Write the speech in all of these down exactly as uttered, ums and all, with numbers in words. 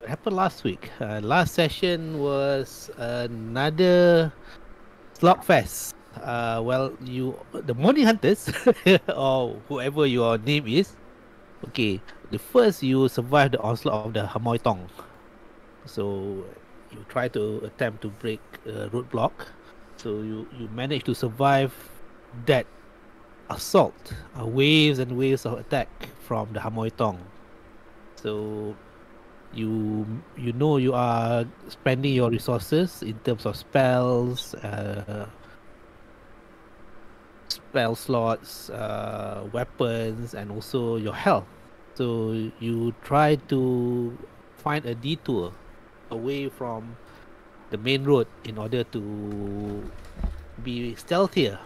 It happened last week. Uh, last session was another slugfest. Uh, well, you, the Morning Hunters, or whoever your name is. Okay, the first you survived the onslaught of the Hamoi Tong. So you try to attempt to break a roadblock. So you, you manage to survive that assault, uh, waves and waves of attack from the Hamoi Tong. So you you know you are spending your resources in terms of spells, uh, spell slots, uh, weapons, and also your health. So you try to find a detour away from the main road in order to be stealthier.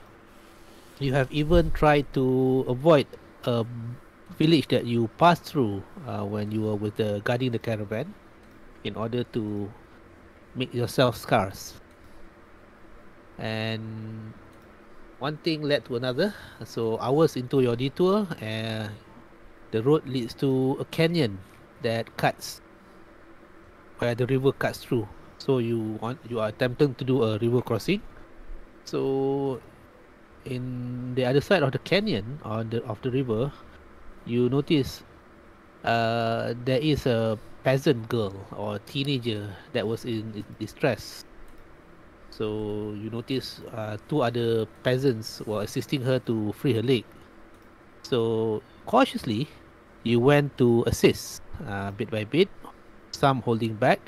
You have even tried to avoid a village that you passed through uh, when you were with the guarding the caravan in order to make yourself scarce. And one thing led to another. So hours into your detour, uh, the road leads to a canyon that cuts where the river cuts through. So you want you are attempting to do a river crossing. So in the other side of the canyon, on the of the river, you notice uh, there is a peasant girl or teenager that was in, in distress. So you notice uh, two other peasants were assisting her to free her leg. So cautiously, you went to assist uh, bit by bit, some holding back,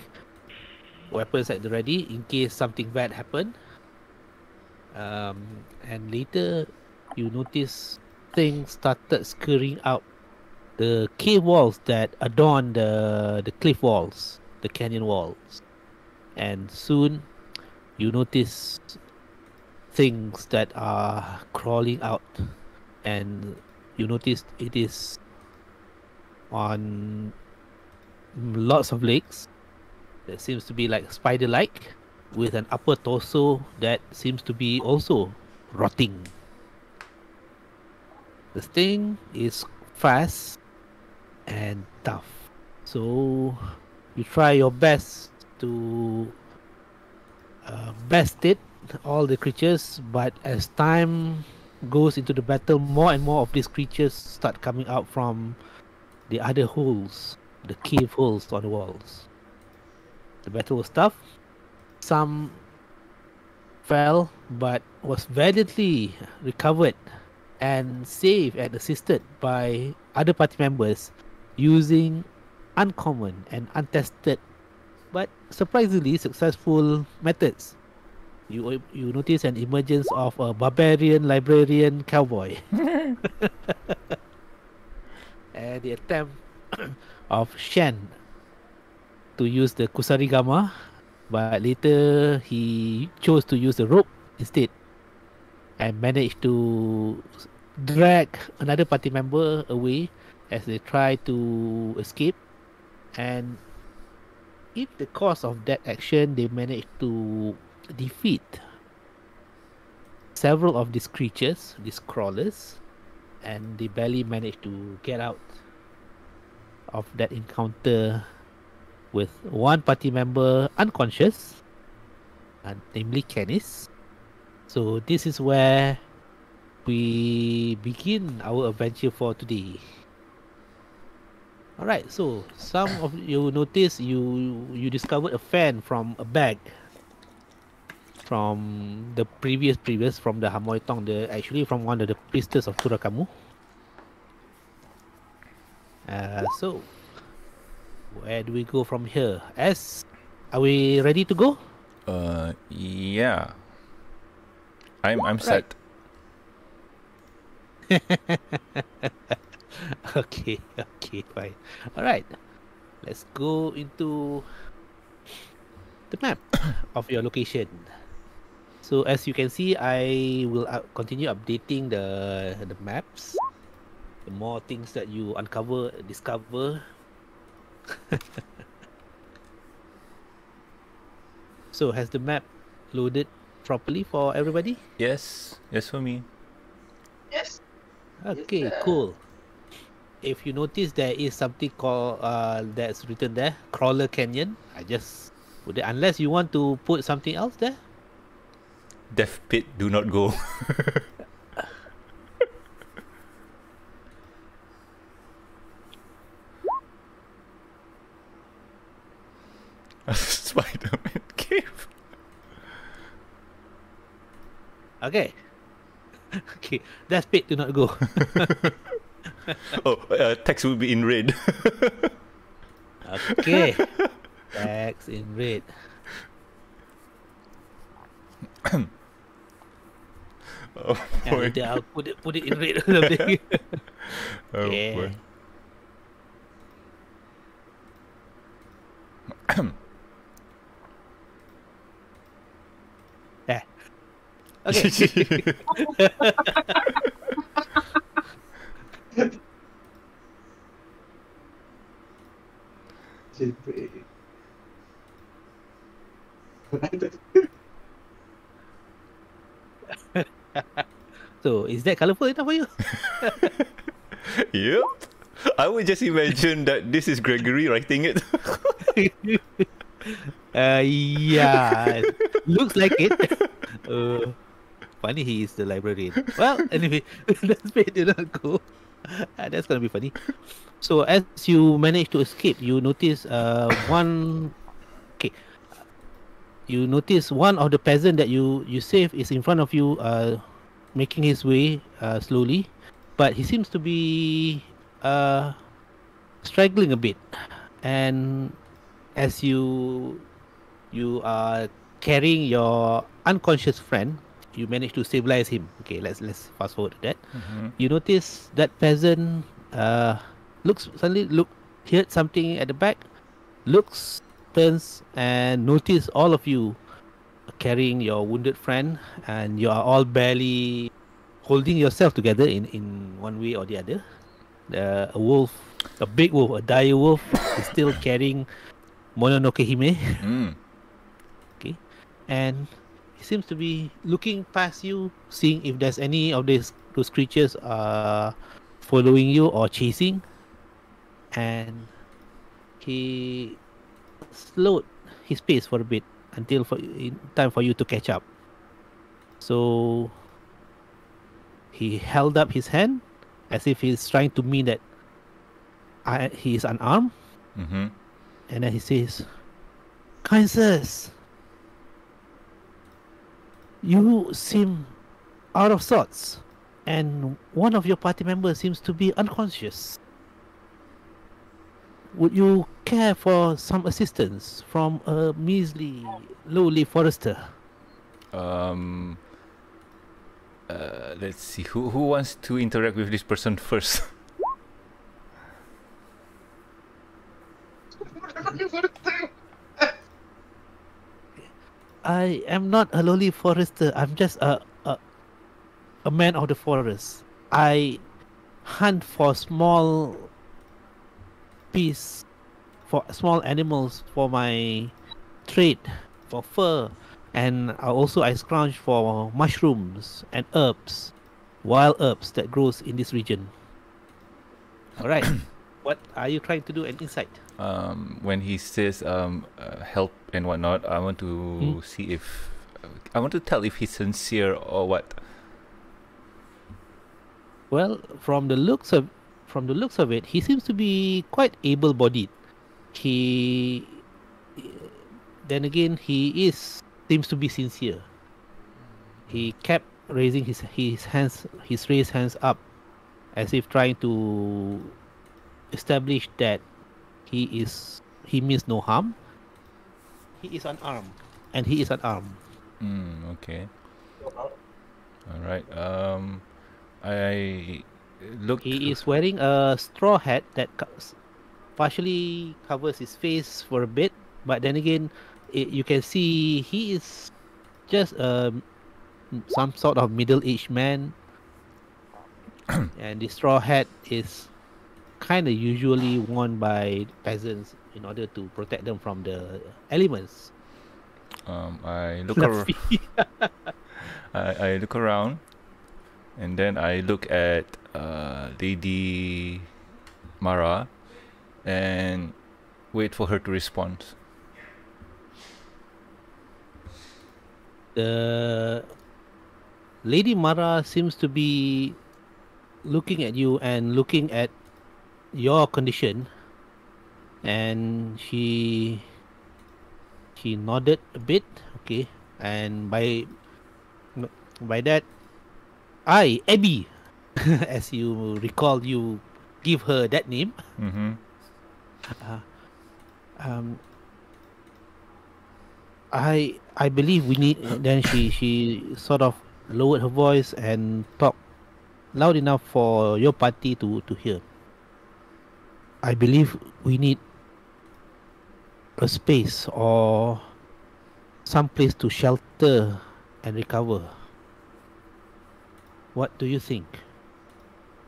weapons at the ready in case something bad happened. Um, and later, you notice things started scurrying out the cave walls that adorn the the cliff walls, the canyon walls, and soon you notice things that are crawling out, and you notice it is on lots of legs that seems to be like spider-like, with an upper torso that seems to be also rotting. The thing is fast and tough, so you try your best to uh, best it, all the creatures, but as time goes into the battle, more and more of these creatures start coming out from the other holes, the cave holes on the walls. The battle was tough. Some fell, but was valiantly recovered and saved and assisted by other party members using uncommon and untested but surprisingly successful methods. You you notice an emergence of a barbarian librarian cowboy and the attempt of Shen to use the kusarigama, but later he chose to use the rope instead and managed to drag another party member away as they try to escape. And in the course of that action, they managed to defeat several of these creatures, these crawlers, and they barely managed to get out of that encounter with one party member unconscious, and namely Kennis. So this is where we begin our adventure for today. Alright, so some of you notice you you discovered a fan from a bag from the previous previous from the Hamoi Tong, the actually from one of the priestess of Turakamu. Uh, so where do we go from here? S, are we ready to go? Uh, yeah. I'm I'm right. Set. okay, okay, fine. Alright. Let's go into the map of your location. So as you can see, I will continue updating the the maps. The more things that you uncover, discover. So has the map loaded properly for everybody? Yes, yes for me. Yes. Okay, yes, cool. if you notice, there is something called uh, that's written there, Crawler Canyon. I just put it, unless you want to put something else there. Death pit, do not go. Spider-Man cave. Okay. Okay, that's paid to not go. Oh, uh, text will be in red. Okay. Text in red. Oh boy. And I'll put it, put it in red or something. Oh yeah. Boy. Yeah. Okay. So, is that colourful enough for you? Yep. I would just imagine that this is Gregory writing it. Uh, yeah. Looks like it. Uh, funny, he is the librarian. Well, anyway, that's do not go. Uh, that's gonna be funny. So as you manage to escape, you notice uh one. Okay. You notice one of the peasant that you you save is in front of you, uh, making his way uh slowly, but he seems to be uh struggling a bit, and as you you are carrying your unconscious friend, you manage to stabilize him. Okay, let's let's fast forward to that. Mm-hmm. You notice that peasant uh looks suddenly look heard something at the back, looks, turns, and notice all of you carrying your wounded friend, and you are all barely holding yourself together in in one way or the other. Uh, a wolf, a big wolf, a dire wolf, is still carrying Mononoke Hime. Mm. Okay, and he seems to be looking past you, seeing if there's any of these those creatures are uh, following you or chasing, and he slowed his pace for a bit until for in time for you to catch up. So he held up his hand, as if he's trying to mean that I, he is unarmed. Mm-hmm. And then he says, "Kind sirs, you seem out of sorts, and one of your party members seems to be unconscious. Would you care for some assistance from a measly, lowly forester?" Um... Uh, let's see, who, who wants to interact with this person first? I am not a lowly forester. I'm just a, a a man of the forest. I hunt for small piece, for small animals for my trade, for fur. And also I scrounge for mushrooms and herbs, wild herbs that grows in this region. Alright, what are you trying to do and insight? Um, when he says um, uh, help and whatnot, I want to hmm? see if... I want to tell if he's sincere or what. Well, from the looks of, from the looks of it, he seems to be quite able-bodied. He... Then again, he is... seems to be sincere. He kept raising his his hands, his raised hands up, as if trying to establish that he is he means no harm. He is unarmed, and he is unarmed. Mm, okay. All right. Um, I look. He is wearing a straw hat that partially covers his face for a bit, but then again, you can see he is just a um, some sort of middle-aged man, and the straw hat is kind of usually worn by peasants in order to protect them from the elements. Um, I look around. I, I look around, and then I look at uh, Lady Mara and wait for her to respond. Uh, Lady Mara seems to be looking at you and looking at your condition, and she she nodded a bit, okay, and by by that, I, Abby, as you recall, you give her that name. Mm-hmm. Uh, um, I I believe we need. Then she she sort of lowered her voice and talked loud enough for your party to to hear. I believe we need a space or some place to shelter and recover. What do you think,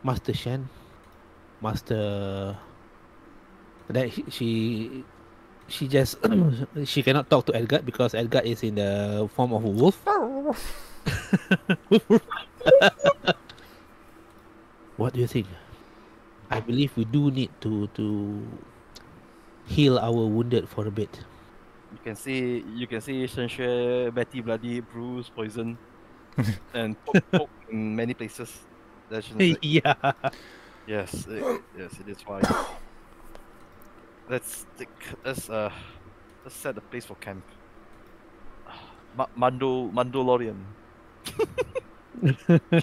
Master Shen? Master that she she just she cannot talk to Edgard because Edgard is in the form of a wolf. What do you think? I believe we do need to to heal our wounded for a bit. You can see you can see Shen Shui, Betty, bloody, bruise, poison. And poke, poke in many places. That's like, yeah. Yes, it, yes, it is wise. Let's take, let's uh, let's set a place for camp. Ma Mando Mandalorian.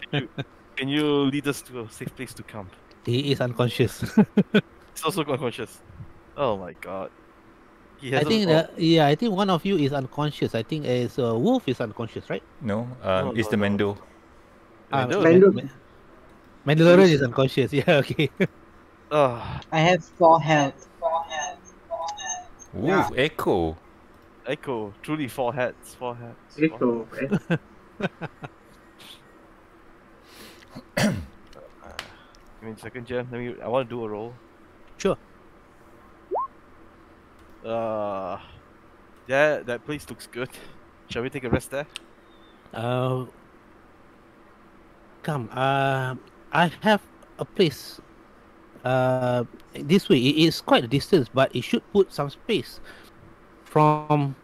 can, you, can you lead us to a safe place to camp? He is unconscious. He's also unconscious. Oh my god. I think that, yeah, I think one of you is unconscious. I think as uh, Wolf is unconscious, right? No, um, no it's no, the Mando. Ah, Mando. Mando. Mando. Mandalorian is unconscious. Yeah, okay. Oh. I have four heads. Four heads. Four heads. Wolf, yeah. Echo. Echo, truly four heads. Four heads. Echo. Four heads. Give me a second, Jim. Let me. I want to do a roll. Sure. Uh, yeah, that place looks good. Shall we take a rest there? Uh, come, uh, I have a place. Uh, this way, it is quite a distance, but it should put some space from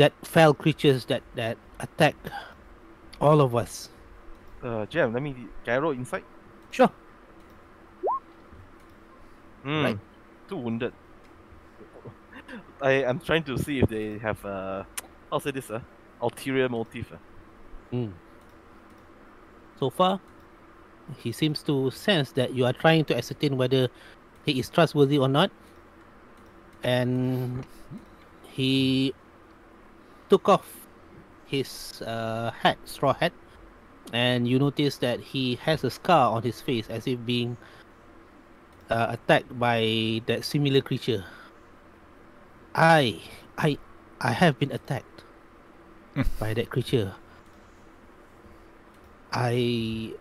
that fell creatures that, that attack all of us. Uh, Jam, let me gyro inside. Sure. Mm, right. Too wounded. I am trying to see if they have uh, I'll say this uh, ulterior motive. Uh. Mm. So far, he seems to sense that you are trying to ascertain whether he is trustworthy or not, and he took off his uh, hat, straw hat, and you notice that he has a scar on his face as if being uh, attacked by that similar creature. I, I, I have been attacked by that creature. I,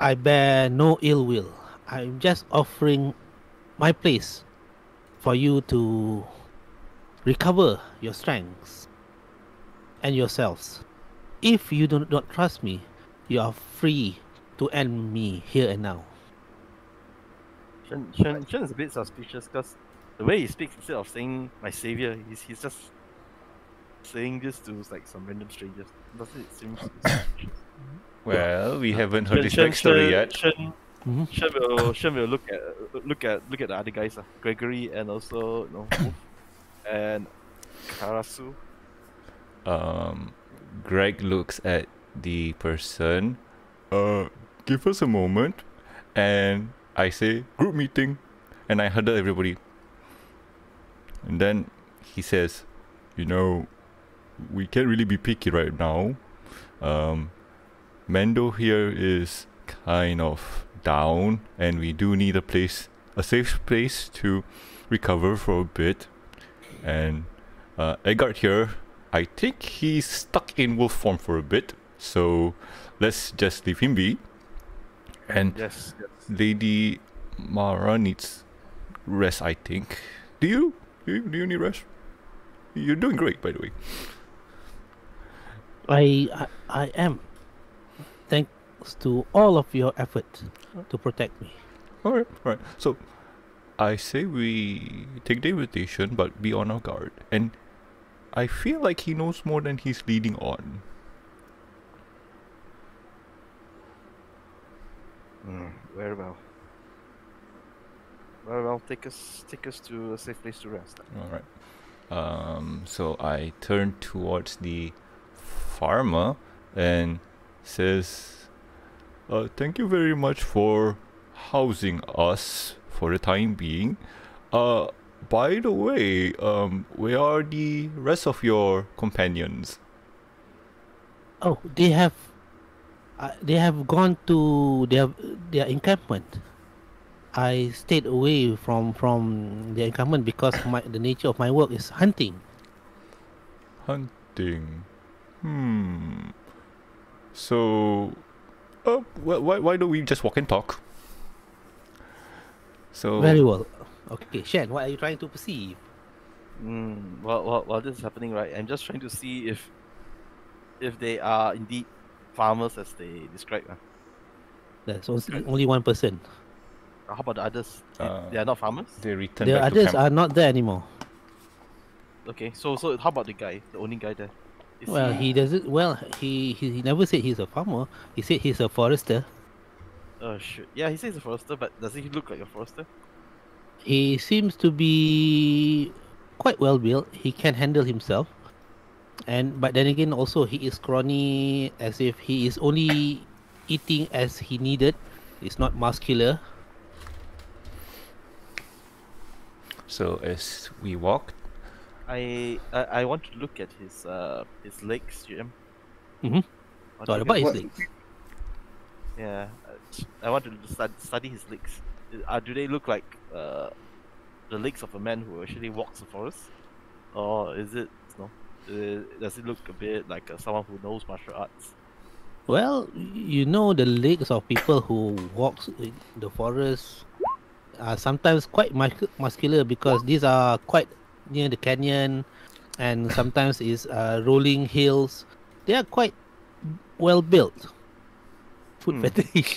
I bear no ill will. I'm just offering my place for you to recover your strengths and yourselves. If you do not trust me, you are free to end me here and now. Shen, Shen, Shen is a bit suspicious because the way he speaks, instead of saying my savior, he's, he's just saying this to like some random strangers. Doesn't it seem suspicious? Well, we haven't heard Shen, his backstory yet. Shen, mm-hmm. Shen, will, Shen will look at look at look at the other guys, uh, Gregory and also you know, Wolf and Karasu. Um, Greg looks at the person. Uh, give us a moment, and I say group meeting, and I huddle everybody. And then he says, you know, we can't really be picky right now. Um, Mando here is kind of down and we do need a place, a safe place to recover for a bit. And uh, Edgard here, I think he's stuck in wolf form for a bit. So let's just leave him be. And yes, yes. Lady Mara needs rest, I think. Do you? Do you, do you need rest? You're doing great, by the way. I, I I am. Thanks to all of your effort to protect me. All right, all right. So I say we take the invitation, but be on our guard. And I feel like he knows more than he's leading on. Mm, very well. Very well, take us, take us to a safe place to rest. Alright. Um, so I turn towards the farmer and says, uh, thank you very much for housing us for the time being. Uh, by the way, um, where are the rest of your companions? Oh, they have, uh, they have gone to their their encampment. I stayed away from from the encampment because my the nature of my work is hunting. Hunting. Hmm. So, uh, why why don't we just walk and talk? So very well. Okay, Shen, what are you trying to perceive? Mm, well, well, while this is happening, right, I'm just trying to see if if they are indeed farmers as they describe. Huh? There's only one person. How about the others? Uh, they are not farmers? They return the back to camp. The others are not there anymore. Okay, so so how about the guy, the only guy there? Is well, he, he doesn't. Well, he, he he never said he's a farmer. He said he's a forester. Oh shit! Yeah, he says a forester, but does he look like a forester? He seems to be quite well built. He can handle himself, and but then again, also he is scrawny, as if he is only eating as he needed. He's not muscular. So as we walk, I I, I want to look at his uh his legs, Jim. Mhm. What about his legs? Yeah, I want to study his legs. Uh, do they look like uh the legs of a man who actually walks the forest, or is it no? Uh, does it look a bit like uh, someone who knows martial arts? Well, you know the legs of people who walks in the forest are sometimes quite muscular because these are quite near the canyon, and sometimes is uh, rolling hills. They are quite well built. Food mm. fetish,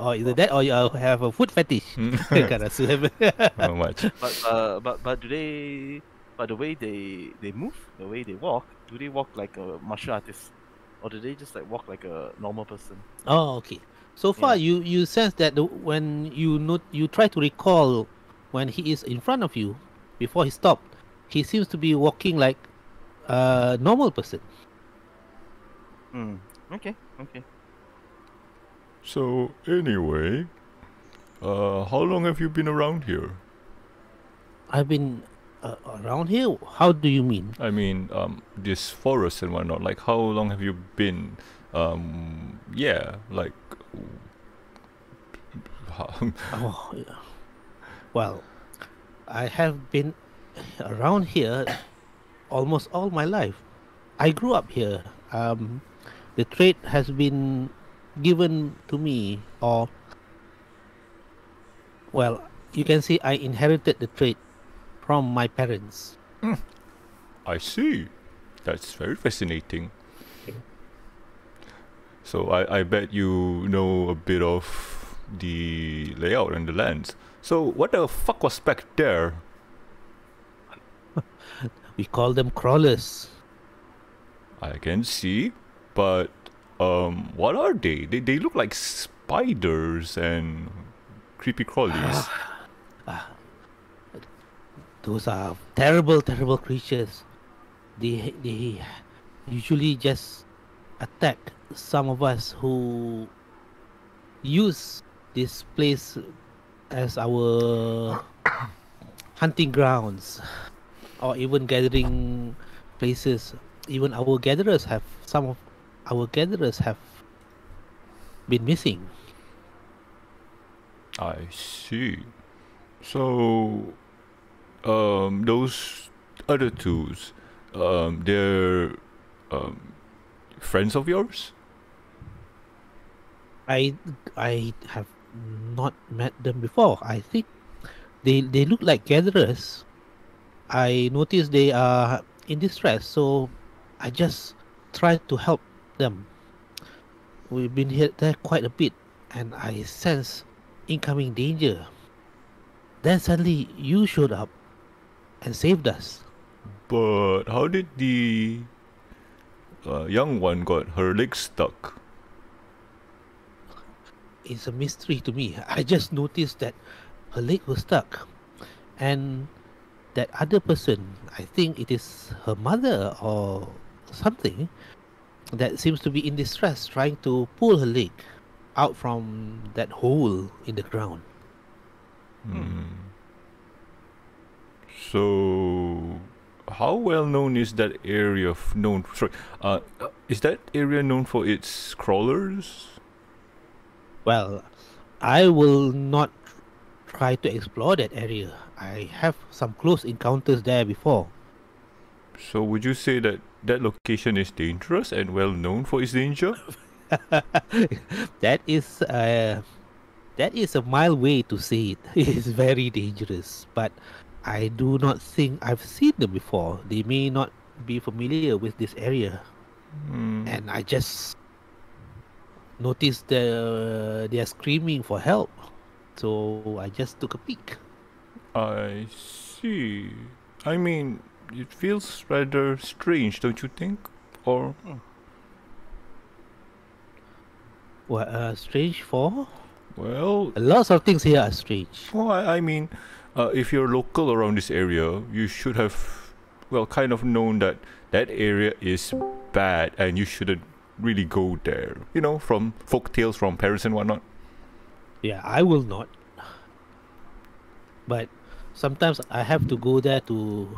or either that, or you have a food fetish. Karasu have. Not much. But uh, but but do they? But the way they they move, the way they walk, do they walk like a martial artist, or do they just like walk like a normal person? Oh, okay. So far, yeah. you you sense that the, when you note, you try to recall when he is in front of you, before he stopped, he seems to be walking like a normal person. Hmm. Okay. Okay. So anyway, uh, how long have you been around here? I've been uh, around here. How do you mean? I mean, um, this forest and whatnot. Like, how long have you been? Um, yeah, like. Oh, yeah. Well, I have been around here almost all my life. I grew up here. Um, the trade has been given to me, or well, you can say I inherited the trait from my parents. Mm. I see. That's very fascinating. Okay. So I, I bet you know a bit of the layout and the lands. So what the fuck was back there? We call them crawlers. I can see, but Um, what are they? They they look like spiders and creepy crawlies. Ah, ah, those are terrible, terrible creatures. They they usually just attack some of us who use this place as our hunting grounds, or even gathering places. Even our gatherers have some of. Our gatherers have been missing. I see. So, um, those other twos, um, they're um, friends of yours? I I have not met them before. I think they they look like gatherers. I noticed they are in distress, so I just tried to help them. We've been here there quite a bit, and I sense incoming danger. Then suddenly you showed up and saved us. But how did the uh, young one got her leg stuck? It's a mystery to me. I just noticed that her leg was stuck. And that other person, I think it is her mother or something, that seems to be in distress, trying to pull her leg out from that hole in the ground. Hmm. So, how well known is that area f known? Sorry, uh, is that area known for its crawlers? Well, I will not try to explore that area. I have some close encounters there before. So would you say that that location is dangerous and well known for its danger? that is uh, that is a mild way to say it. It is very dangerous, but I do not think I've seen them before. They may not be familiar with this area. Mm. And I just noticed the, they are screaming for help, so I just took a peek. I see. I mean, it feels rather strange, don't you think? Or what? Uh, strange for? Well, lots of things here are strange. Well, I, I mean, uh, if you're local around this area, you should have, well, kind of known that that area is bad and you shouldn't really go there. You know, from folk tales from Paris and whatnot. Yeah, I will not. But sometimes I have to go there to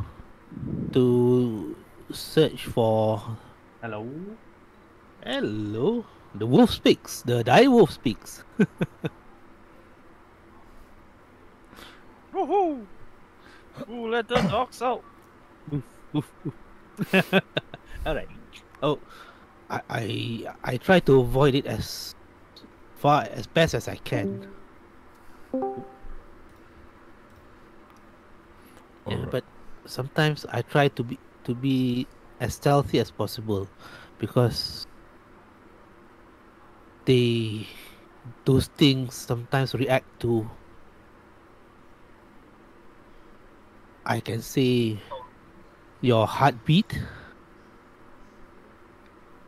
to search for. Hello. Hello. The wolf speaks. The dire wolf speaks. Woohoo! Who let the dogs out? All right. Oh, I I I try to avoid it as far as best as I can. Yeah, right. But sometimes I try to be to be as stealthy as possible, because they those things sometimes react to, I can say, your heartbeat.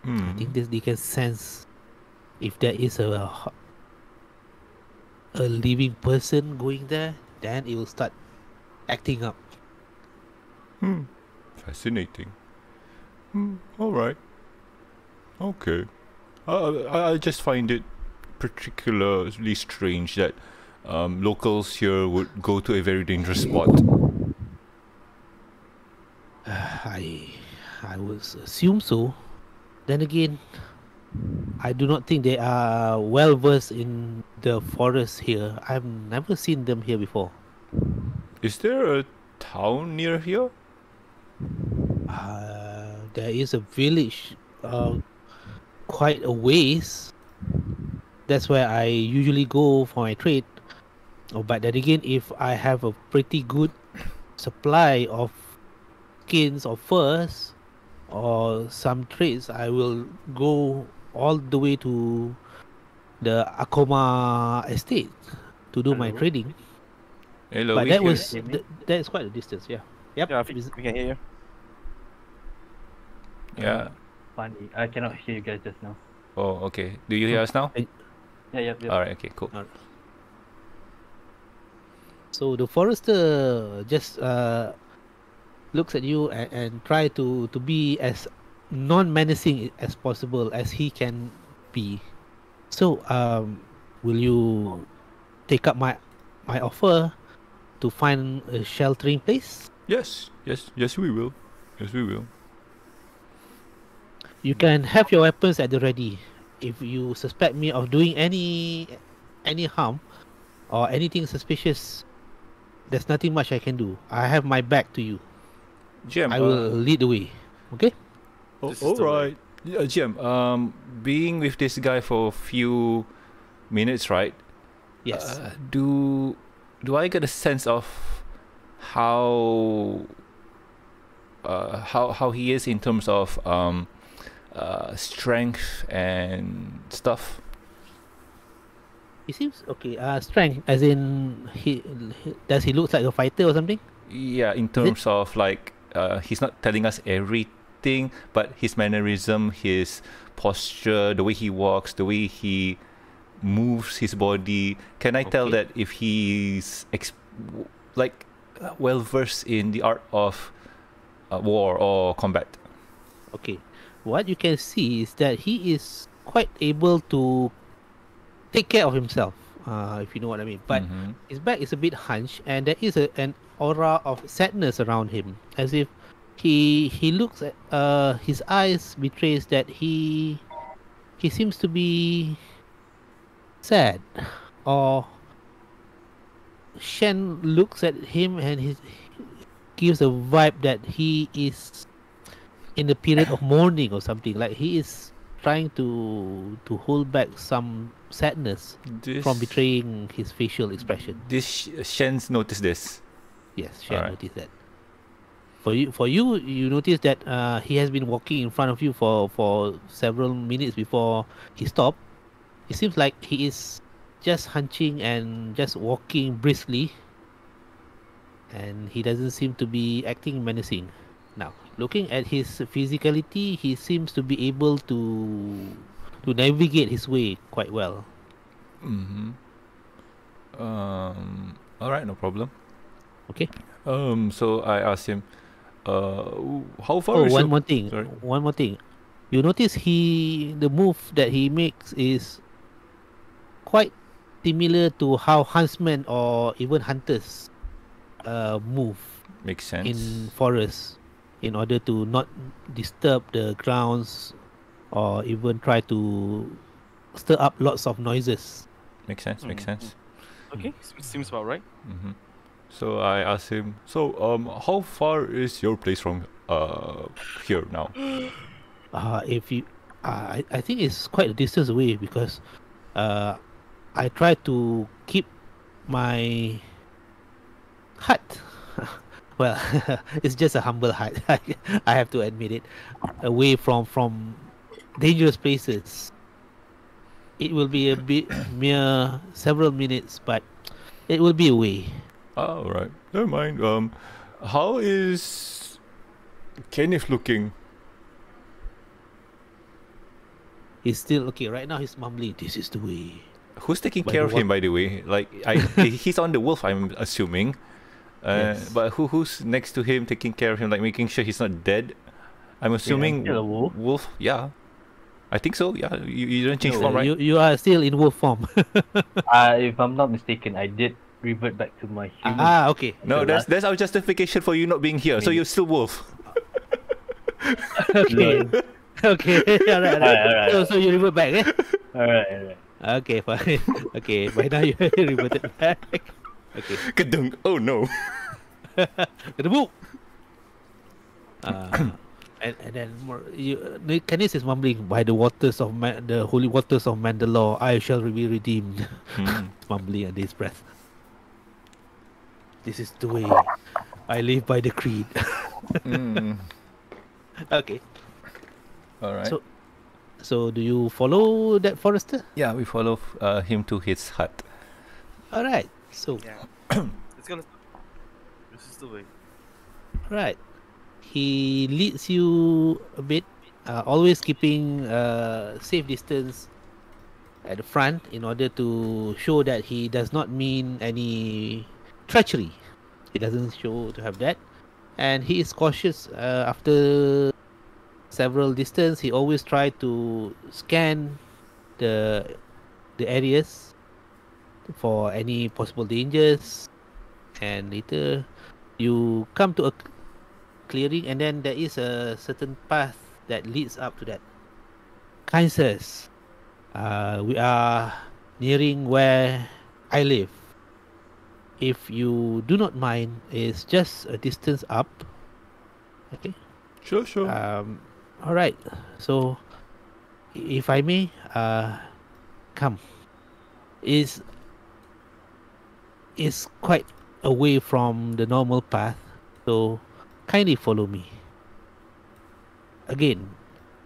Mm. I think this, they can sense if there is a a living person going there, then it will start acting up. Hmm. Fascinating. Hmm. All right. Okay. Uh, I I just find it particularly strange that um, locals here would go to a very dangerous spot. Uh, I I would assume so. Then again, I do not think they are well versed in the forest here. I've never seen them here before. Is there a town near here? Uh, there is a village uh, quite a ways. That's where I usually go for my trade. Oh, but then again, if I have a pretty good supply of skins or furs or some trades, I will go all the way to the Akoma estate to do Hello. my trading. Hello, but that was th that is quite a distance, yeah. Yep. Yeah, I think we can hear you. Yeah. Funny, I cannot hear you guys just now. Oh, okay. Do you hear us now? I... Yeah, yeah. yeah. All right. Okay. Cool. Right. So the forester just uh, looks at you and, and try to to be as non-menacing as possible as he can be. So, um, will you take up my my offer to find a sheltering place? Yes, yes, yes we will. Yes we will. You can have your weapons at the ready. If you suspect me of doing any any harm or anything suspicious, there's nothing much I can do. I have my back to you. G M, I will uh, lead the way. Okay? Oh, alright. Yeah, G M, um, being with this guy for a few minutes, right? Yes. Uh, do... Do I get a sense of how uh, how how he is in terms of um, uh, strength and stuff? He seems okay. Uh, strength, as in he, he does he look like a fighter or something? Yeah, in terms of like uh, he's not telling us everything, but his mannerism, his posture, the way he walks, the way he moves his body. Can I okay. tell that if he's ex like well versed in the art of uh, war or combat? Okay, what you can see is that he is quite able to take care of himself, uh, if you know what I mean. But mm-hmm. his back is a bit hunched, and there is a, an aura of sadness around him, as if he he looks at uh, his eyes betrays that he he seems to be sad. Or Shen looks at him and he gives a vibe that he is in the period of mourning or something. Like he is trying to to hold back some sadness this, from betraying his facial expression. This Shen's noticed this. Yes, Shen right. noticed that. For you, for you, you notice that uh, he has been walking in front of you for for several minutes before he stopped. It seems like he is just hunching and just walking briskly, and he doesn't seem to be acting menacing. Now, looking at his physicality, he seems to be able to to navigate his way quite well. Mm-hmm. Um. All right, no problem. Okay. Um. So I asked him, uh, how far? Oh, is one your... more thing. Sorry. One more thing. You notice he the move that he makes is quite similar to how huntsmen or even hunters, uh, move. Makes sense. In forests, in order to not disturb the grounds or even try to stir up lots of noises. Makes sense, mm. makes sense. Okay, mm. seems about right. Mm-hmm. So I asked him, so um, how far is your place from uh, here now? Uh, if you, uh, I, I think it's quite a distance away, because uh, I try to keep my hut. Well, it's just a humble heart, I have to admit it, away from, from dangerous places. It will be a bit mere several minutes, but it will be away. Oh, right. Never mind. Um, how is Kenneth looking? He's still okay. Right now he's mumbling, this is the way. Who's taking care of him, by the way? Like, I, he's on the wolf, I'm assuming. Uh, yes. But who who's next to him, taking care of him, like making sure he's not dead? I'm assuming yeah, wolf. wolf. Yeah, I think so. Yeah, you, you don't change no, form, right? You you are still in wolf form. uh, if I'm not mistaken, I did revert back to my human. Ah, okay. No, that's that's our justification for you not being here. So you're still wolf. okay. okay. all right. All right, all right. So so you revert back, eh? All right. All right. Okay, fine. Okay, by now you reverted back. Okay. Kadung. Oh no. uh, and and then more, you, Kennis is mumbling, by the waters of Ma the holy waters of Mandalore, I shall be redeemed. Hmm. Mumbling under his breath. This is the way. I live by the creed. mm. Okay. All right. So, so do you follow that forester? Yeah, we follow uh, him to his hut. All right. So yeah. It's gonna this is the way. Right. He leads you a bit, uh, always keeping uh safe distance at the front in order to show that he does not mean any treachery. He doesn't show to have that. And he is cautious. Uh, after several distance, he always tries to scan the the areas for any possible dangers, and later you come to a clearing, and then there is a certain path that leads up to that. Kind sirs, uh, we are nearing where I live. If you do not mind, it's just a distance up. Okay. Sure, sure. Um, all right. So, if I may, uh, come. Is is quite away from the normal path, so kindly follow me. Again,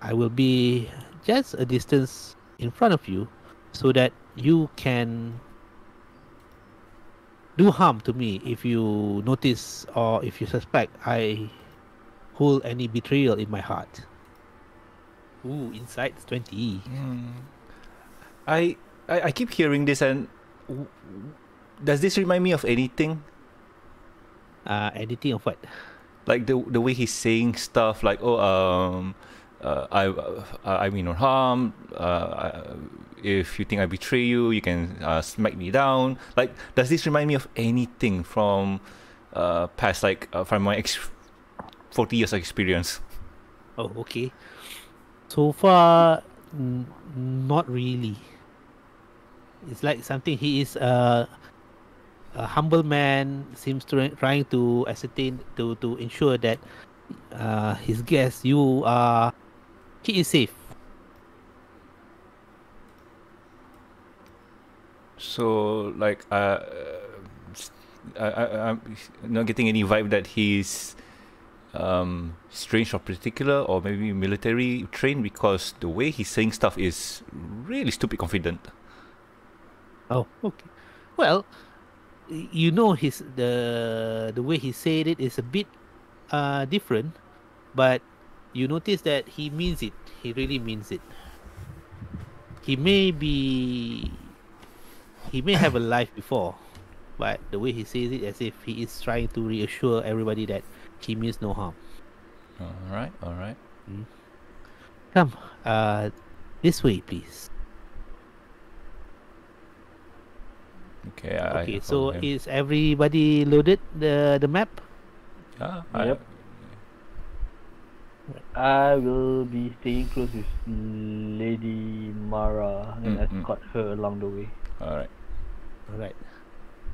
I will be just a distance in front of you so that you can do harm to me if you notice or if you suspect I hold any betrayal in my heart. Ooh, insights twenty. Mm. I, I I keep hearing this, and does this remind me of anything? Uh, anything of what? Like the the way he's saying stuff, like oh um, uh, I uh, I mean no harm. Uh, if you think I betray you, you can uh, smack me down. Like, does this remind me of anything from uh past, like uh, from my ex forty years of experience? Oh, okay. So far, n not really. It's like something he is uh. A humble man, seems to trying to ascertain to to ensure that uh, his guest, you are, he is safe. So, like, uh, I, I I'm not getting any vibe that he's um, strange or particular, or maybe military trained, because the way he's saying stuff is really stupid confident. Oh, okay. Well. You know, his the the way he said it is a bit uh, different, but you notice that he means it. He really means it. He may be, he may have a life before, but the way he says it, as if he is trying to reassure everybody that he means no harm. All right, all right. Mm. Come, uh, this way, please. Okay, I okay so him. Is everybody loaded the the map? Yeah, I, yep. I will be staying close with Lady Mara and mm, escort mm. her along the way. Alright. Alright.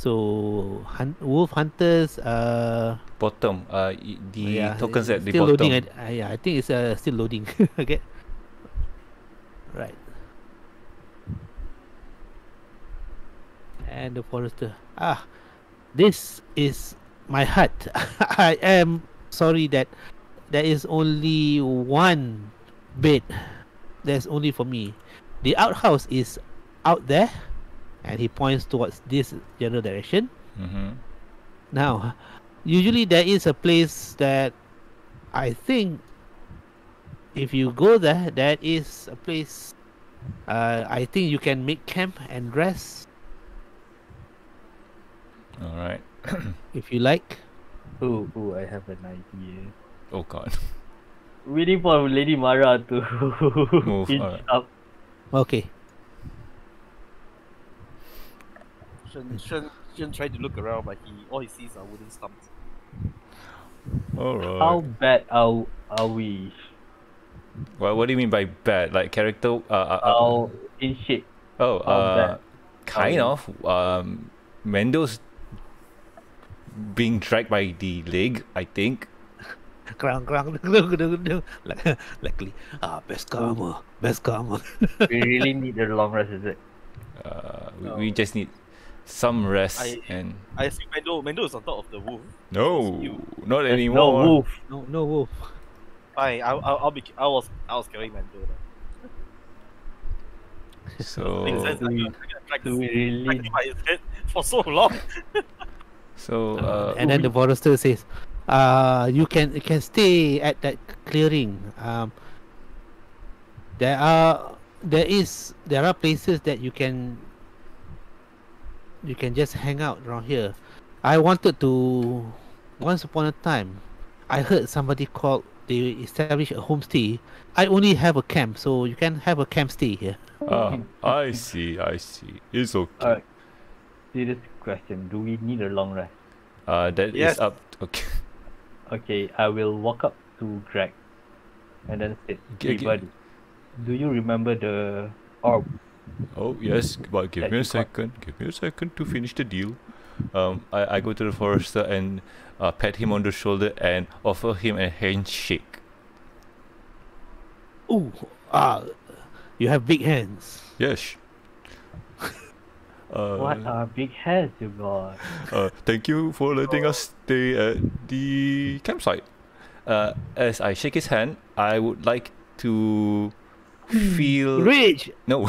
So, hun Wolf Hunters... Uh, bottom. Uh, the yeah, tokens at the bottom. Loading at, uh, yeah, I think it's uh, still loading. Okay. Right. And the forester. Ah, this is my hut. I am sorry that there is only one bed. There's only for me. The outhouse is out there, and he points towards this general direction. Mm-hmm. Now, usually there is a place that I think if you go there, there is a place uh, I think you can make camp and rest. All right. If you like. Oh, oh, I have an idea. Oh God. Waiting for Lady Mara to move right. up. Okay. Shen, Shen, Shen tried to look around, but he all he sees are wooden stumps. All right. How bad are are we? Well, what do you mean by bad? Like character? Uh, uh, uh in shape. Oh, How uh, bad? kind of. Um, Mendo's being dragged by the leg, I think. Crown, crown, luckily. Ah, best karma, best karma. We really need a long rest, is it? Uh, we, no. we just need some rest. I, and I assume Mendo, Mendo is on top of the wolf. No, not anymore. No wolf. No, no wolf. Fine, I, I, I'll be. I was, I was carrying Mendo. So. For so long. So uh, and then the forester says, uh you can you can stay at that clearing. Um there are there is there are places that you can you can just hang out around here. I wanted to once upon a time I heard somebody called they established a homestay. I only have a camp, so you can have a camp stay here. Ah, I see, I see. It's okay. Uh, Serious question: do we need a long rest? Uh, that yes. is up. To, okay. Okay, I will walk up to Greg, and then say, "Hey, buddy, do you remember the orb?" Oh yes, but give that me a second. Caught. Give me a second to finish the deal. Um, I I go to the forester and uh, pat him on the shoulder and offer him a handshake. Oh, ah, you have big hands. Yes. Uh, what are big heads you got? Uh, thank you for letting oh. us stay at the campsite. Uh, as I shake his hand, I would like to feel... Rich! No.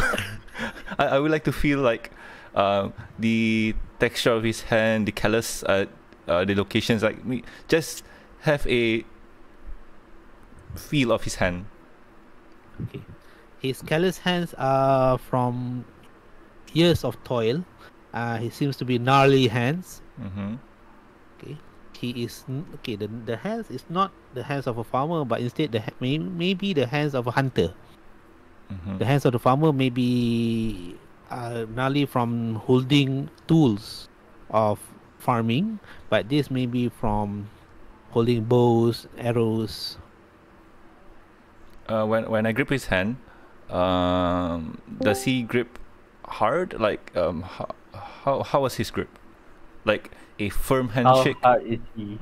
I, I would like to feel like uh, the texture of his hand, the callus, uh, uh, the locations, like we just have a feel of his hand. Okay. His callous hands are from years of toil. Uh, he seems to be gnarly hands. Mm-hmm. Okay. He is okay. The the hands is not the hands of a farmer, but instead the may, maybe the hands of a hunter. Mm-hmm. The hands of the farmer may be uh, gnarly from holding tools of farming, but this may be from holding bows, arrows. Uh, when when I grip his hand, um, does he grip hard? Like um, how how how was his grip? Like a firm handshake. How hard is he?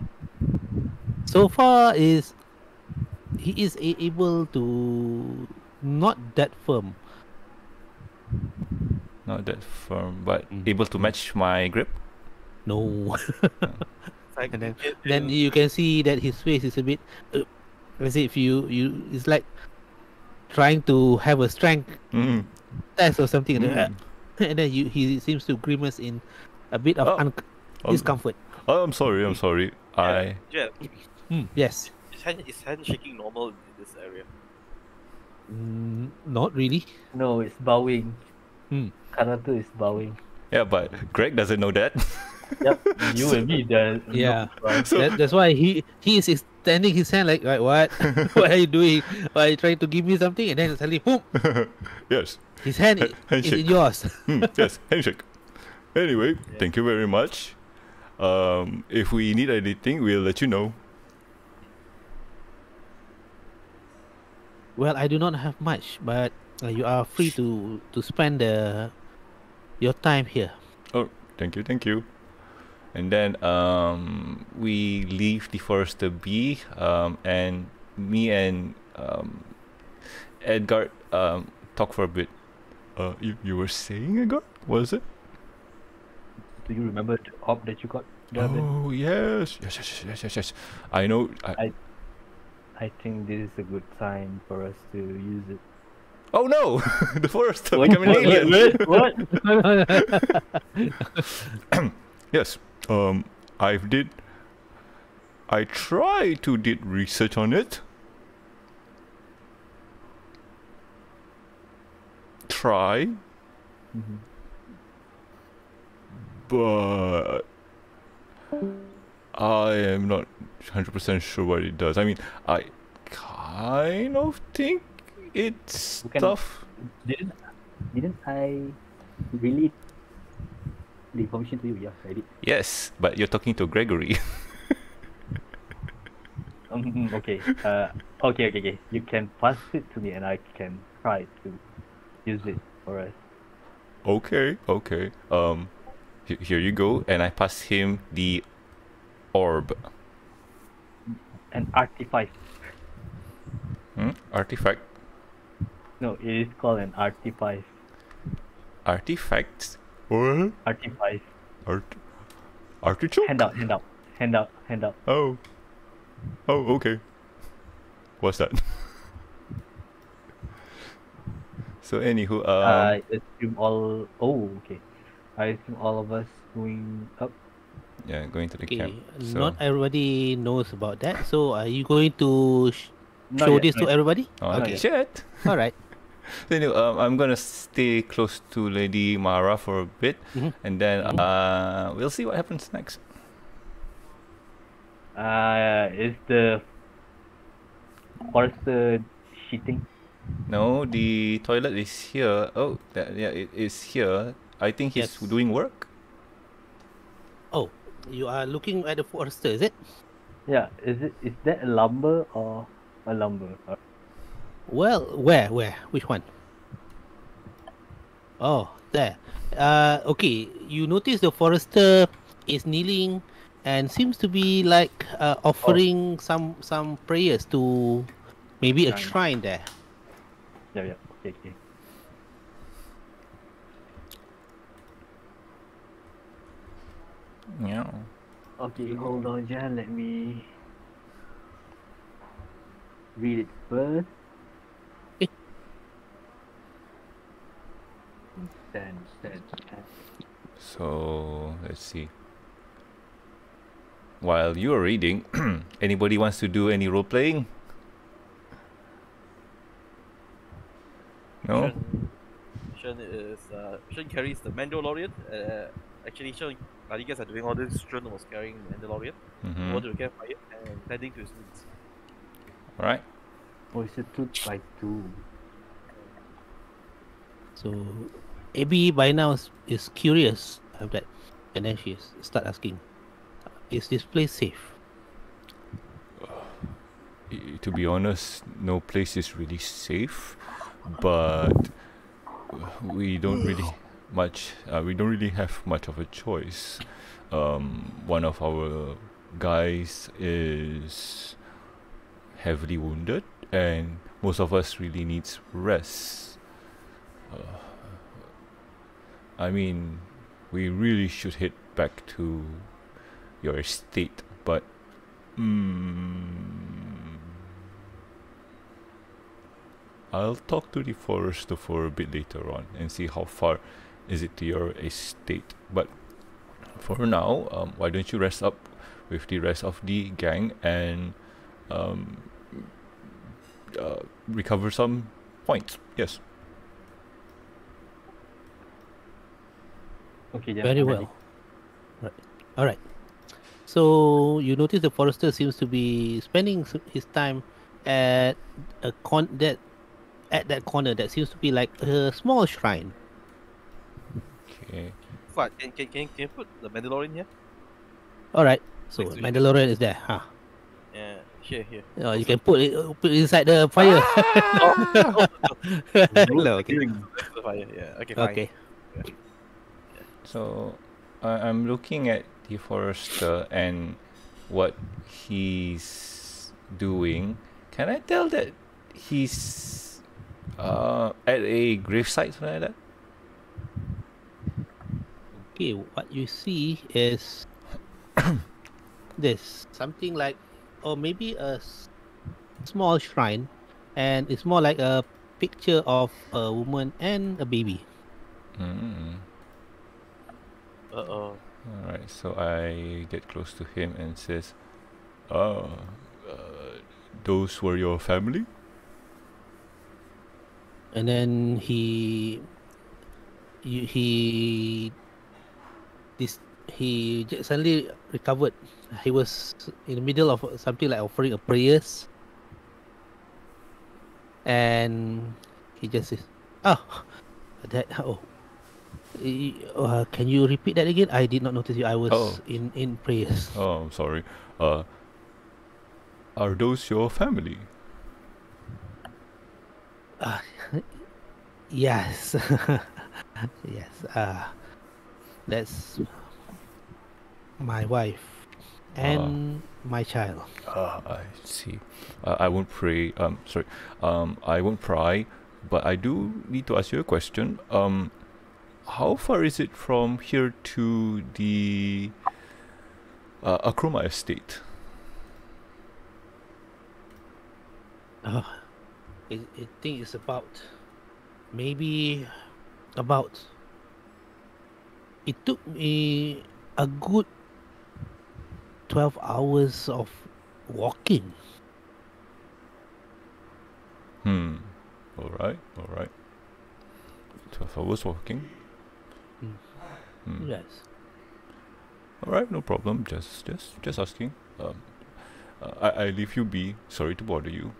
So far, is he is able to not that firm. Not that firm, but mm. able to match my grip. No. Like, and then, then you can see that his face is a bit. Uh, let's say if you you it's like trying to have a strength mm. test or something, mm. like that. And then you he seems to grimace in a bit of oh. un discomfort. Oh, I'm sorry. I'm sorry. Yeah, I. Yeah. Mm, yes. Is hand is hand shaking normal in this area? Mm, not really. No, it's bowing. Mm. Karasu is bowing. Yeah, but Greg doesn't know that. Yep, you so, and me, does. Yeah. So, that, that's why he he is extending his hand like, like what? What are you doing? Why are you trying to give me something? And then suddenly, boom. Yes. His hand H handshake. is in yours. Mm, yes, handshake. Anyway, yeah. Thank you very much. Um, if we need anything, we'll let you know. Well, I do not have much, but uh, you are free to to spend the your time here. Oh, thank you, thank you. And then um, we leave the forester be, um, and me and um, Edgard um, talk for a bit. Uh, you you were saying, Edgard, what is it? Do you remember the op that you got? Oh yes, yes, yes, yes, yes, yes. I know. I, I I think this is a good time for us to use it. Oh no! The forester becoming an alien. What? what? Yes. Um. I've did. I try to did research on it. Try. Mm-hmm. But I am not one hundred percent sure what it does. I mean, I kind of think it's okay, tough. Didn't, didn't I relate the information to you? Yes, I did. Yes, but you're talking to Gregory. um, okay. Uh, okay, okay, okay. You can pass it to me and I can try to use it for us. Okay, okay. Um. Here you go, and I pass him the orb. An artifact. Hmm? Artifact? No, it is called an artifact. Artifact? What? Artifact. Art Artichoke? Hand out, hand out, hand out, hand out. Oh. Oh, okay. What's that? So, anywho, uh... I assume all... Oh, okay. I assume all of us going up. Yeah, going to the okay. camp. So. Not everybody knows about that. So are you going to sh not show yet, this to yet. everybody? Oh, okay. Shit. All right. So anyway, um, I'm gonna stay close to Lady Mara for a bit, mm-hmm. and then mm-hmm. uh, we'll see what happens next. Uh, is the forester cheating? No, the toilet is here. Oh, that, yeah, it is here. I think he's yes. doing work. Oh, you are looking at the forester, is it? Yeah, is it is that a lumber or a lumber? Well, where, where, which one? Oh, there. Uh, okay, you notice the forester is kneeling and seems to be like uh, offering oh. some some prayers to maybe a shrine there. Yeah, yeah, okay, okay. Yeah. Okay, hold on, Jan. Let me read it first. So let's see. While you are reading, anybody wants to do any role playing? No. Shen, Shen is uh, Shen carries the Mandalorian. Uh, actually, Shen, while you guys are doing all this, Shen was carrying the Mandalorian. Mm-hmm. Over to the campfire and tending to his needs. All right. Oh, it's a two by two. So, Abby by now is, is curious of that, and then she start asking, "Is this place safe?" Uh, to be honest, no place is really safe, but we don't really much. Uh, we don't really have much of a choice. Um, one of our guys is heavily wounded, and most of us really needs rest. Uh, I mean, we really should head back to your estate, but mm, I'll talk to the forester for a bit later on and see how far is it to your estate. But for now, um, why don't you rest up with the rest of the gang and um, uh, recover some points? Yes. Okay, yeah. Very well. Right. All right. So you notice the forester seems to be spending his time at a con that at that corner that seems to be like a small shrine. Okay. What? Can can can you put the Mandalorian here? All right. So Mandalorian is there, huh? Yeah. Here, here. Oh, you can put it put it inside the fire. Ah! Oh, no, okay. The fire. Yeah. Okay. Fine. Okay. Yeah. So, uh, I'm looking at the forester and what he's doing. Can I tell that he's uh, at a gravesite, something like that? Okay, what you see is this. Something like, or maybe a small shrine, and it's more like a picture of a woman and a baby. Mm. Uh oh. Alright, so I get close to him and says, "Oh, uh, those were your family?" And then he, he, he, this, he just suddenly recovered. He was in the middle of something like offering a prayers, and he just says, "Oh, that oh." Uh, can you repeat that again? I did not notice you. I was oh. in in prayers. Oh, I'm sorry. Uh, are those your family? Uh, yes, yes. Uh, that's my wife and uh, my child. Ah, uh, I see. Uh, I won't pray. Um, sorry. Um, I won't pry. But I do need to ask you a question. Um. How far is it from here to the uh, Akoma estate? Uh, I, I think it's about, maybe about, it took me a good twelve hours of walking. Hmm, alright, alright. twelve hours walking. Mm. Yes. All right, no problem. Just, just, just asking. Um, uh, I, I leave you be. Sorry to bother you,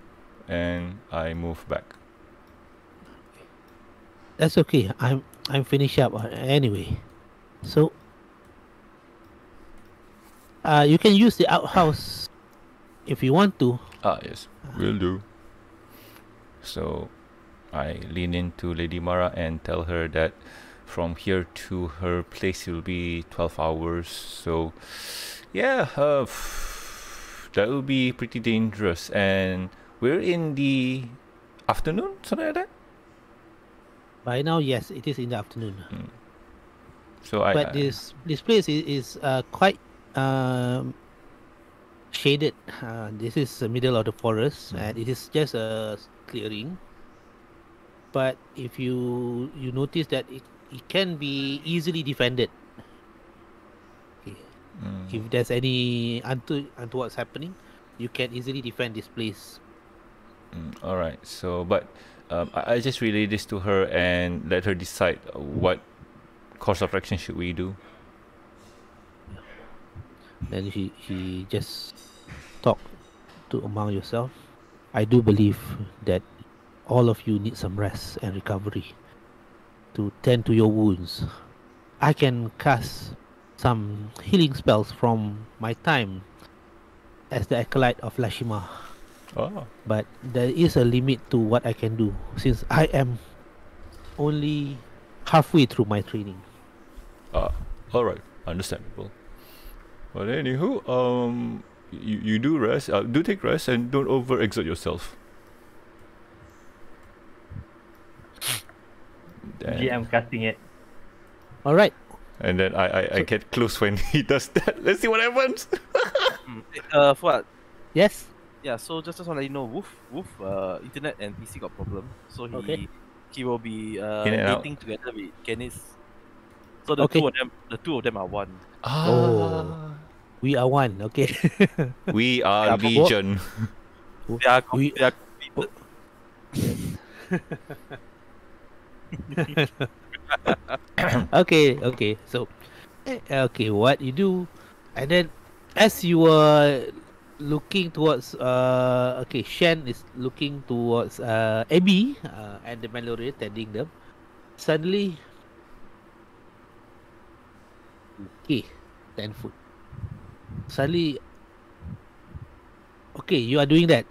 and I move back. That's okay. I'm, I'm finished up anyway. So, uh, you can use the outhouse if you want to. Ah yes, will do. So, I lean into Lady Mara and tell her that from here to her place it will be twelve hours, so yeah, uh, that will be pretty dangerous, and we're in the afternoon, something like that? By now, yes, it is in the afternoon. Hmm. So I, but I, this this place is, is uh, quite um, shaded. Uh, this is the middle of the forest, hmm. and it is just a clearing. But if you you notice that it it can be easily defended. Okay. Mm. If there's any unto unto what's happening, you can easily defend this place. Mm. All right. So, but um, I, I just relay this to her and let her decide what course of action should we do. Then she she just talk to among yourself. I do believe that all of you need some rest and recovery to tend to your wounds. I can cast some healing spells from my time as the acolyte of Lashima. Oh. But there is a limit to what I can do since I am only halfway through my training. Ah, all right, understandable. But anywho, um, you, you do rest, uh, do take rest and don't overexert yourself. Then. Yeah, I'm casting it. All right. And then I I, I so, get close when he does that. Let's see what happens. uh, for what? Yes. Yeah. So just just want to let you know, Wolf, Wolf, uh, internet and P C got problem. So he okay. he will be uh dating together with Kennis. So the okay. two of them, the two of them are one. Ah. Oh. We are one. Okay. We are legion. They are we are. okay, okay, so okay, what you do, and then as you were looking towards uh okay, Shen is looking towards uh Abby uh, and the Mandalorian tending them. Suddenly, okay, ten foot. Suddenly, okay, you are doing that.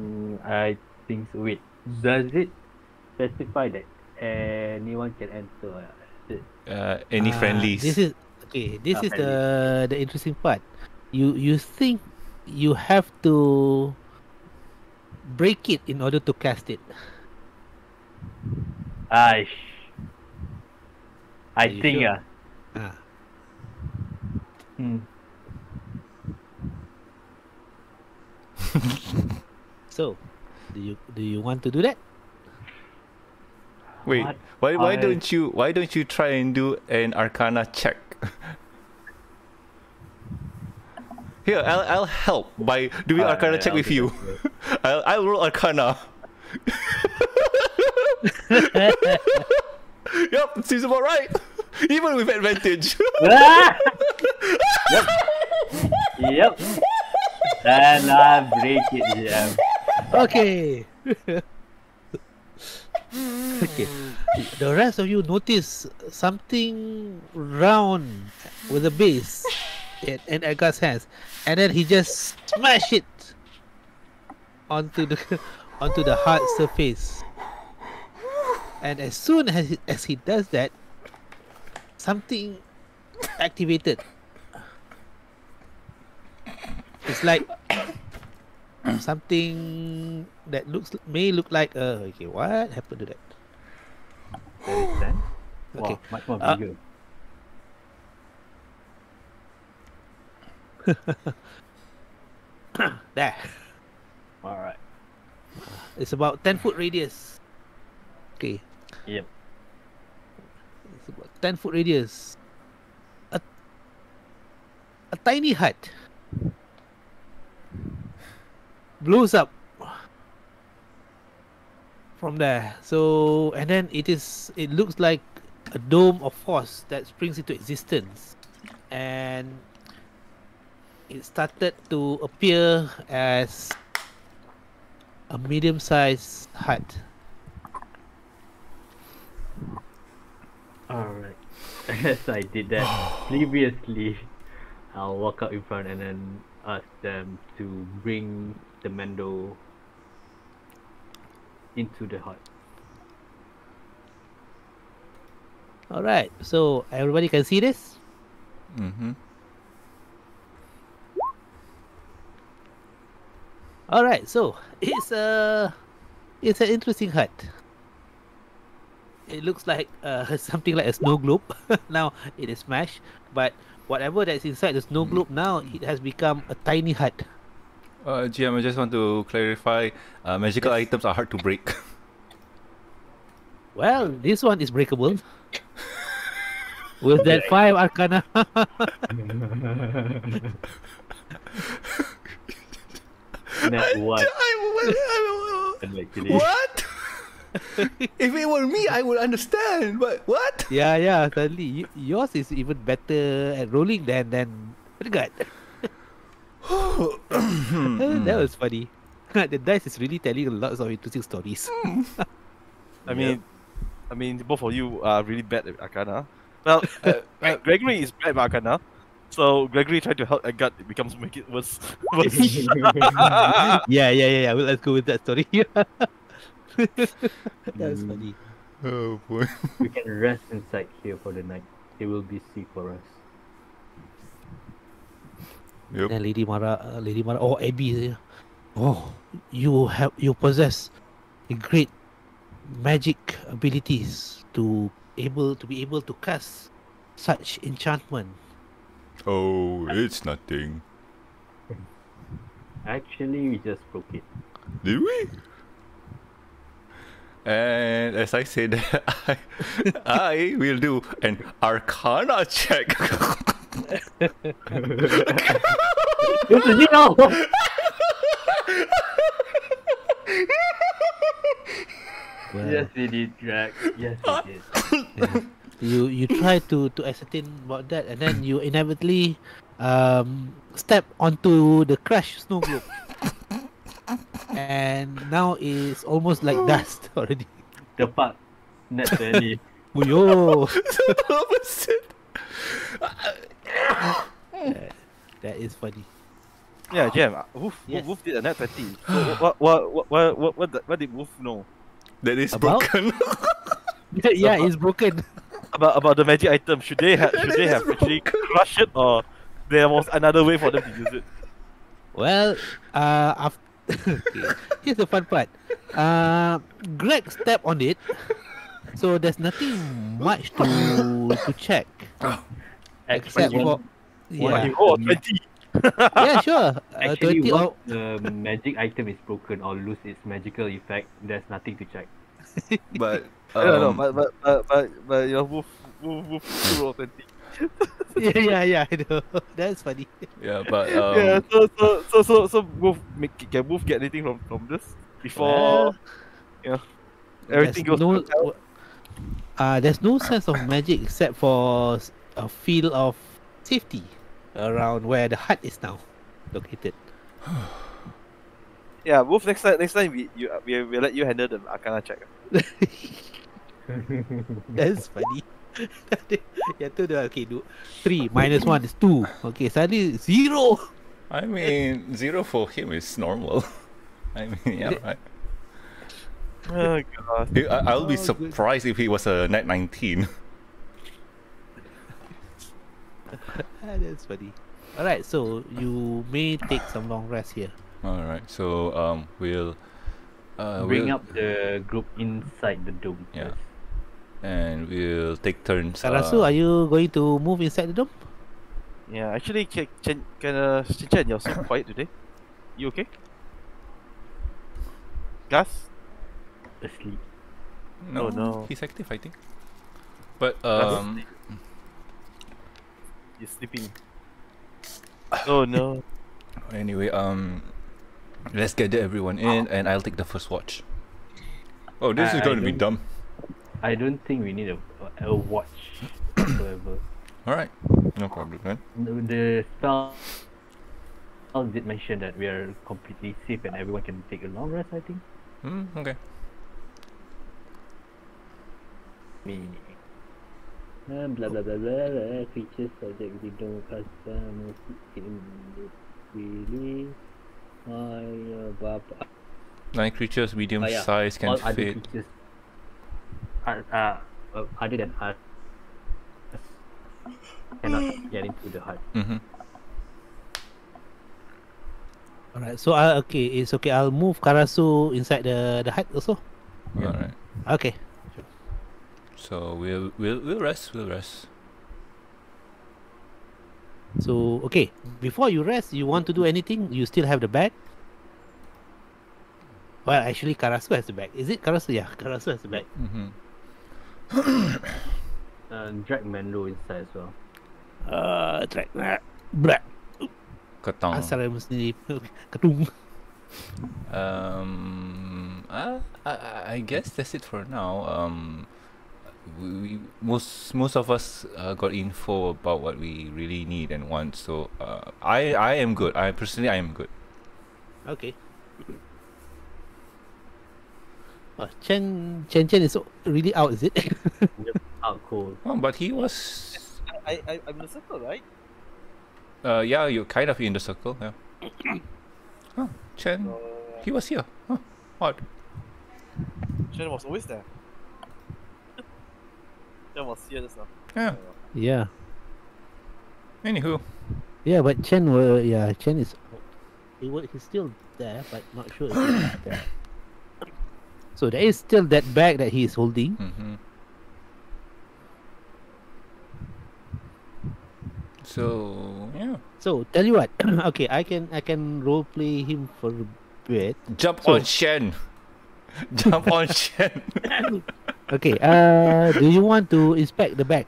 Mm, I think so. Wait, does it specify that anyone can enter? Uh, any friendlies? Uh, this is okay. This uh, is friendly. the the interesting part. You you think you have to break it in order to cast it. I I Are think sure? uh, ah. Hmm. So, do you do you want to do that? Wait, what? why why I... don't you why don't you try and do an Arcana check? Here, I'll I'll help by doing uh, Arcana yeah, check I'll with you. I'll I'll roll Arcana. Yep, seems about right. Even with advantage. Yep. Yep. And I break it. Yeah. Okay. Okay. The rest of you notice something round with a base in, in Edgar's hands, and then he just smash it onto the onto the hard surface. And as soon as he, as he does that, something activated. It's like something that looks may look like uh okay, what happened to that? That okay, wow, much more bigger. Uh, there. All right. It's about ten foot radius. Okay. Yep. It's about ten foot radius. A a tiny hut blows up from there. So, and then it is, it looks like a dome of force that springs into existence, and it started to appear as a medium-sized hut. Alright, yes, I did that previously. I'll walk up in front and then ask them to bring the Mando into the hut. All right, so everybody can see this. Mm-hmm. All right, so it's a it's an interesting hut. It looks like uh, something like a snow globe. Now it is smashed, but whatever that's inside the snow globe now, it has become a tiny hut. Uh, G M, I just want to clarify, uh, magical yes. items are hard to break. Well, this one is breakable. With that five arcana. Not what? I, I, I, I, what? If it were me, I would understand. But what? Yeah, yeah. Suddenly, yours is even better at rolling than than Edgard. That was funny. The dice is really telling lots of interesting stories. I mean, yeah. I mean, both of you are really bad at arcana. Well, uh, uh, Gregory is bad at arcana. So Gregory tried to help Edgard, it becomes make it worse. worse. yeah, yeah, yeah, yeah. Well, let's go with that story. That was funny. Oh boy. We can rest inside here for the night. It will be safe for us. Yep. Yeah, Lady Mara, uh, Lady Mara, oh Abby, oh, you have you possess a great magic abilities to able to be able to cast such enchantment. Oh, it's nothing. Actually, we just broke it. Did we? And as I said, I, I will do an Arcana check. This is zero. Well, yes, we did, Greg. Yes, we did. Yeah. You you try to to ascertain about that, and then you inevitably um, step onto the crushed snow globe, and now it's almost like dust already. The part, not really. Yo, that is funny. Yeah, Jam. Wolf, yes. Wolf did a net thirty. What what what what what what what did Wolf know? That is about? Broken. Yeah, it's broken. About about the magic item, should they have should they have actually crushed it, or there was another way for them to use it? Well, uh, after okay. Here's the fun part. Uh, Greg stepped on it, so there's nothing much to to check. Except for yeah, oh, twenty. Yeah, sure. Uh, Actually, twenty once the magic item is broken or lose its magical effect, there's nothing to check. But um, I don't know, but but but but, but you know, Wolf Wolf Wolf roll twenty. Yeah, yeah, yeah. I know. That's funny. Yeah, but um... yeah. So so so so so Wolf make, can Wolf get anything from from this before? Well, yeah, everything goes. No, uh, there's no sense of magic except for a feel of safety around where the hut is now located. Yeah, Wolf. Next time, next time we you we we let you handle the Arcana check. That's funny. Yeah, two. Okay, do three minus one is two. Okay, suddenly zero. I mean, zero for him is normal. I mean, yeah. Right. Oh god. I, I'll be surprised if he was a net nineteen. That's funny. All right, so you may take some long rest here. All right, so um, we'll uh, bring we'll... up the group inside the dome. Yeah, first. And we'll take turns. Karasu, uh... are you going to move inside the dome? Yeah, actually, can can uh, Shen, you're so quiet today. You okay? Gus? Asleep. No, oh, no, he's active, I think. But um. You're sleeping. Oh no. Anyway, um, let's gather everyone in, and I'll take the first watch. Oh, this I, is going to be dumb. I don't think we need a, a watch whatsoever. Alright, no problem, man. The, the spell did mention that we are completely safe and everyone can take a long rest, I think. Hmm, okay. Me. Blah blah blah blah blah. Creatures subject to don't cast most in the release. Nine creatures medium oh, yeah. size can fit. Are, uh, other than us cannot get into the heart. Mm-hmm. Alright, so I uh, okay, it's okay. I'll move Karasu inside the the hut also. Yeah. Alright. Okay. So we'll we'll we'll rest, we'll rest. So okay, before you rest, you want to do anything? You still have the bag? Well, actually, Karasu has the bag. Is it Karasu? Yeah, Karasu has the bag. Mm-hmm. And drag Mando inside as well. Uh, drag that. Black. Ketong. Um, uh, I, I guess that's it for now. Um, we, we most most of us uh, got info about what we really need and want. So, uh, I I am good. I personally I am good. Okay. Uh, Chen Chen Chen is really out, is it? Yep, out cold. Oh, but he was. I I I'm in the circle, right? Uh, yeah, you're kind of in the circle. Yeah. Oh, Chen, so, uh, he was here. Huh? What? Chen was always there. Chen was here just now. Yeah. Yeah. Anywho. Yeah, but Chen were uh, yeah Chen is he was he's still there, but not sure if he's there. So there is still that bag that he is holding. Mm-hmm. So yeah. So tell you what, okay, I can I can role play him for a bit. Jump so, on Shen. Jump on Shen. Okay. Uh, do you want to inspect the bag?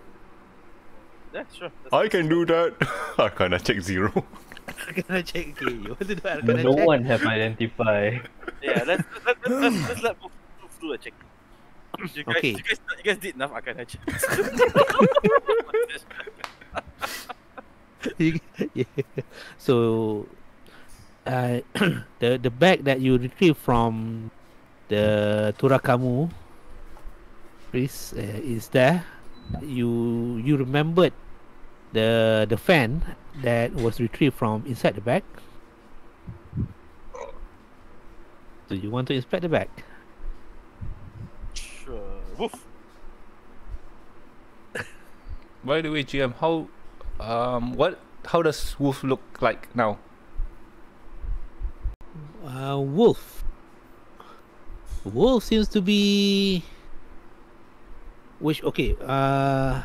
Yeah, sure. That's I can do that. Arcana check zero. Arcana check. Okay, you want to do Arcana no check? No one have identified. Yeah, let's let's let's, let's, let's let move, move through the check. You guys, okay. you guys you guys did enough Arcana check. Yeah. So, uh, the the bag that you retrieve from the Turakamu priest uh, is there. You you remembered the the fan that was retrieved from inside the bag. So you want to inspect the bag? Sure. Woof. By the way, G M, how? Um, what? How does Wolf look like now? Uh, Wolf. Wolf seems to be. Which okay. Uh,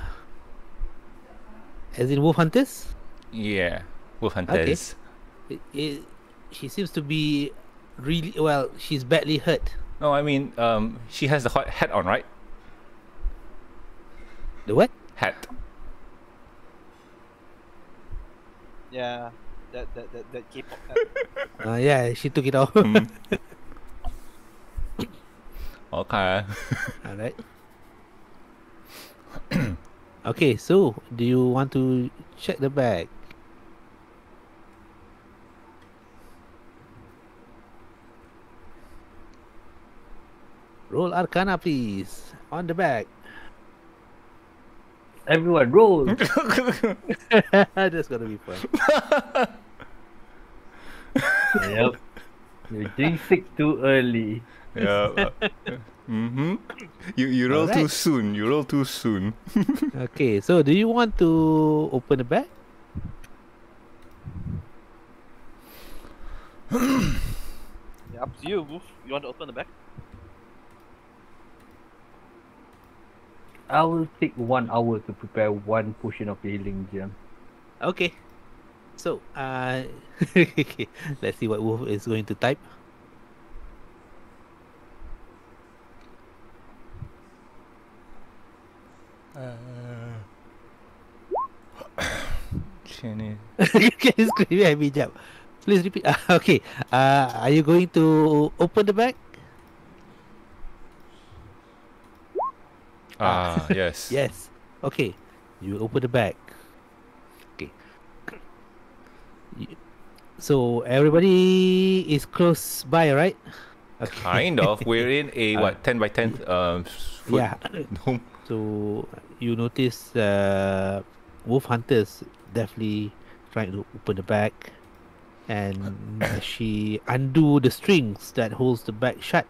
as in Wolf Hunters. Yeah, Wolf Hunters. Okay. It, it, she seems to be really well. She's badly hurt. No, I mean, um, she has the hot hat on, right? The what? Hat. Yeah, that that that, that K-pop. Uh, yeah, she took it off. Mm. Okay. Alright. Okay, so do you want to check the bag? Roll Arcana, please, on the bag. Everyone roll. That's gonna be fun. Yep. You're doing sick too early. Yeah. Mm-hmm. You you roll right. too soon. You roll too soon. Okay. So do you want to open the bag? Yeah, up to you, Wolf. You want to open the bag? I will take one hour to prepare one portion of the healing gem. Okay. So, uh, let's see what Wolf is going to type. Uh... Chinese. He's screaming at me, Jab. Please repeat. Uh, okay. Uh, are you going to open the bag? Ah, yes. Yes. Okay. You open the bag. Okay. So everybody is close by, right? Okay. Kind of. We're in a, what, ten by ten um, foot yeah. home. So you notice uh, Wolf Hunters definitely trying to open the bag. And she undo the strings that holds the bag shut.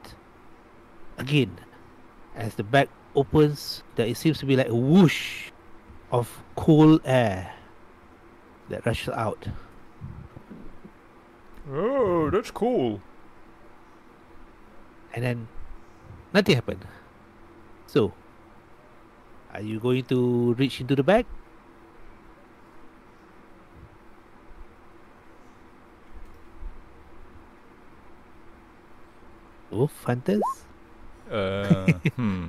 Again, as the bag opens, there it seems to be like a whoosh of cold air that rushes out. Oh, that's cool. And then nothing happened. So, are you going to reach into the bag? Wolf Hunters? Uh, hmm.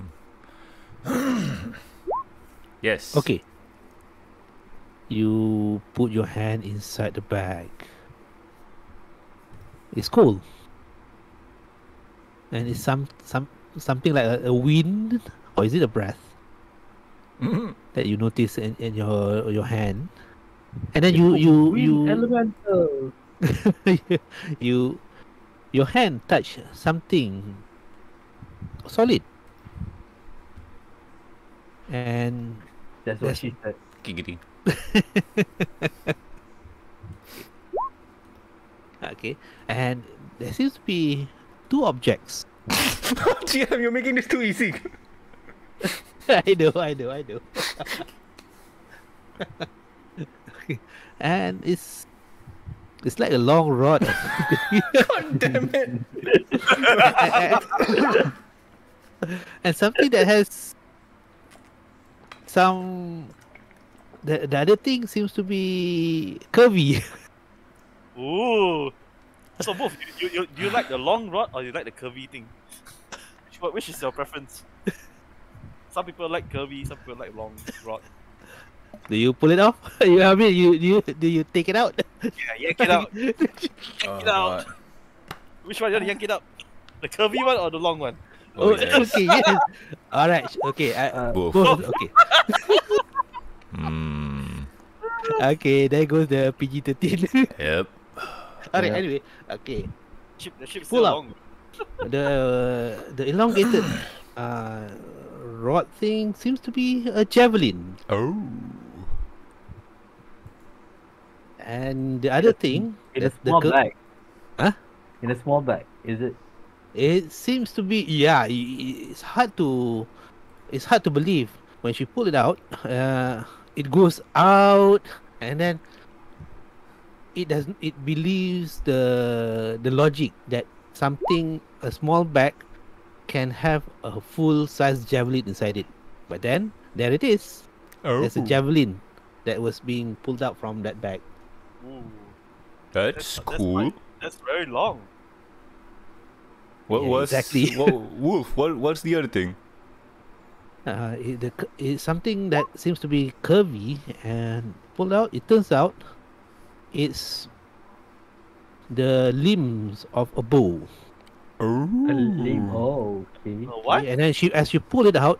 Yes. Okay. You put your hand inside the bag. It's cold. And it's some some something like a, a wind, or is it a breath mm-hmm. that you notice in, in your your hand? And then you you you elemental. you your hand touch something solid. And that's what that's... she said. Giggity. Okay, and there seems to be two objects. G M, you're making this too easy. I know, I know, I know. Okay. And it's it's like a long rod. God damn it! and, and something that has some. The, the other thing seems to be curvy. Ooh. So both, do you, you, you, you like the long rod or you like the curvy thing? Which, which is your preference? Some people like curvy, some people like long rod. Do you pull it off? You, I mean, you, you, do you take it out? Yeah, yank it out. yank it out. Oh, which one do you want to yank it out? The curvy one or the long one? Oh, oh yes. Okay, yes. Alright, okay. I, uh, both. both. Okay. Mm. Okay, there goes the P G thirteen. Yep. Alright, yeah. Anyway, okay. Ship, the ship's pull out the the elongated uh, rod thing seems to be a javelin. Oh. And the other thing, in a small the bag. Huh? In a small bag, is it? It seems to be. Yeah, it's hard to. It's hard to believe when she pulled it out. Uh, it goes out and then it doesn't it believes the the logic that something a small bag can have a full size javelin inside it. But then there it is. Oh. There's a javelin that was being pulled out from that bag. Ooh. That's, that's cool. That's, that's very long. What yeah, was exactly what, Wolf, what what's the other thing? Uh, it, the, it's something that seems to be curvy and pulled out. It turns out it's the limbs of a bow. Oh, a limb. Oh, okay. A what? And then she, as you pull it out,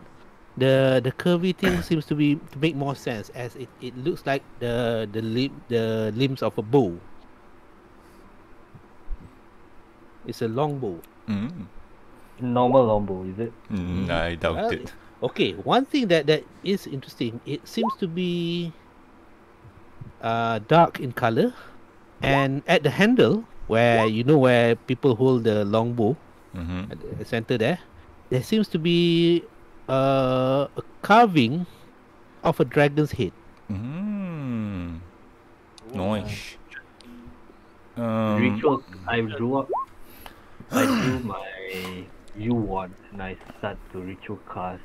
the the curvy thing seems to be to make more sense, as it, it looks like the the limb the limbs of a bow. It's a long bow. Mm. Normal long bow, is it? Mm, I doubt well, it. Okay, one thing that, that is interesting, it seems to be uh, dark in color, and at the handle, where you know where people hold the longbow, mm-hmm. at the center there, there seems to be uh, a carving of a dragon's head. Mm. Nice. Um, Rituals I drew up, I drew my U one and I start to ritual cast.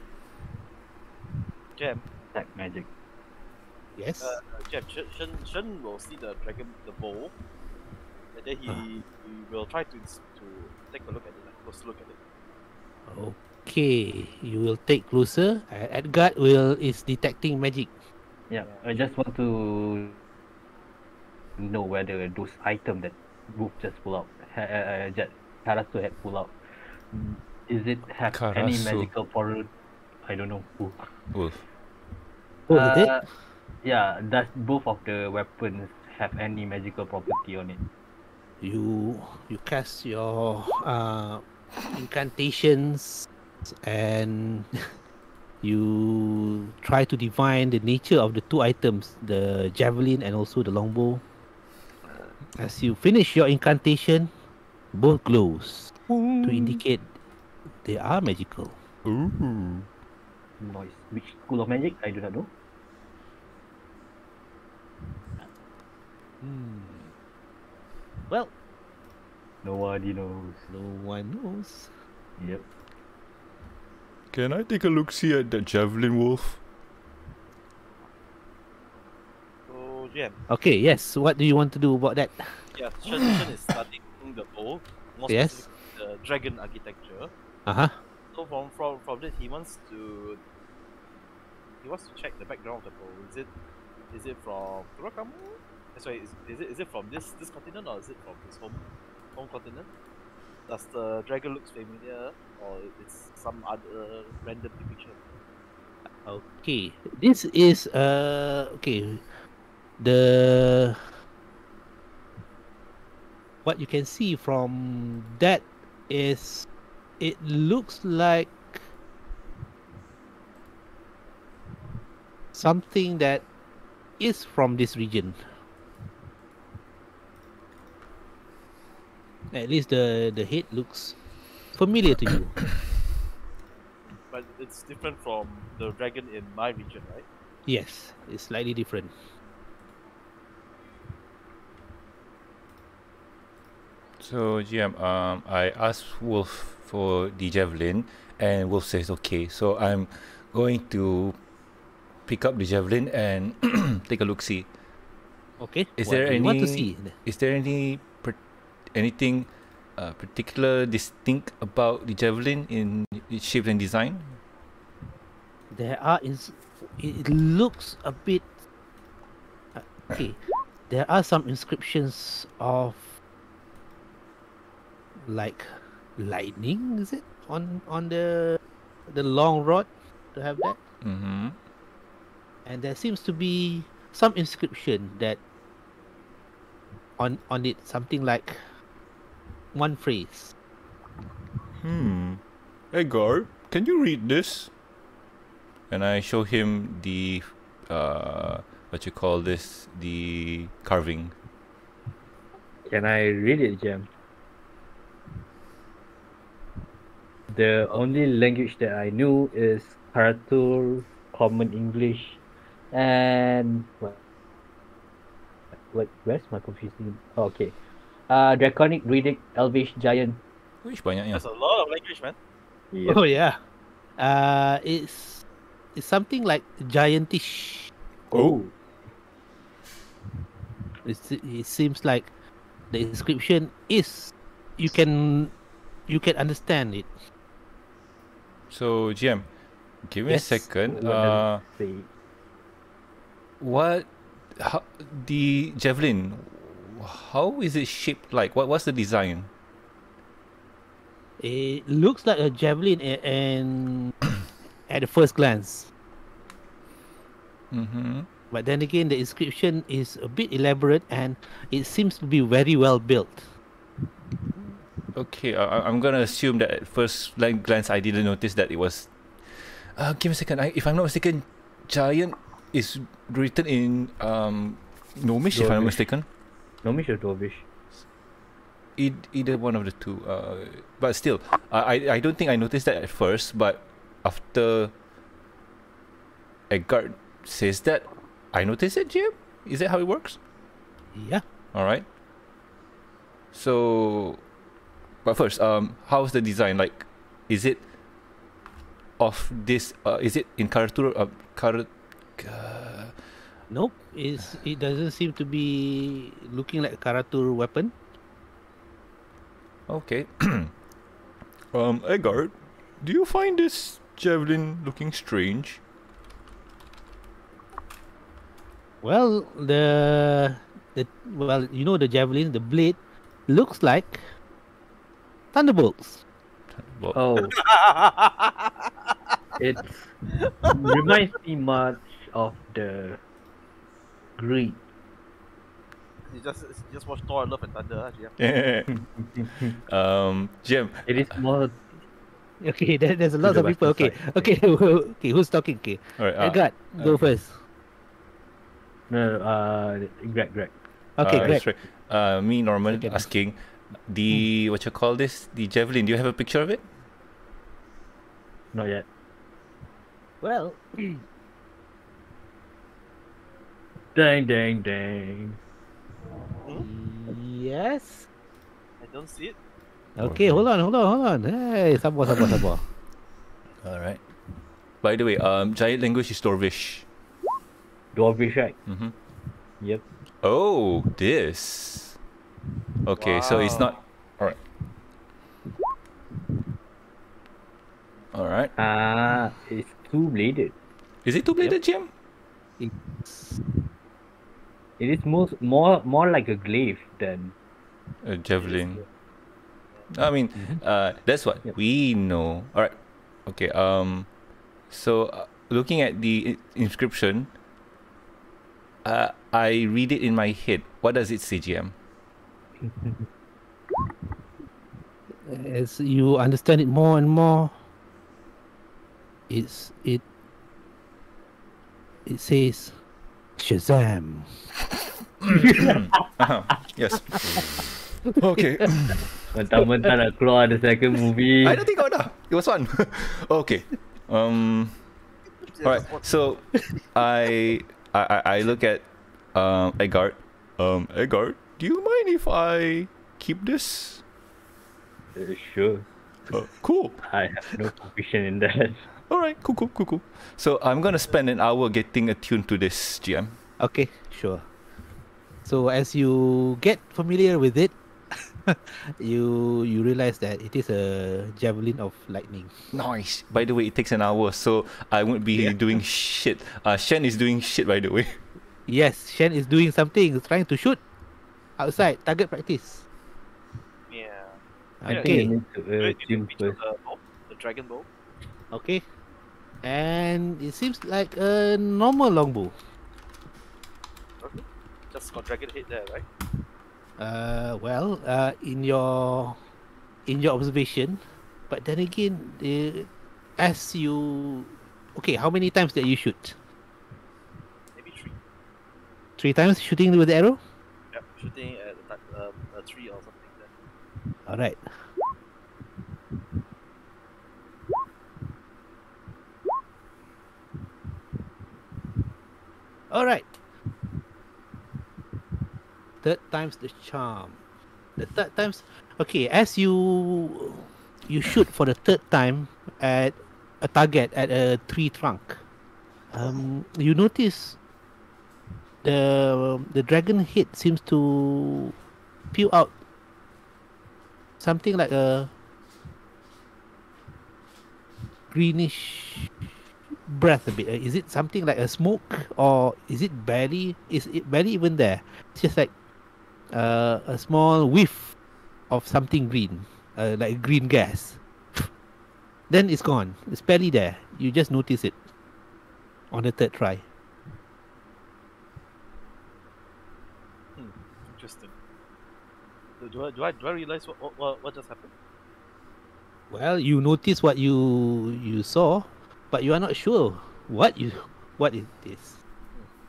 Jeb, black magic. Yes. Uh, Jeb, Shen, Shen will see the dragon, the bowl, and then he, uh. he will try to to take a look at it, like close look at it. Okay, you will take closer. Edgard will is detecting magic. Yeah, I just want to know whether those items that Wolf just pulled out, uh, that Karasu had pulled out, is it have Karasu. Any magical power? I don't know who. Wolf. Oh, uh, is it? Yeah, does both of the weapons have any magical property on it? You you cast your uh, incantations and you try to divine the nature of the two items, the javelin and also the longbow. As you finish your incantation, both glows mm. to indicate they are magical. Ooh. Noise. Which school of magic? I do not know. Hmm. Well, nobody knows. No one knows. Yep. Can I take a look see at the javelin, Wolf? Oh, yeah. Okay. Yes. What do you want to do about that? Yeah, Shen is studying the bow. Yes. The dragon architecture. Uh huh. So from from from this, he wants to he wants to check the background of the bow. Is it is it from Turakamu? Sorry, is, is it is it from this this continent or is it from his home home continent? Does the dragon look familiar or it's some other random depiction? Okay, this is uh okay. The what you can see from that is it looks like something that is from this region. At least the the head looks familiar to you. But it's different from the dragon in my region, right? Yes, it's slightly different. So G M, um, I asked Wolf for the javelin, and Wolf says okay. So I'm going to pick up the javelin and take a look. See. Okay. Is what there any? Want to see? Is there any? Anything uh, particular distinct about the javelin in its shape and design? There are is it looks a bit uh, okay. There are some inscriptions of like lightning. Is it on on the the long rod to have that? Mm-hmm. And there seems to be some inscription that on on it something like. One phrase. Hmm. Edgard, can you read this? And I show him the, uh, what you call this, the carving. Can I read it, Jam? The only language that I knew is Karasu, Common English, and what? What? Where's my confusing? Oh, okay. Uh, Draconic, Druidic, Elvish, Giant. Which banyaknya? That's a lot of language, man. Yep. Oh yeah. Uh, it's it's something like giantish. Oh. It's, it seems like the inscription is you can you can understand it. So G M, give me yes. a second. Uh, what? How, the javelin. How is it shaped like? What What's the design? It looks like a javelin and at the first glance. Mm-hmm. But then again, the inscription is a bit elaborate and it seems to be very well built. Okay, I, I'm going to assume that at first glance I didn't notice that it was... Uh, give me a second. I, if I'm not mistaken, giant is written in um, Gnomish, Gnomish, if I'm not mistaken. Gnomish or Dwarvish? Either one of the two. Uh, but still, I I don't think I noticed that at first. But after Edgard says that, I noticed it, Jim? Is that how it works? Yeah. Alright. So, but first, um, how's the design? Like, is it of this, uh, is it in Karatur? Uh, Kar uh, Nope, it's, it doesn't seem to be looking like a Karatur weapon. Okay. um, Edgard, do you find this javelin looking strange? Well, the the well, you know, the javelin, the blade looks like thunderbolts. Thunderbolt. Oh, it reminds me much of the. Great. You just you just watch Thor: Love and Thunder, yeah. Um, Jim. It is more. Okay, there, there's a lot of people. Okay, side. okay, okay. Who's talking? Okay, right, uh, Edgard, uh, go okay. first. No, uh, Greg, Greg. Okay, uh, Greg. Right. Uh, me, Norman, okay. asking the hmm. what you call this? The javelin. Do you have a picture of it? Not yet. Well. Dang, dang, dang. Hmm? Yes? I don't see it. Okay, okay, hold on, hold on, hold on. Hey, sabar, sabar, sabar. Alright. By the way, um, giant language is Dwarvish. Dwarvish, right? Mm-hmm. Yep. Oh, this. Okay, wow. So it's not... Alright. Alright. Ah, uh, it's two-bladed. Is it two-bladed, yep. Jim? It's, it is more, more, more like a glaive than a javelin. I mean, mm-hmm. uh, that's what yep. we know. All right. Okay. Um. So, uh, looking at the inscription, uh, I read it in my head. What does it say, G M? As you understand it more and more, it's it. It says, Shazam. uh-huh. Yes. Okay. Mentang-mentang nak keluar the second movie. I don't think I dah. It was fun. Okay. Um. All right. So, I I I look at um Edgard. Um Edgard, do you mind if I keep this? Uh, sure. Uh, cool. I have no provision in that. Alright, cool, cool, cool, cool. So I'm gonna spend an hour getting attuned to this, G M. Okay, sure. So as you get familiar with it, you you realize that it is a javelin of lightning. Nice. By the way, it takes an hour, so I won't be yeah. doing shit. Uh, Shen is doing shit, by the way. Yes, Shen is doing something, trying to shoot outside. Target practice. Yeah. Okay. Okay. The dragon bow. Okay. And it seems like a normal longbow. Okay. Just got dragon head there, right? Uh, well, uh, in your in your observation, but then again, uh, as you, okay, how many times did you shoot? Maybe three. Three times shooting with the arrow? Yeah, shooting at uh, a tree or something like that. All right. Alright. Third time's the charm. The third time's... Okay, as you... You shoot for the third time at a target at a tree trunk. Um, you notice the the dragon head seems to pew out something like a greenish... breath a bit. Is it something like a smoke, or is it barely? Is it barely even there? It's just like uh, a small whiff of something green, uh, like green gas. Then it's gone. It's barely there. You just notice it on the third try. Hmm. Interesting. So do I do I do I realize what what what just happened? Well, you notice what you you saw. But you are not sure what you what is this.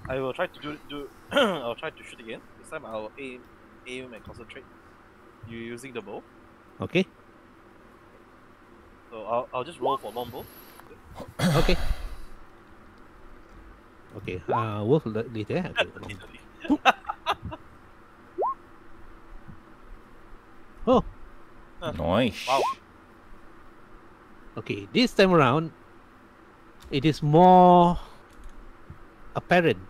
I will try to do do. I'll try to shoot again. This time I'll aim, aim and concentrate. You using the bow? Okay. So I'll I'll just roll for longbow. Okay. Okay. Uh, wolf later. Okay. Oh. Nice. Wow. Okay. This time around. It is more apparent.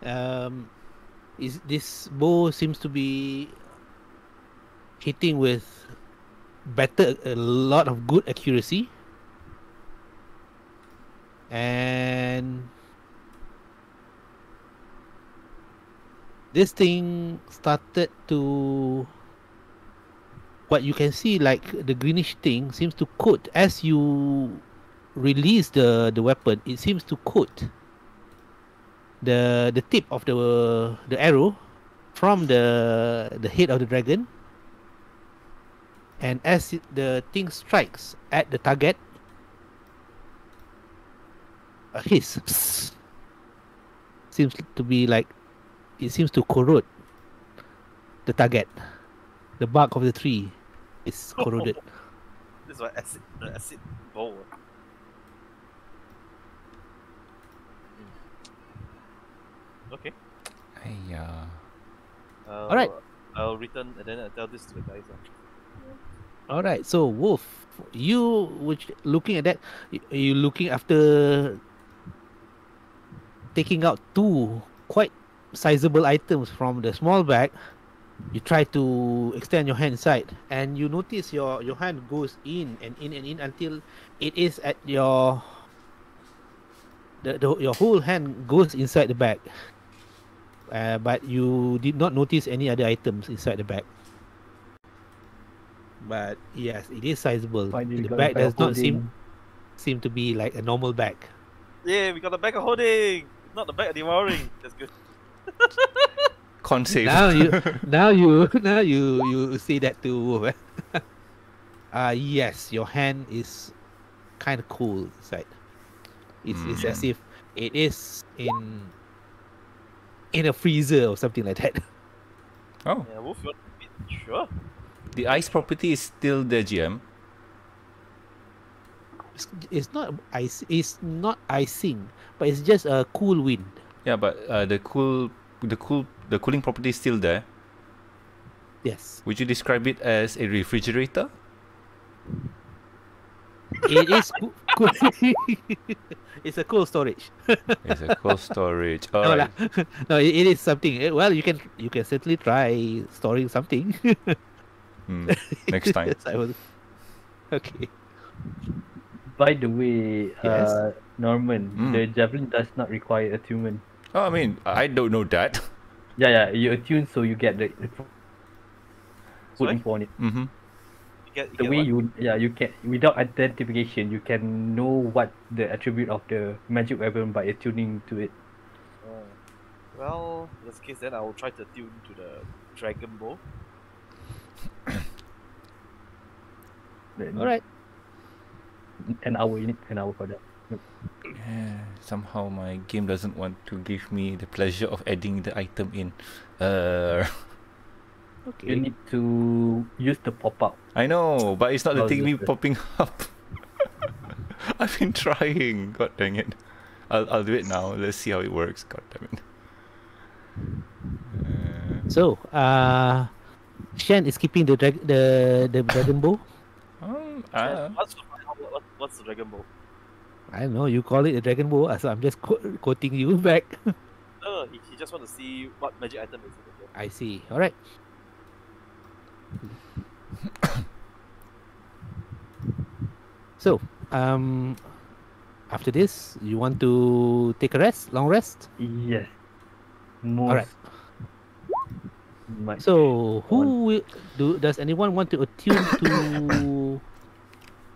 Um, is this bow seems to be hitting with better a lot of good accuracy, and this thing started to. But you can see like the greenish thing seems to coat as you release the the weapon. It seems to coat the the tip of the the arrow from the the head of the dragon, and as it, the thing strikes at the target, a hiss seems to be like it seems to corrode the target. The bark of the tree. It's corroded. Oh, this is what acid, the acid bowl. Mm. Okay. Hey, uh... uh, Alright. I'll return and then I'll tell this to the guys. Uh. Alright, so Wolf, you which looking at that, you looking after taking out two quite sizable items from the small bag, You try to extend your hand side, and you notice your your hand goes in and in and in until it is at your the, the your whole hand goes inside the bag. Uh, but you did not notice any other items inside the bag. But yes, it is sizable. Finally, the bag does not seem seem to be like a normal bag. Yeah, we got a bag of holding, not the bag of devouring. That's good. Con save. Now you, now you, now you, you see that too. uh yes, your hand is kind of cool inside. It's mm, it's yeah. as if it is in in a freezer or something like that. Oh. Yeah, Wolf, you want to be sure. The ice property is still there, G M. It's, it's not ice. It's not icing, but it's just a cool wind. Yeah, but uh, the cool, the cool, the cooling property is still there. Yes. Would you describe it as a refrigerator? It is cool. cool. It's a cool storage. It's a cool storage. All no, right. la, no, it, it is something. Well, you can you can certainly try storing something. Mm, next time. Yes, I will. Okay. By the way, yes. uh, Norman, mm. the javelin does not require attunement. Oh, I mean, I don't know that. Yeah, yeah, you attune so you get the, the full info on it. Mm-hmm. You get, you the get way what? you, yeah, you can without identification, you can know what the attribute of the magic weapon by attuning to it. Uh, well, in this case, then I will try to attune to the dragon bow. Alright. An hour in it, an hour for that. Nope. Yeah, somehow my game doesn't want to give me the pleasure of adding the item in. Uh, okay. You need to use the pop-up. I know, but it's not oh, the thing me it. popping up. I've been trying. God dang it. I'll, I'll do it now. Let's see how it works. God damn it. Uh, so, uh... Shen is keeping the drag the the dragon bow. Um, uh, what's, the, what, what's the dragon bow? I don't know. You call it a dragon bow, so I'm just co quoting you back. No, he, he just want to see what magic item is in the game. I see. All right. So, um, after this, you want to take a rest, long rest? Yes. Most. All right. My so who will, do does anyone want to attune to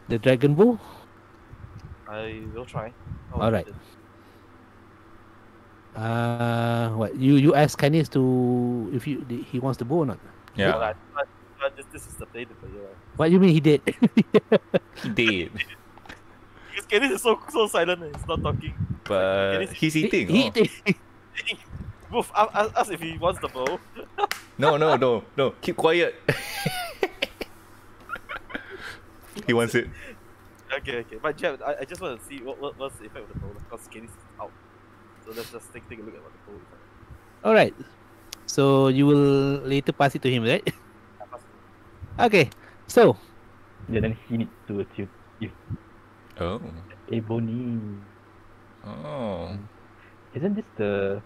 the dragon bow? I will try. I'll All right. Uh, what you you ask Kennis to if you he wants the bow or not? Yeah. yeah. But, but this, this is the play for you. What do you mean he did? He did. Because Kennis is so so silent. He's not talking. But Kennis, he's eating. He, he, oh. he, Wolf, ask, ask if he wants the bow. No, no, no, no. Keep quiet. He wants it. Okay, okay. But Jeff, I, I just want to see what, what what's the effect of the bow. Because Kennis is out. So let's just take, take a look at what the bow is. Alright. So you will later pass it to him, right? I'll pass it. Okay. So. Yeah, then he needs to attune you. Oh. Ebony. Oh. Isn't this the...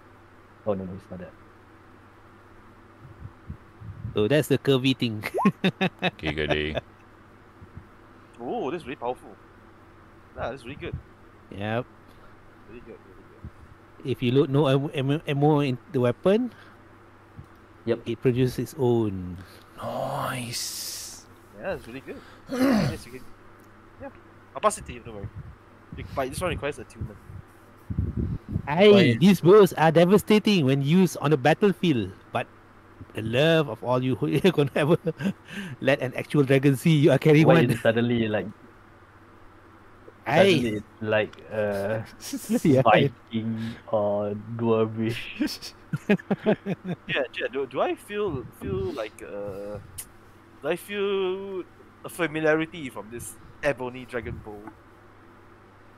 Oh no, no, it's not that. So that's the curvy thing. Kega day. Oh, this is really powerful. Nah, this is really good. Yep. Really good, really good. If you load no ammo in the weapon, yep, it produces its own. Nice. Yeah, it's really good. Yes, you can. Yeah. I'll pass it to you, don't worry. But this one requires attunement. Aye, these bows are devastating when used on the battlefield, but the love of all you who are gonna ever let an actual dragon see you are carrying Why one. Suddenly, like, suddenly like, uh, yeah. Viking or dwarvish. yeah, yeah. Do, do I feel feel like uh, do I feel a familiarity from this ebony dragon bow?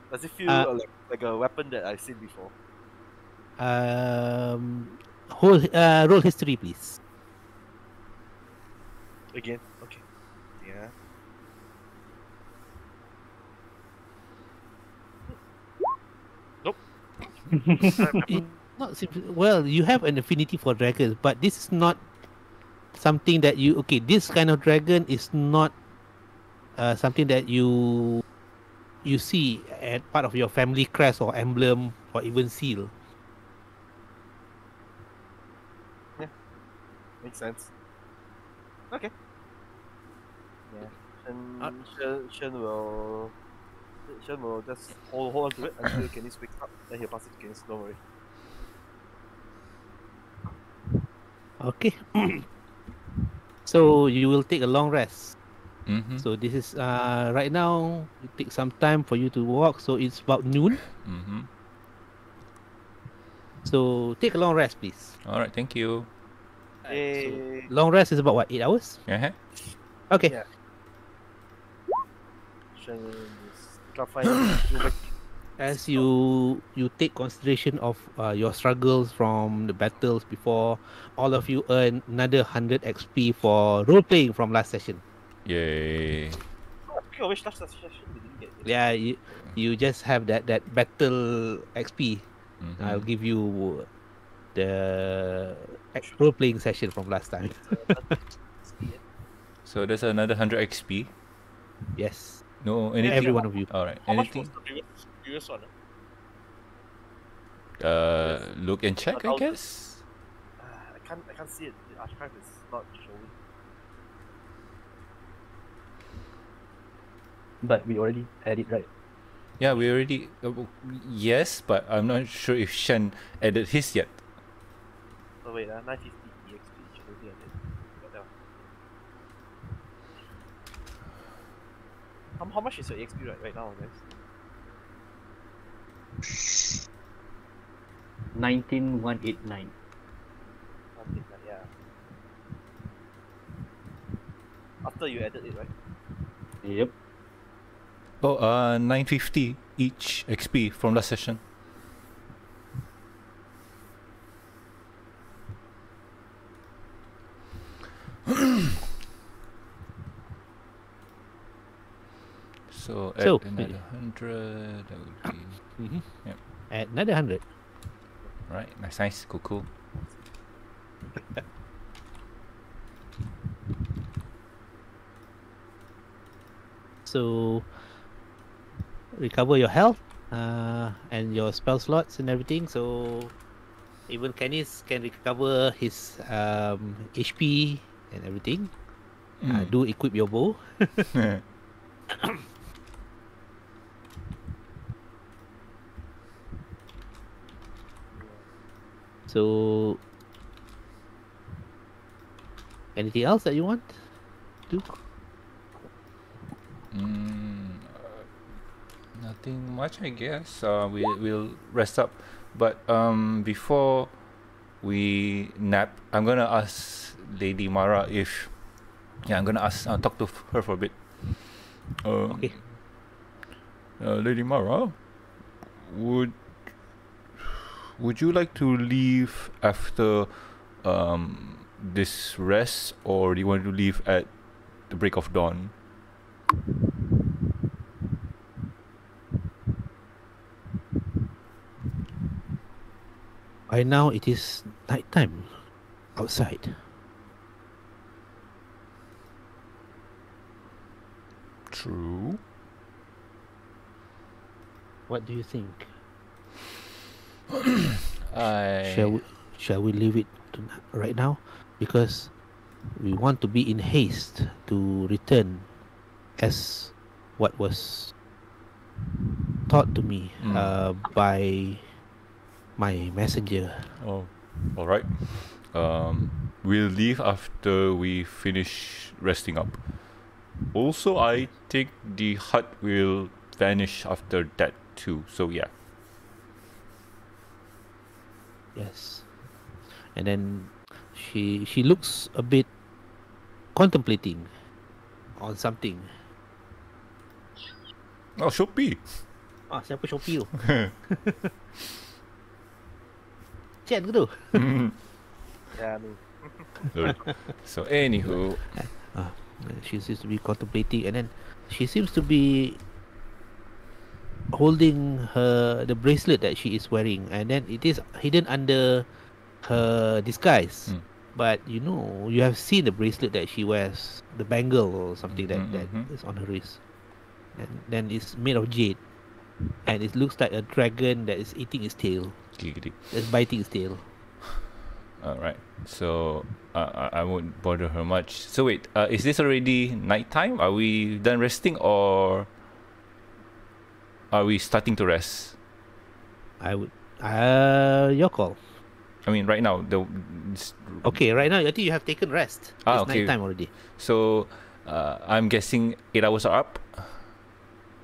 Does it feel uh, like, like a weapon that I've seen before? Um, whole, uh, roll history, please. Again? Okay. Yeah. Nope. Not simple. Well, you have an affinity for dragons, but this is not something that you, okay, this kind of dragon is not uh, something that you you see as part of your family crest or emblem or even seal. Yeah, makes sense. Okay. Yeah. Shen, uh, Shen, Shen will Shen will just hold, hold on to it until Kennis wakes up, then he'll pass it to Kennis, don't worry. Okay. So you will take a long rest. Mm-hmm. So this is uh right now it takes some time for you to walk, so it's about noon. Mm-hmm. So take a long rest, please. Alright, thank you. Hey. So, long rest is about what, eight hours? Uh-huh. Okay. Yeah. As you you take consideration of uh, your struggles from the battles before, all of you earn another one hundred X P for role playing from last session. Yay! Okay, which last session we didn't get this. Yeah, you, you just have that that battle X P. Mm-hmm. I'll give you the role playing session from last time. So there's another one hundred X P. Yes. No, anything. Every one of you. All right. How anything? Much was the previous, previous one? Uh, look and check, I guess. Uh, I can't. I can't see it. The archive is not showing. But we already had it, right? Yeah, we already. Uh, yes, but I'm not sure if Shen added his yet. Oh wait, uh, nine fifty E X P. Should be added. How much is your E X P right, right now, guys? Nineteen one eight nine. Yeah. After you added it, right? Yep. Oh, uh, nine fifty each X P from last session. So, so add another hundred, that would be... Mm-hmm. Yep. Add another hundred. Right, nice, nice, cool, cool. So, recover your health uh, and your spell slots and everything. So, even Kennis can recover his um, H P and everything. Mm. Uh, do equip your bow. So, anything else that you want to? Mm, uh, nothing much, I guess. Uh, we we'll rest up, but um, before we nap, I'm gonna ask Lady Mara if, yeah, I'm gonna ask. I'll talk to her for a bit. Uh, okay. Uh, Lady Mara, would. Would you like to leave after um, this rest, or do you want to leave at the break of dawn? By now it is night time outside. True. What do you think? I... Shall we, shall we leave it to, right now? Because we want to be in haste to return as what was taught to me mm. uh, by my messenger. Oh, alright. Um, we'll leave after we finish resting up. Also, I think the hut will vanish after that too, so yeah. Yes, and then she she looks a bit contemplating on something. Oh, Shopee. Ah, siapa Shopee tu? Chat ke tu? Yeah, no. So anywho, uh, she seems to be contemplating, and then she seems to be holding her the bracelet that she is wearing, and then it is hidden under her disguise. Mm. But you know, you have seen the bracelet that she wears, the bangle or something that, mm-hmm. that is on her wrist. And then it's made of jade. And it looks like a dragon that is eating its tail. That's biting its tail. Alright, so uh, I won't bother her much. So wait, uh, is this already nighttime? Are we done resting or are we starting to rest? I would... Uh, your call. I mean, right now, the... Okay, right now, I think you have taken rest. Ah, it's okay. Nighttime already. So, uh, I'm guessing eight hours are up?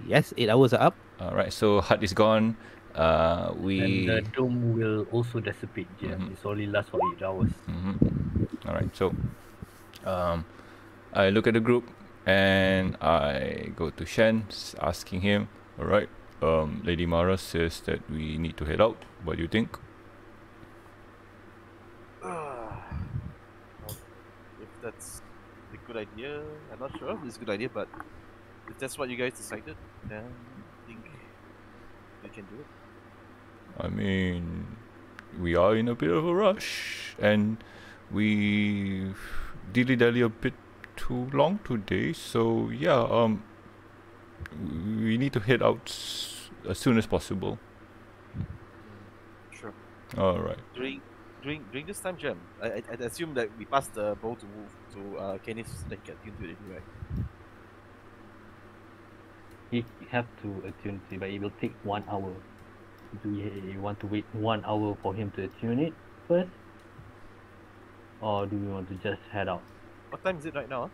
Yes, eight hours are up. Alright, so Hut is gone. Uh, we... And the dome will also dissipate, yeah. Mm-hmm. It's only lasts for eight hours. Mm-hmm. Alright, so... Um, I look at the group and I go to Shen, asking him, alright, um, Lady Mara says that we need to head out. What do you think? That's a good idea. I'm not sure if it's a good idea, but if that's what you guys decided, then I think we can do it. I mean, we are in a bit of a rush, and we dilly-dally a bit too long today, so yeah, um, we need to head out s as soon as possible. Sure. Alright. During During, during this time, Jem, I, I, I assume that we passed the ball to move to uh, Kennis that can attune to it, right? He have to attune to it, but it will take one hour. Do you want to wait one hour for him to attune it first? Or do we want to just head out? What time is it right now?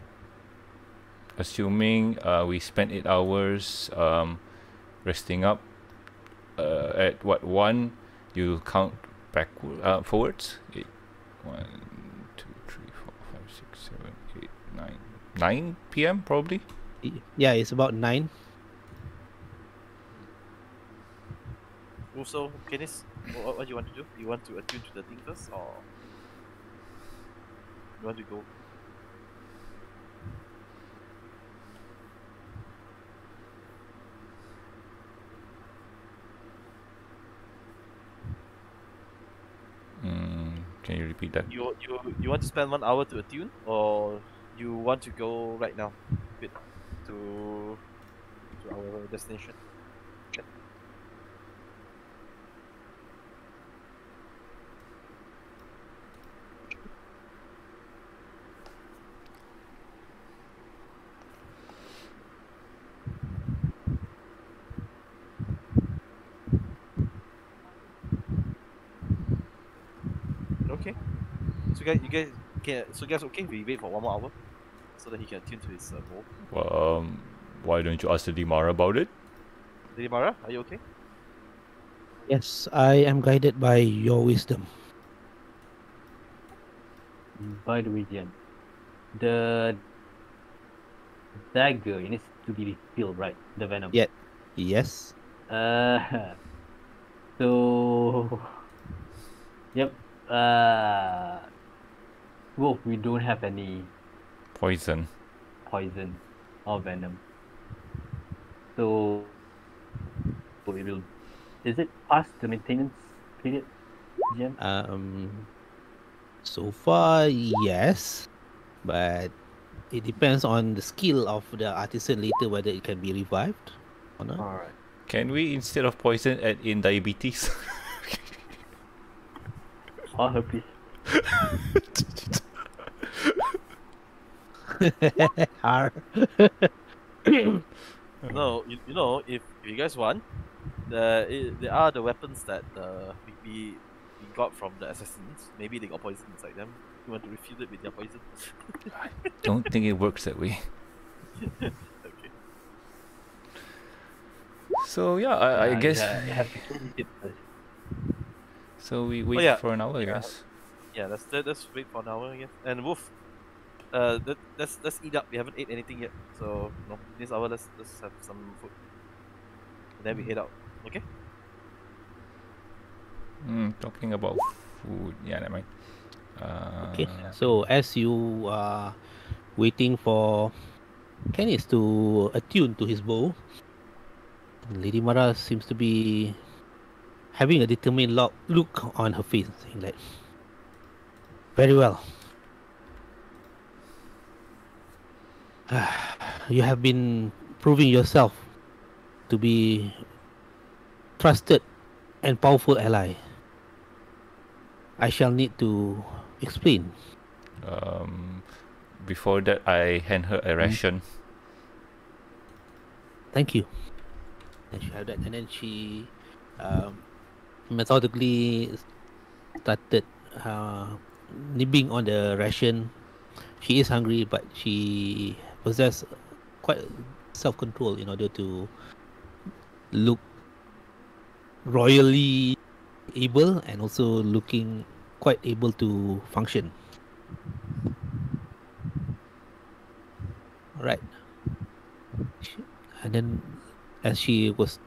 Assuming uh, we spent eight hours um, resting up uh, at what, one, you count backward, uh, forwards. Eight, one, two, three, four, five, six, seven, eight, nine. Nine p m probably. Yeah, it's about nine. Also, Kenneth, what, what do you want to do? You want to attune to the thing first, or you want to go? Can you repeat that? You, you you want to spend one hour to attune, or you want to go right now to to our destination? Okay. You guys, you guys can, so you guys okay if we wait for one more hour so that he can attune to his uh, bowl? Well, um, why don't you ask Lady Mara about it? Lady Mara, are you okay? Yes, I am guided by your wisdom. By the way, Jen, the dagger, it needs to be filled, right? The venom. Yeah. Yes. Uh, so, yep. Uh, Wolf, we don't have any poison, poison or venom. So, so we will. Is it past the maintenance period, Jim? Um, so far yes, but it depends on the skill of the artisan later whether it can be revived or not. All right. Can we instead of poison add in diabetes? Or herpes. No, you, you know, if, if you guys want, the it, there are the weapons that uh, we, we got from the assassins. Maybe they got poison inside them. You want to refuse it with their poison? I don't think it works that way. Okay. So yeah, I, I uh, guess yeah, you have to kill it first. So we wait oh, yeah. for an hour, I guess. Yeah, let's let's wait for an hour, I guess. And Wolf, uh, let, let's let's eat up. We haven't ate anything yet, so no. This hour, let's let's have some food. And then we head out. Okay. Hmm. Talking about food. Yeah, never mind. Uh, okay. So as you are waiting for Kennis to attune to his bow, Lady Mara seems to be having a determined look on her face, saying like, very well, You have been proving yourself to be trusted and powerful ally. I shall need to explain. Um, before that, I hand her a ration. Thank you. And she had that, and then she um, methodically started uh, nibbling on the ration. She is hungry, but she possesses quite self-control in order to look royally able and also looking quite able to function. Alright. And then as she was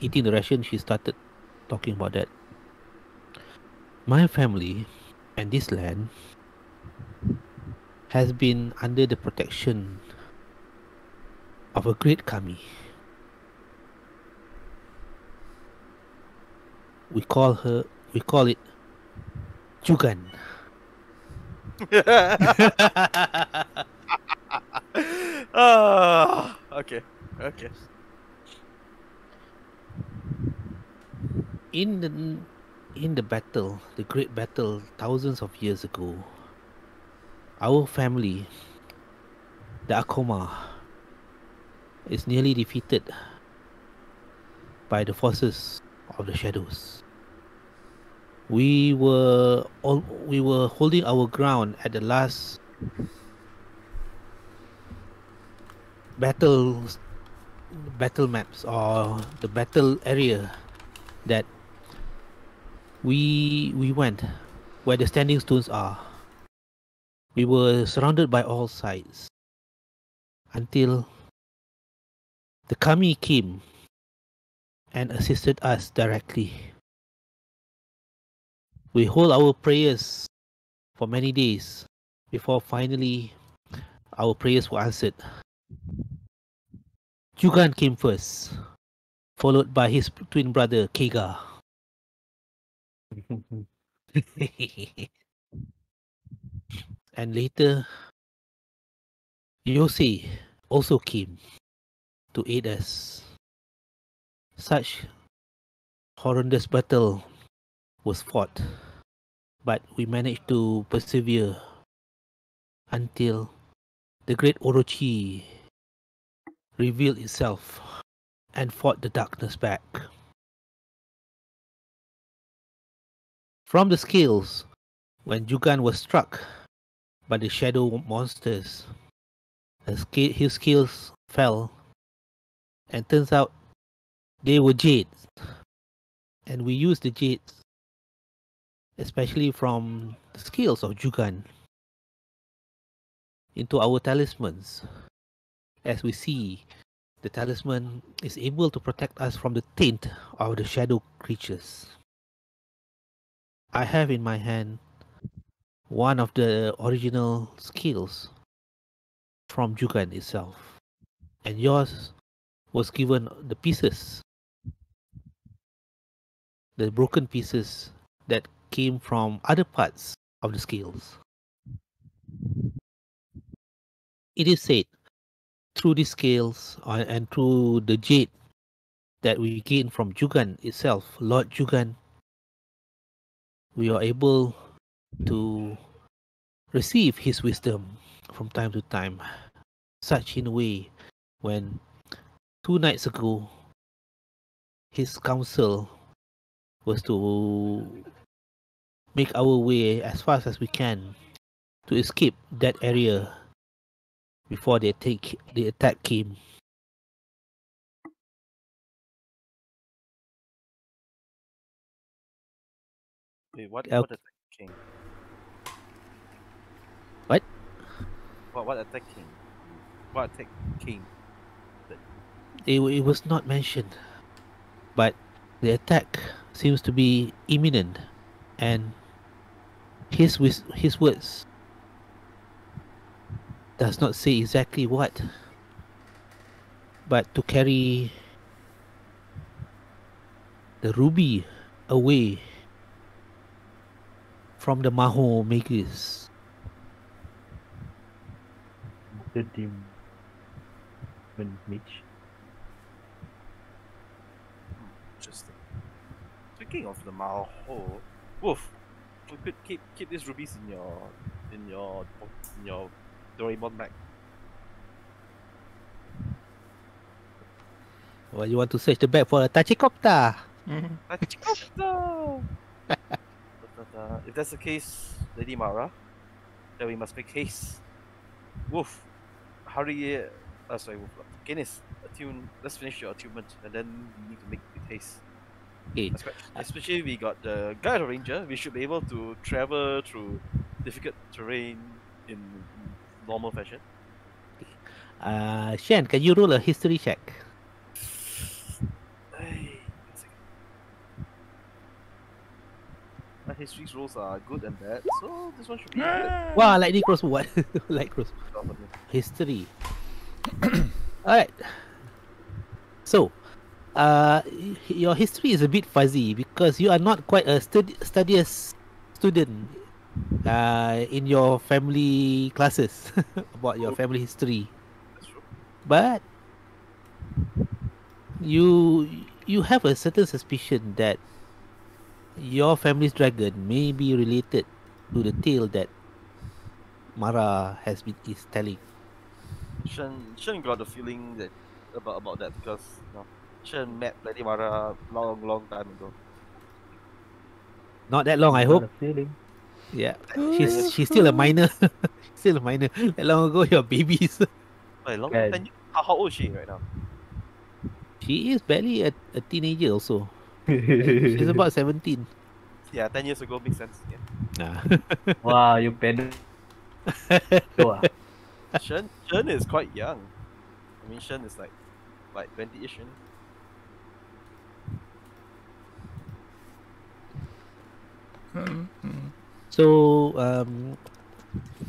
eating the ration, she started talking about that. My family and this land has been under the protection of a great kami. We call her, we call it Jugan. Oh, okay, okay. In the in the battle, the great battle thousands of years ago, our family, the Akoma, is nearly defeated by the forces of the shadows. We were all, we were holding our ground at the last battle battle maps or the battle area that we we went where the standing stones are. We were surrounded by all sides until the kami came and assisted us directly. We hold our prayers for many days before finally our prayers were answered. Jugan came first, followed by his twin brother Kega. And later, Yosei also came to aid us. Such horrendous battle was fought, but we managed to persevere until the great Orochi revealed itself and fought the darkness back. From the scales, when Jugan was struck by the shadow monsters, his scales fell, and turns out they were jades, and we used the jades, especially from the scales of Jugan, into our talismans. As we see, the talisman is able to protect us from the taint of the shadow creatures. I have in my hand one of the original scales from Jugan itself, and yours was given the pieces, the broken pieces that came from other parts of the scales. It is said, through the scales and through the jade that we gain from Jugan itself, Lord Jugan, we are able to receive his wisdom from time to time, such in a way when two nights ago, his counsel was to make our way as fast as we can to escape that area before the attack, the attack came. Wait, what, uh, what attack came? What? What, what attack came? What attack came? It, it was not mentioned, but the attack seems to be imminent, and his, his words does not say exactly what, but to carry the ruby away from the Maho makers. The demon. when Mitch. Interesting. Speaking of the Maho, Wolf, we could keep keep these rubies in your in your in your Doraemon bag. Well, you want to search the bag for a tachikopta. Mm-hmm. Tachikopta. If that's the case, Lady Mara, then we must make haste. Wolf, hurry! Uh, oh, sorry, Wolf. Kennis, attune. Let's finish your attunement, and then we need to make it haste. Okay. Especially we got the Guide Ranger. We should be able to travel through difficult terrain in normal fashion. Uh, Shen, can you roll a history check? My history rolls are good and bad, so this one should be good. Wow, lightning crossbow, what? Light crossbow. History. Alright. So, uh, your history is a bit fuzzy because you are not quite a stud studious student uh, in your family classes about your family history. That's true. But, you, you have a certain suspicion that your family's dragon may be related to the tale that Mara has been is telling. Shen, Shen got the feeling that about about that because you know, Shen met Lady Mara long, long time ago. Not that long, I hope. Feeling. Yeah, she's she's still a minor, still a minor. That long ago, your babies. Wait, long time. How, how old is she right now? She is barely a, a teenager also. She's about seventeen. Yeah, ten years ago makes sense. Yeah. Ah. Wow, you pedo. So, uh, Shen, Shen is quite young. I mean, Shen is like, like twenty-ish. So, um,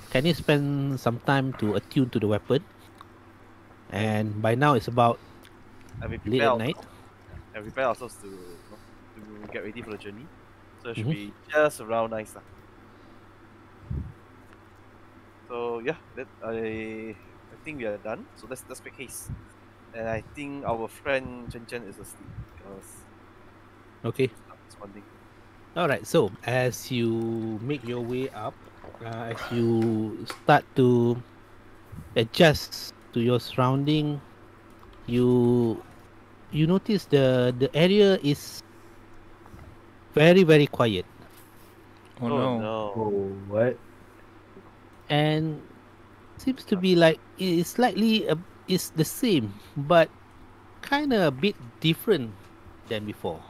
can you spend some time to attune to the weapon? And by now it's about I mean, late at night. And prepare ourselves to, to get ready for the journey. So it should mm-hmm. be just around nice. So yeah, that, I I think we are done. So let's let's make haste. And I think our friend Chen Chen is asleep. Because okay. All right. So as you make your way up, uh, as you start to adjust to your surrounding, you. You notice the the area is very very quiet. Oh, oh no! no. Oh, what? And seems to be like it's slightly uh, it's the same, but kind of a bit different than before.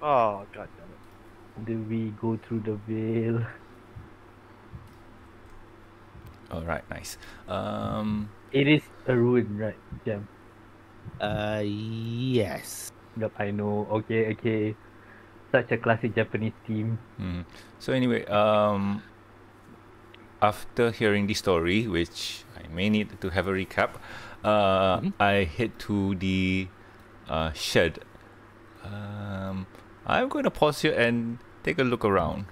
Oh god damn it! Did we go through the veil? All right, nice. Um, it is a ruin, right? Yeah. Uh, yes. Yep, I know. Okay, okay. Such a classic Japanese theme. Mm. So anyway, um, after hearing the story, which I may need to have a recap, uh, mm-hmm. I head to the uh, shed. Um, I'm going to pause here and take a look around.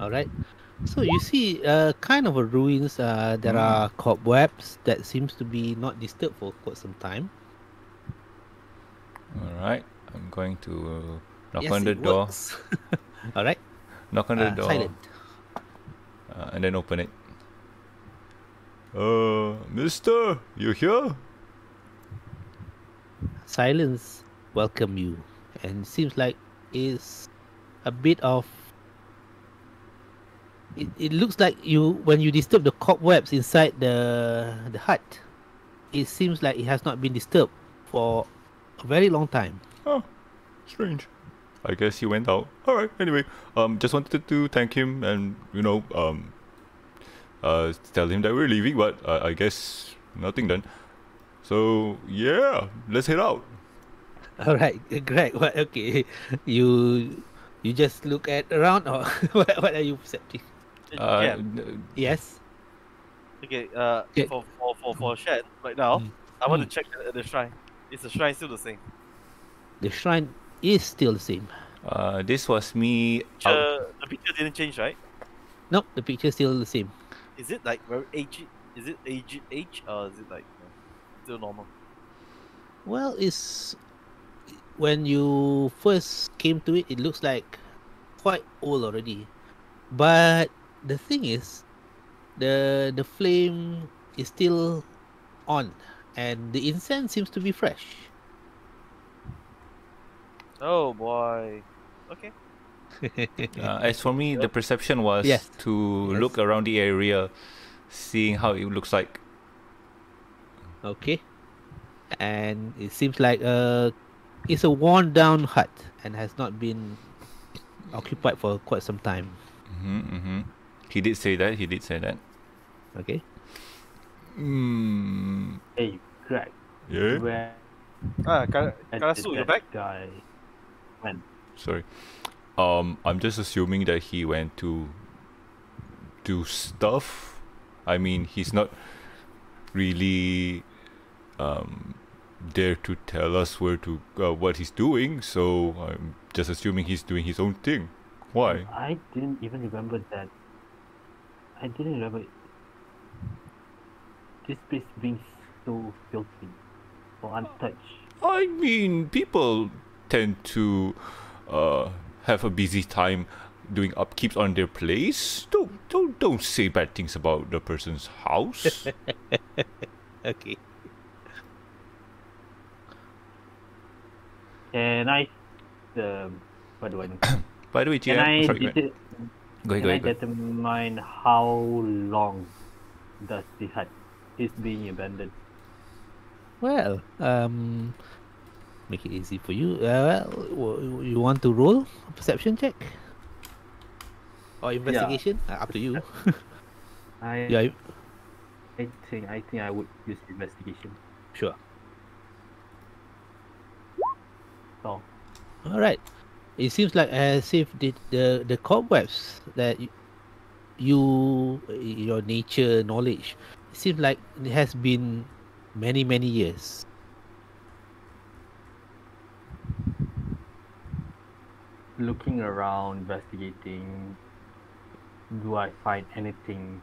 Alright. So you see uh, kind of a ruins. Uh, there mm. are cobwebs that seems to be not disturbed for quite some time. Alright, I'm going to knock yes, on the door. Alright. Knock on the uh, door. Silent. Uh, and then open it. Uh, mister, you here? Silence welcome you. And seems like it's a bit of... It, it looks like you when you disturb the cobwebs inside the, the hut, it seems like it has not been disturbed for... a very long time. Oh, strange. I guess he went out. All right. Anyway, um, just wanted to thank him and you know, um, uh, tell him that we're leaving. But uh, I guess nothing done. So yeah, let's head out. All right, Greg. What? Okay, you you just look at around or what? What are you percepting? Uh, yeah. Yes. Okay. Uh, yeah. for for for for Shen right now, mm. I want mm. to check the, the shrine. Is the shrine still the same? The shrine is still the same. Uh, this was me... Picture, out... The picture didn't change, right? Nope, the picture is still the same. Is it like very aged? Is it aged age or is it like uh, still normal? Well, it's when you first came to it, it looks like quite old already. But the thing is, the the flame is still on, and the incense seems to be fresh. Oh boy! Okay. uh, as for me, the perception was yes. to yes. look around the area, seeing how it looks like. Okay. And it seems like a, it's a worn-down hut and has not been occupied for quite some time. Mm-hmm, mm-hmm. He did say that. He did say that. Okay. Mm. Hey, Greg. Yeah. Where ah, Kar Karasu, you're back. Guy went. Sorry. Um, I'm just assuming that he went to do stuff. I mean, he's not really um, there to tell us where to uh, what he's doing. So I'm just assuming he's doing his own thing. Why? I didn't even remember that. I didn't remember this place being so filthy or untouched. I mean, people tend to uh, have a busy time doing upkeeps on their place. Don't don't don't say bad things about the person's house. Okay. Can I? Uh, what do I do? By the way, G M, can I, sorry, go ahead. Go ahead, can go ahead, I determine go ahead. how long does the hut is being abandoned? Well, um, make it easy for you. Uh, well, you want to roll a perception check or investigation? Yeah. Uh, up to you. I, yeah, I think I think I would use investigation. Sure. Oh. All right. It seems like as if the the, the cobwebs that you, your nature knowledge, it seems like it has been many many years. Looking around, investigating, do I find anything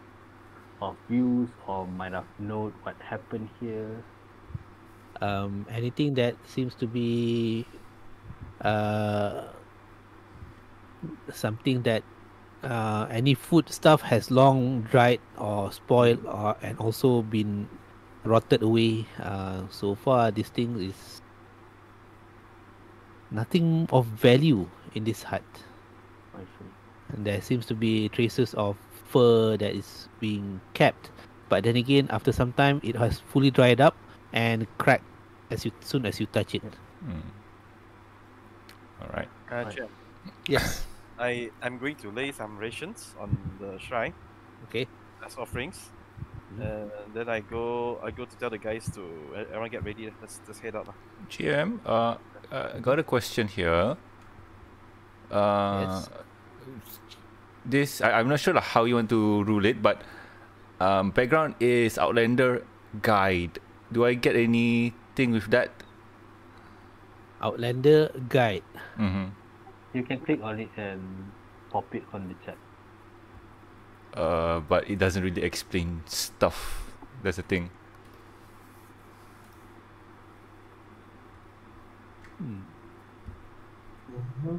of use or might have known what happened here? Um, anything that seems to be uh. something that uh, any food stuff has long dried or spoiled or and also been rotted away. Uh, so far this thing is nothing of value in this hut. I see. And there seems to be traces of fur that is being kept, but then again after some time it has fully dried up and cracked as you, soon as you touch it. Mm. Alright. Gotcha. Yes. I, I'm going to lay some rations on the shrine. Okay. As offerings. Mm-hmm. And then I go I go to tell the guys to everyone get ready. Let's, let's head out. G M, uh, I got a question here. Uh, yes. This, I, I'm not sure how you want to rule it, but um, background is Outlander Guide. Do I get anything with that? Outlander Guide. Mm-hmm. You can click on it and pop it on the chat. Uh, but it doesn't really explain stuff. That's the thing. Hmm. Mm-hmm.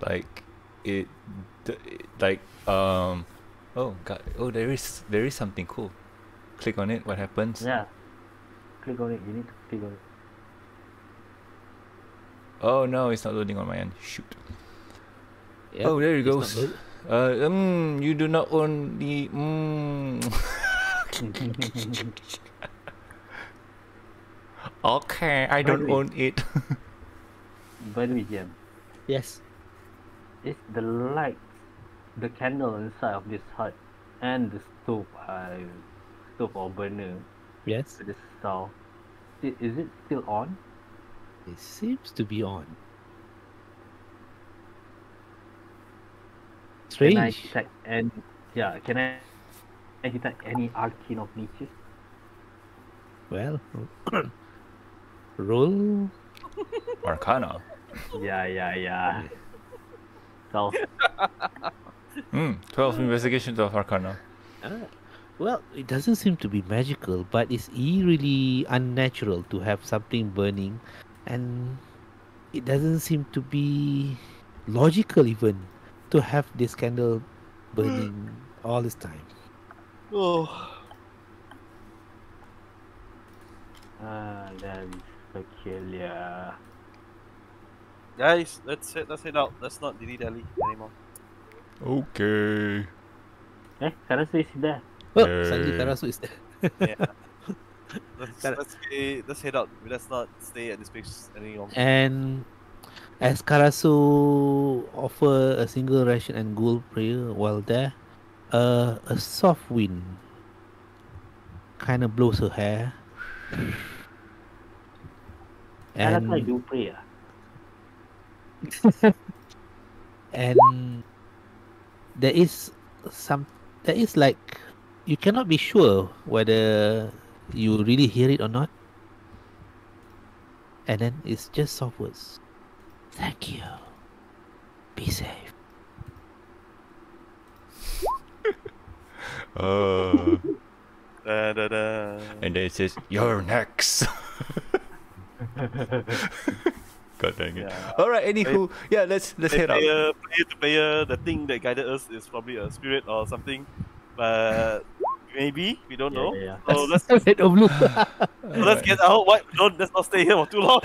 Like it, like um. Oh god! Oh, there is there is something cool. Click on it. What happens? Yeah. Click on it. You need to click on it. Oh no, it's not loading on my end. Shoot. Yep, oh, there it goes. Uh, um, you do not own the. Mm. Okay, I don't own it. By the way, Jim. Yes. It's the light, the candle inside of this hut, and the stove, uh, stove or burner. Yes. This stove. Is it still on? It seems to be on. Strange. Can I detect any, yeah, can I, I detect any arcane of nature? Well, roll. Arcana. Yeah, yeah, yeah. twelve. mm, twelve investigation, twelve Arcana. Ah. Well, it doesn't seem to be magical, but it's eerily unnatural to have something burning, and it doesn't seem to be logical even to have this candle burning all this time. Oh. Ah, that is peculiar. Guys, let's head, let's head out. Let's not delete Ali anymore. Okay. Eh, Karasu is there. Oh, hey. Sanji, Karasu is there. Yeah. Let's, let's, stay, let's head out. Let's not stay at this place any longer. And as Karasu offer a single ration and ghoul prayer while there, uh, a soft wind kind of blows her hair. And Karasu do prayer. And there is some, there is like, you cannot be sure whether you really hear it or not. And then it's just soft words. Thank you. Be safe. uh, da, da, da. And then it says, you're next. God dang it. Yeah. Alright, anywho, yeah, let's let's head out. Player, player to player, the thing that guided us is probably a spirit or something. But maybe, we don't yeah, know. Yeah, yeah. So let's head over. So let's get out. What? Don't, let's not stay here for too long.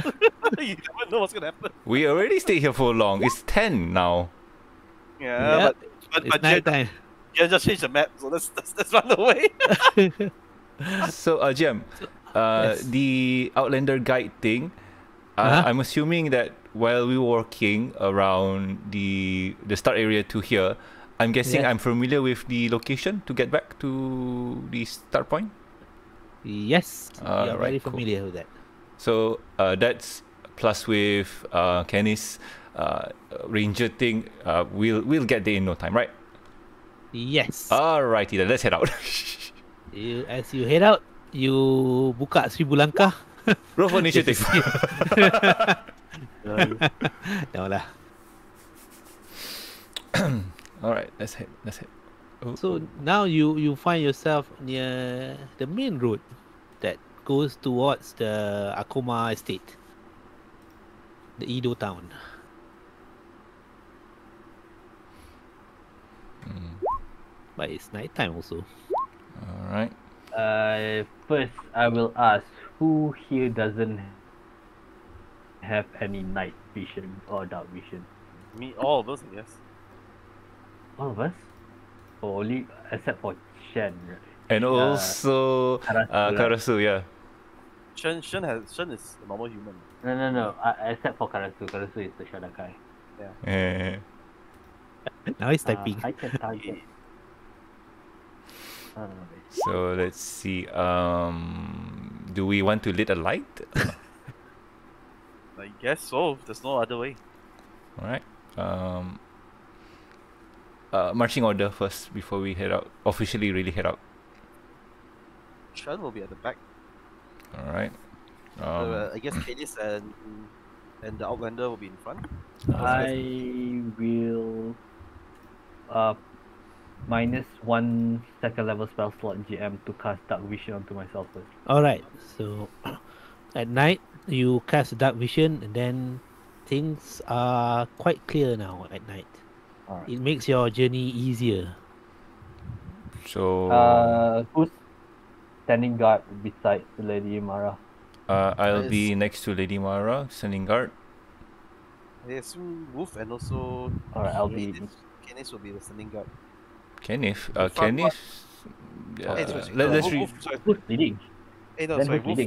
You never know what's going to happen. We already stayed here for long. It's ten now. Yeah, yep. but, but, but Jen yeah, just changed the map, so let's, let's, let's run away. So, uh, Jem, uh, yes. The Outlander guide thing, Uh, huh? I'm assuming that while we were walking around the the start area to here, I'm guessing yeah. I'm familiar with the location to get back to the start point? Yes, uh, you're right, very familiar cool. with that. So uh, that's plus with uh, Kennis uh, ranger thing, uh, we'll, we'll get there in no time, right? Yes. Alrighty then, let's head out. You, as you head out, you buka seribu langkah. Roll for initiative. No lah. All right, let's head. Let's head. Oh. So now you you find yourself near the main road that goes towards the Akoma estate, the Edo town. Mm. But it's night time also. All right. Uh, first I will ask, who here doesn't have any night vision or dark vision? Me, all of us, yes. All of us? Or only, except for Shen, right? And also uh, Karasu, uh, Karasu, yeah. Shen, Shen, has, Shen is a normal human. No, no, no, uh, except for Karasu. Karasu is the Shadakai. Yeah. yeah. Now he's typing. Uh, I can target. I don't know. So let's see. Um, do we want to lit a light? I guess so. There's no other way. All right. Um. Uh, marching order first before we head out. Officially, really head out. Shen will be at the back. All right. Um, uh, I guess Kennis and and the Outlander will be in front. I will. Uh. Minus one second level spell slot G M to cast dark vision onto myself first. Alright, so at night you cast dark vision, and then things are quite clear now at night. Right. It makes your journey easier. So uh, who's standing guard beside Lady Mara? Uh, I'll yes. be next to Lady Mara, standing guard. Yes, Wolf and also Alright, I'll be Kennis will be the standing guard. Kenneth, uh, Kenneth, uh, hey, sorry, let, let's read. Wolf leading. Hey, no, sorry, Wolf,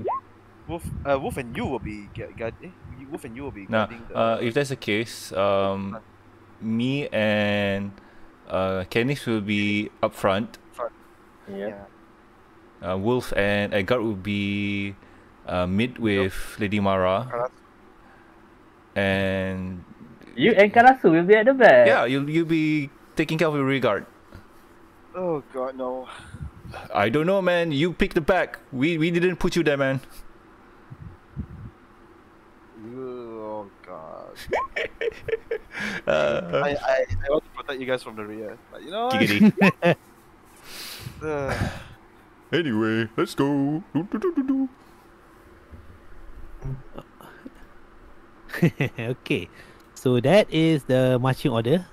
Wolf, uh, Wolf and you will be guard. Eh? Wolf and you will be nah, guarding the... uh, if that's the case, um, me and uh, Kenneth will be up front. front. Yeah. Uh, Wolf and Edgard will be uh, mid with nope. Lady Mara. Karasu. And you and Karasu will be at the back. Yeah, you'll you'll be taking care of your regard. Oh god, no. I don't know, man. You picked the back. We we didn't put you there, man. Oh god. uh, I, I I want to protect you guys from the rear, but you know. Giggity. uh, Anyway, let's go. Do, do, do, do, do. Okay, so that is the marching order.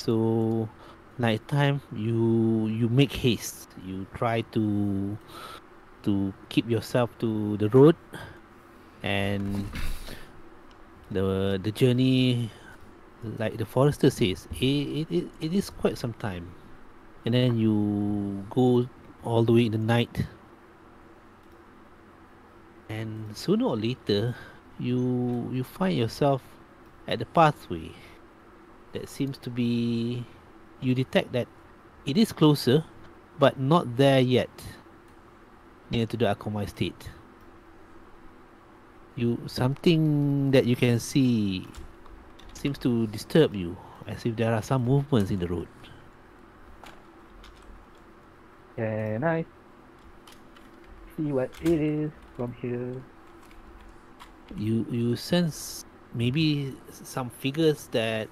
So night time, you you make haste. You try to to keep yourself to the road, and the the journey, like the forester says, it it it is quite some time, and then you go all the way in the night, and sooner or later, you you find yourself at the pathway that seems to be. You detect that it is closer, but not there yet, near to the Akoma estate. You something that you can see seems to disturb you, as if there are some movements in the road. Can I see what it is from here? You you sense maybe some figures that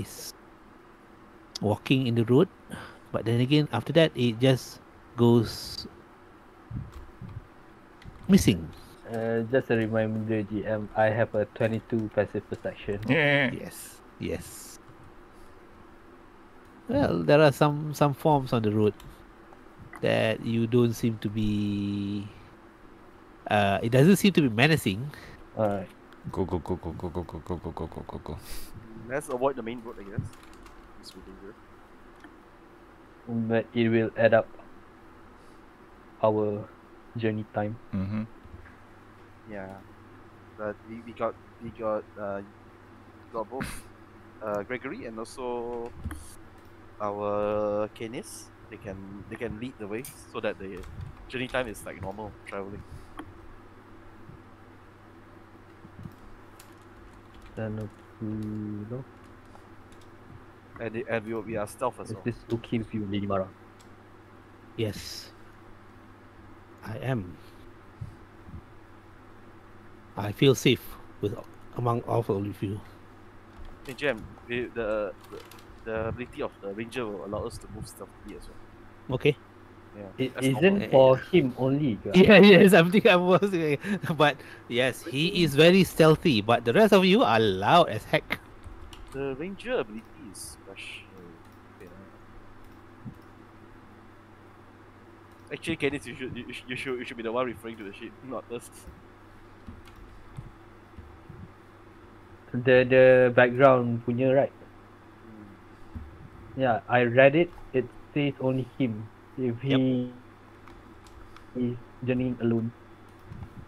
is walking in the road, but then again after that it just goes missing. Uh, just a reminder, G M, I have a twenty-two passive perception. Yeah. Yes, yes. Well, there are some some forms on the road that you don't seem to be. Uh, it doesn't seem to be menacing. Alright. Go go go go go go go go go go go go go. Let's avoid the main road, I guess. It's really good. But it will add up our journey time. Mm-hmm. Yeah. But we, we got we got uh we got both uh Gregory and also our Kennis. They can they can lead the way so that the journey time is like normal traveling. And and we, we are stealth as well. Is this who kills you, Lady Mara? Yes, I am. I feel safe with among all of you. Hey, Jem, the, the the ability of the ranger will allow us to move stealthily as well. Okay. Yeah, it isn't for him only. Yeah, yes, I think I was. But yes, he is very stealthy. But the rest of you are loud as heck. The ranger ability is special. Yeah. Actually, Kenneth, you should you, you should you should be the one referring to the ship, not us. The the background punya, right? Mm. Yeah, I read it. It says only him. If he is journeying alone.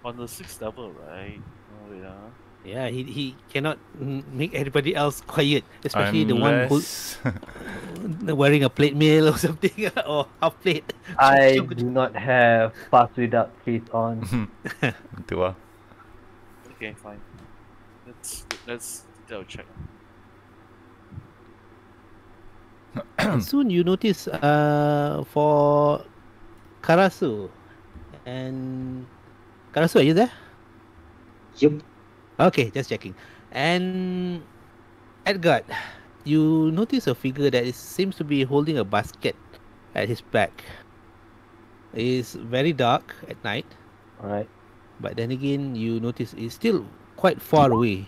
On the sixth level, right? Oh, yeah. Yeah, he he cannot make everybody else quiet, especially Unless... the one who wearing a plate meal or something or half plate. I do not have pass without face on. Okay, fine. Let's let's double check. Soon you notice uh, for Karasu and Karasu, are you there? Yep. Okay, just checking. And Edgard, you notice a figure that is, seems to be holding a basket at his back. It is very dark at night. Alright. But then again, you notice it's still quite far away.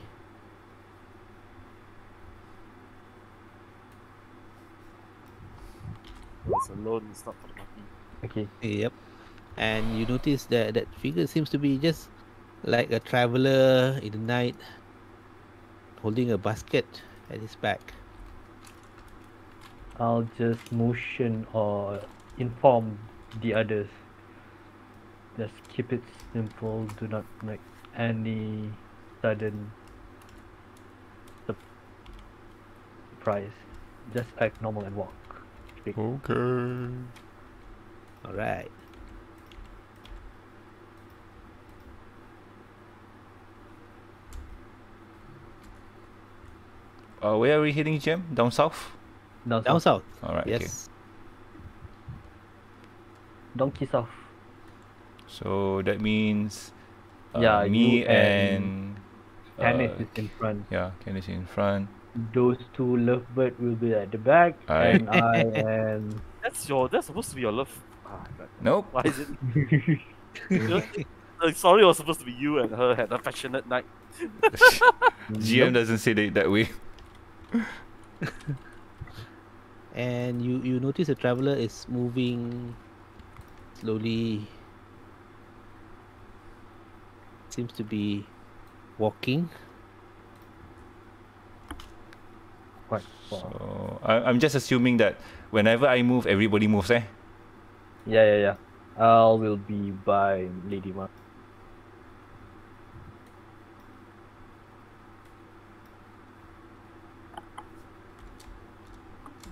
It's alone, it's not for the party. Okay. Yep. And you notice that that figure seems to be just like a traveller in the night, holding a basket at his back. I'll just motion or inform the others. Just keep it simple. Do not make any sudden surprise. Just act normal and walk. Okay. Alright. Uh, where are we heading, Jim? Down south? Down, Down south. south. Alright, yes. Okay. Donkey south. So that means uh, yeah, me and... Kennis uh, is in front. Yeah, Kennis is in front. Those two lovebirds will be at the back, right. And I am that's your, that's supposed to be your love. Ah, nope. Why is it? uh, sorry, it was supposed to be you and her had a passionate night. G M doesn't say it that way. And you, you notice the traveler is moving slowly. Seems to be walking. Quite far. So, I, I'm just assuming that whenever I move, everybody moves, eh? Yeah, yeah, yeah. I will be by Lady Mara.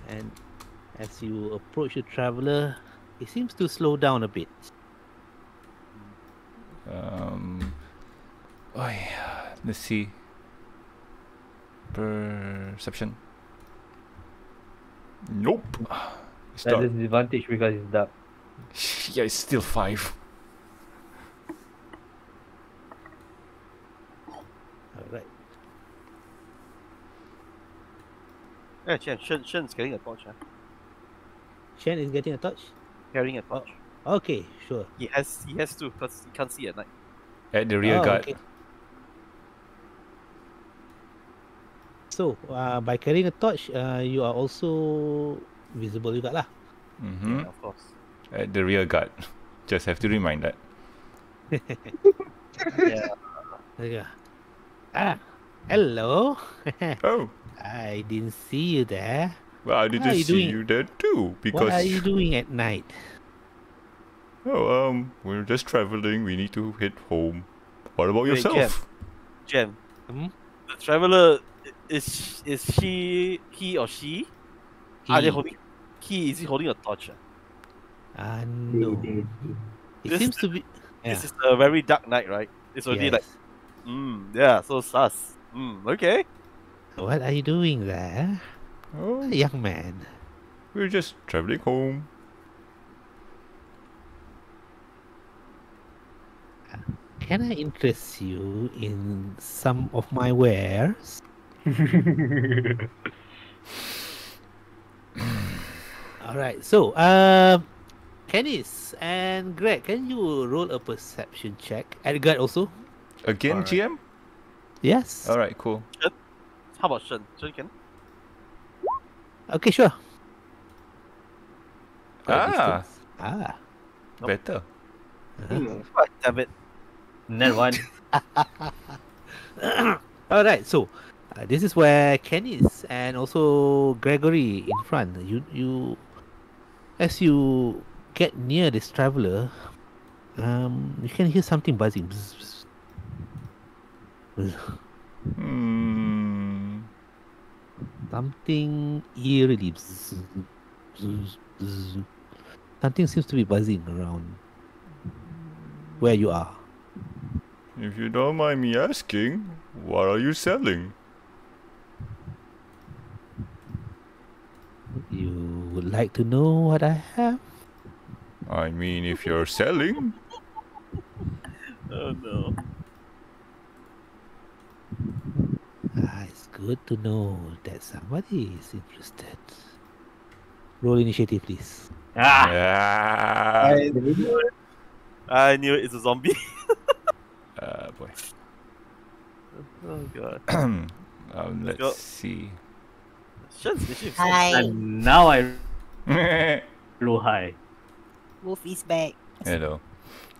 And as you approach the traveler, it seems to slow down a bit. Um, oh yeah. Let's see. Perception. Nope. It's that dark. Is a disadvantage because it's dark. Yeah, it's still five. Alright. Yeah, Shen, Shen, Shen's getting a torch, huh? Shen is getting a torch? Carrying a torch. Oh, okay, sure. He has, he has to, because he can't see at night. At the rear oh, guard. Okay. So, uh, by carrying a torch, uh, you are also visible juga lah. Mm-hmm. Yeah, of course. At the rear guard. Just have to remind that. Yeah. Okay. Ah, hello. Oh. I didn't see you there. Well, I didn't you see doing? you there too. Because what are you doing at night? Oh, um, we're just traveling. We need to head home. What about Wait, yourself? Jem. Hmm? The traveler, is is she, he or she? He. Are they holding? He is he holding a torch? Ah uh, no. It this, seems to be. Yeah. This is a very dark night, right? It's already yes. like, hmm, yeah, so sus. Hmm, okay. What are you doing there, oh, young man? We're just traveling home. Can I interest you in some of my wares? All right. So, uh, Kennis and Greg, can you roll a perception check? Edgard also. Again, right. G M. Yes. All right. Cool. Yep. How about Shen? Shen can? Okay, sure. Ah. Ah. Nope. Better. Uh-huh. God damn it. Net one. Alright, so uh, this is where Kennis and also Gregory in front. You, you, as you get near this traveler, um, you can hear something buzzing. Hmm. Something eerily. Something seems to be buzzing around where you are. If you don't mind me asking, what are you selling? You would like to know what I have? I mean, if you're selling. Oh no. Ah, it's good to know that somebody is interested. Roll initiative, please. Ah! Yeah. I knew it. I knew it. It's a zombie. Ah, uh, boy. Oh god. um, let's go. see. Hi. And now I. Hello, hi. Wolf is back. Hello.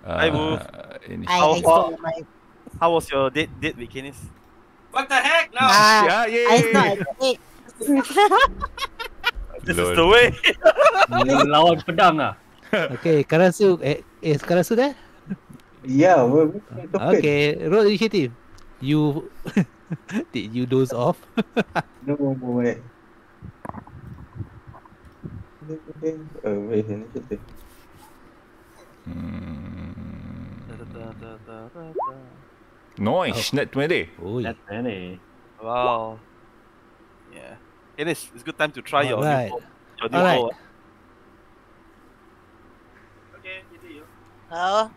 Uh, hi, Wolf. In how, how, how was your date? Date with Kennis? What the heck? No! Ah, yeah, I thought it. This Lord. Is the way. Lawan pedang ah. Okay, Karasu, eh, is Karasu there? Yeah. We're, we're okay. Roll initiative. You did you doze off? No, no, no, wait. Oh, wait, initiative. Hmm. Da, da, da, da, da, da. Nice, oh. Net twenty. Oh, yeah. Net twenty. Wow. Yeah. It is. It's good time to try All your right. new, your new right. Okay, you do you. Hello.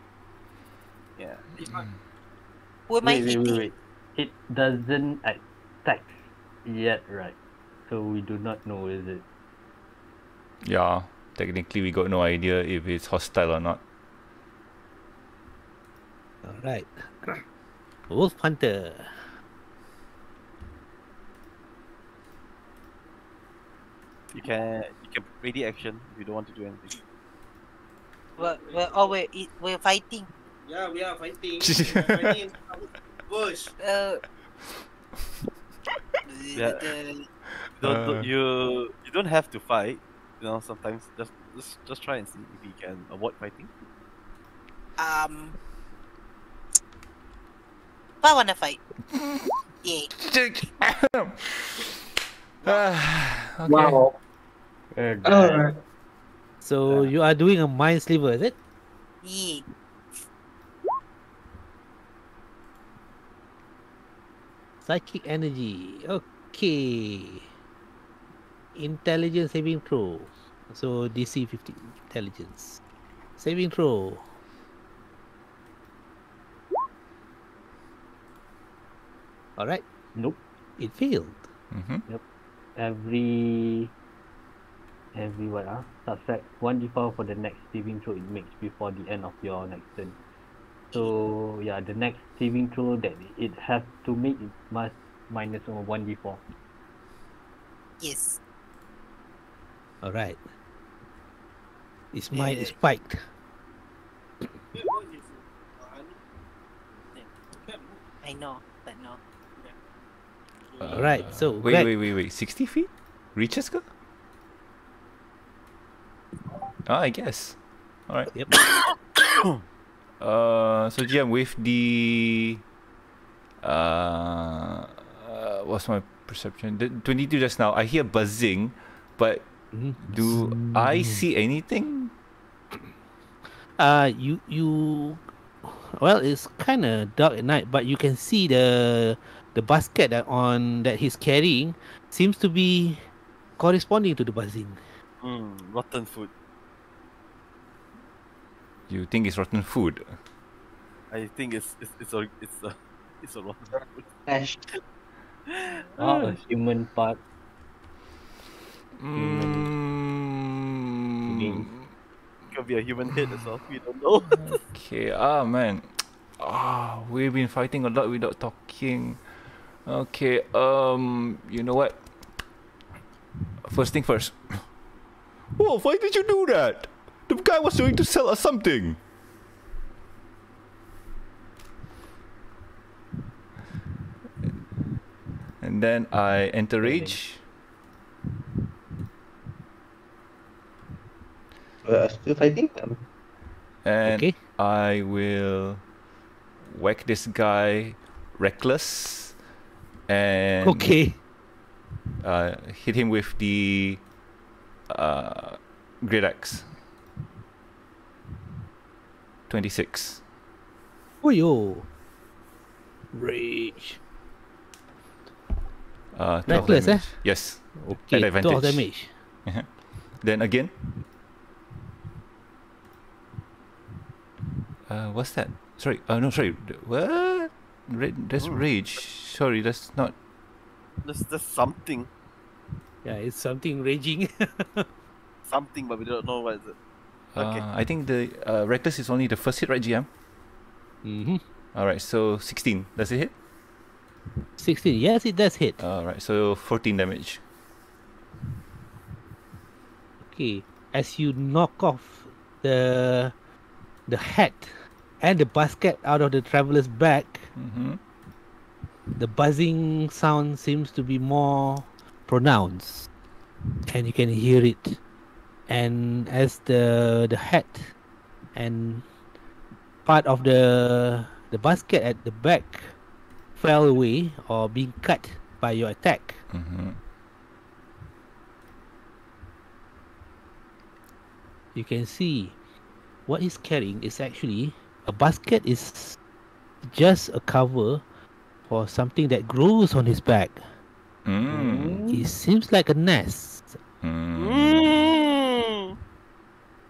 Yeah. Mm. Wait, wait, wait, wait, wait. It doesn't attack yet, right? So we do not know, is it? Yeah. technically we got no idea if it's hostile or not. Alright. Wolf Hunter. You can you can ready action if you don't want to do anything. Well, well, oh, we're we're fighting. Yeah, we are fighting. we are fighting. Bush. Uh, yeah. Don't, don't, you you don't have to fight. You know, sometimes just just just try and see if you can avoid fighting. Um. I wanna fight. Yeah. uh, okay. Wow. Okay. Uh, so you are doing a mind sliver, is it? Yeah. Psychic energy. Okay. Intelligence saving throw. So D C fifty intelligence saving throw. Alright. Nope. It failed. Mm-hmm. Yep. Every... Every what ah? Subtract one d four for the next saving throw it makes before the end of your next turn. So yeah, the next saving throw that it has to make it must minus one d four. Yes. Alright. Its mind is spiked. I know, but no. Uh, Alright, so wait, Greg. wait, wait, wait. Sixty feet? Reaches go? Ah, I guess. Alright. Yep. uh, so G M with the uh, uh, what's my perception? The twenty-two just now. I hear buzzing, but do I see anything? Uh, you you. Well, it's kind of dark at night, but you can see the. The basket that on that he's carrying seems to be corresponding to the buzzing. Mm, rotten food. You think it's rotten food? I think it's it's it's a it's a, it's a rotten food. Oh, a human part. Mm. It could be a human head as well. We don't know. Okay. Ah, oh, man. Ah, oh, we've been fighting a lot without talking. Okay, um, you know what? First thing first. Wolf, why did you do that? The guy was trying to sell us something. And then I enter rage. Uh, still fighting? And okay. I will whack this guy reckless. And okay. Uh, hit him with the uh, great axe. twenty-six. Oh yo! Rage. Uh, Reckless, eh? Yes. Okay. At advantage. twelve damage. Uh-huh. Then again. Uh, what's that? Sorry. Uh, no, sorry. What? Ra that's oh. rage. Sorry, that's not. That's just something. Yeah, it's something raging. Something, but we don't know what is it. Uh, okay. I think the uh, reckless is only the first hit, right, G M? Mm-hmm. All right, so sixteen. Does it hit? sixteen. Yes, it does hit. All right, so fourteen damage. Okay, as you knock off the the head and the basket out of the traveler's back. Mm-hmm. The buzzing sound seems to be more pronounced, and you can hear it. And as the the head and part of the the basket at the back fell away or being cut by your attack. Mm-hmm. You can see what he's carrying is actually a basket is just a cover for something that grows on his back. Mm. It seems like a nest. Mm.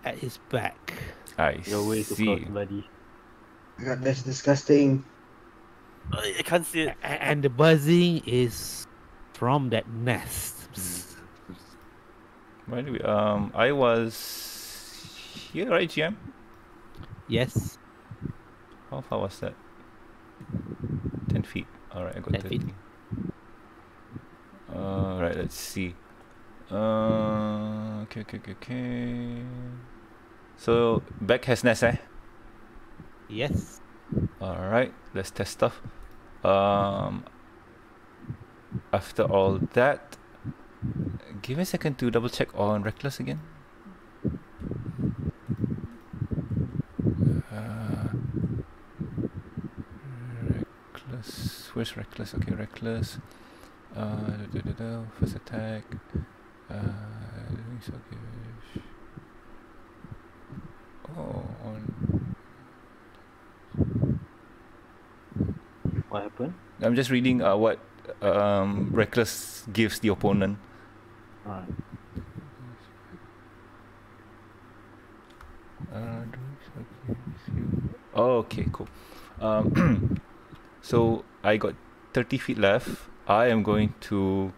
At his back. I Your way see. To cross, buddy. God, that's disgusting. I can't see it. A and the buzzing is from that nest. Mm. Where do we, um, I was here, right, G M? Yes. How far was that? Ten feet. Alright, I got ten feet. Alright, let's see. Uh, okay, okay, okay, okay. So, back has nest, eh? Yes. Alright, let's test stuff. Um, after all that, give me a second to double check on Reckless again. Uh, Reckless, where's Reckless? Okay, Reckless. Uh, da, da, da, da, first attack. Uh, so good. Oh, on. What happened? I'm just reading uh, what um, Reckless gives the opponent. Alright. Uh, oh, okay, cool. Um, so I got thirty feet left. I am going to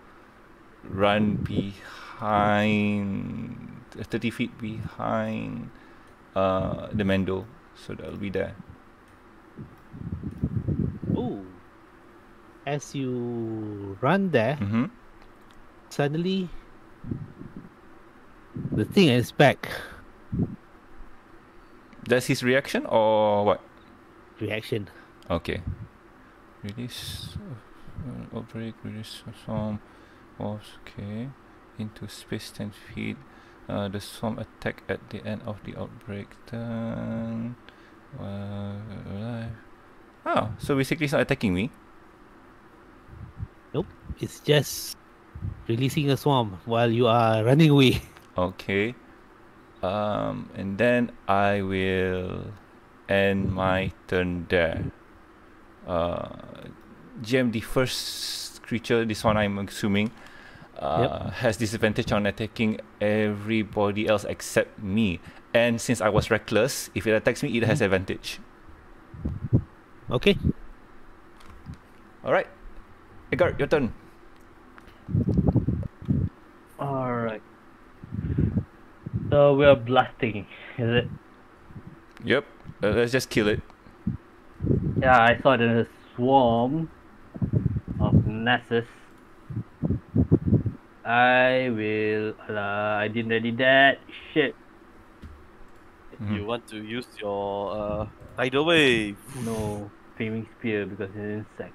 run behind uh, thirty feet behind uh, the Mendo, so that'll be there. Oh, as you run there, mm-hmm. suddenly the thing is back. That's his reaction or what? Reaction. Okay. Release. Uh, outbreak. Release some. Okay, into space ten feet. Uh, the swarm attack at the end of the outbreak turn. Uh, oh, so basically it's not attacking me. Nope, it's just releasing a swarm while you are running away. Okay, um, and then I will end my turn there. Uh, G M, the first creature, this one I'm assuming. Uh, yep. Has disadvantage on attacking everybody else except me, and since I was reckless, if it attacks me, it has advantage. Okay. Alright, Edgard, your turn. Alright. So we are blasting, is it? Yep, uh, let's just kill it. Yeah, I saw there was a swarm of Nessus. I will. Uh, I didn't ready that shit. Mm. You want to use your uh, tidal wave? No, flaming spear because it's an insect.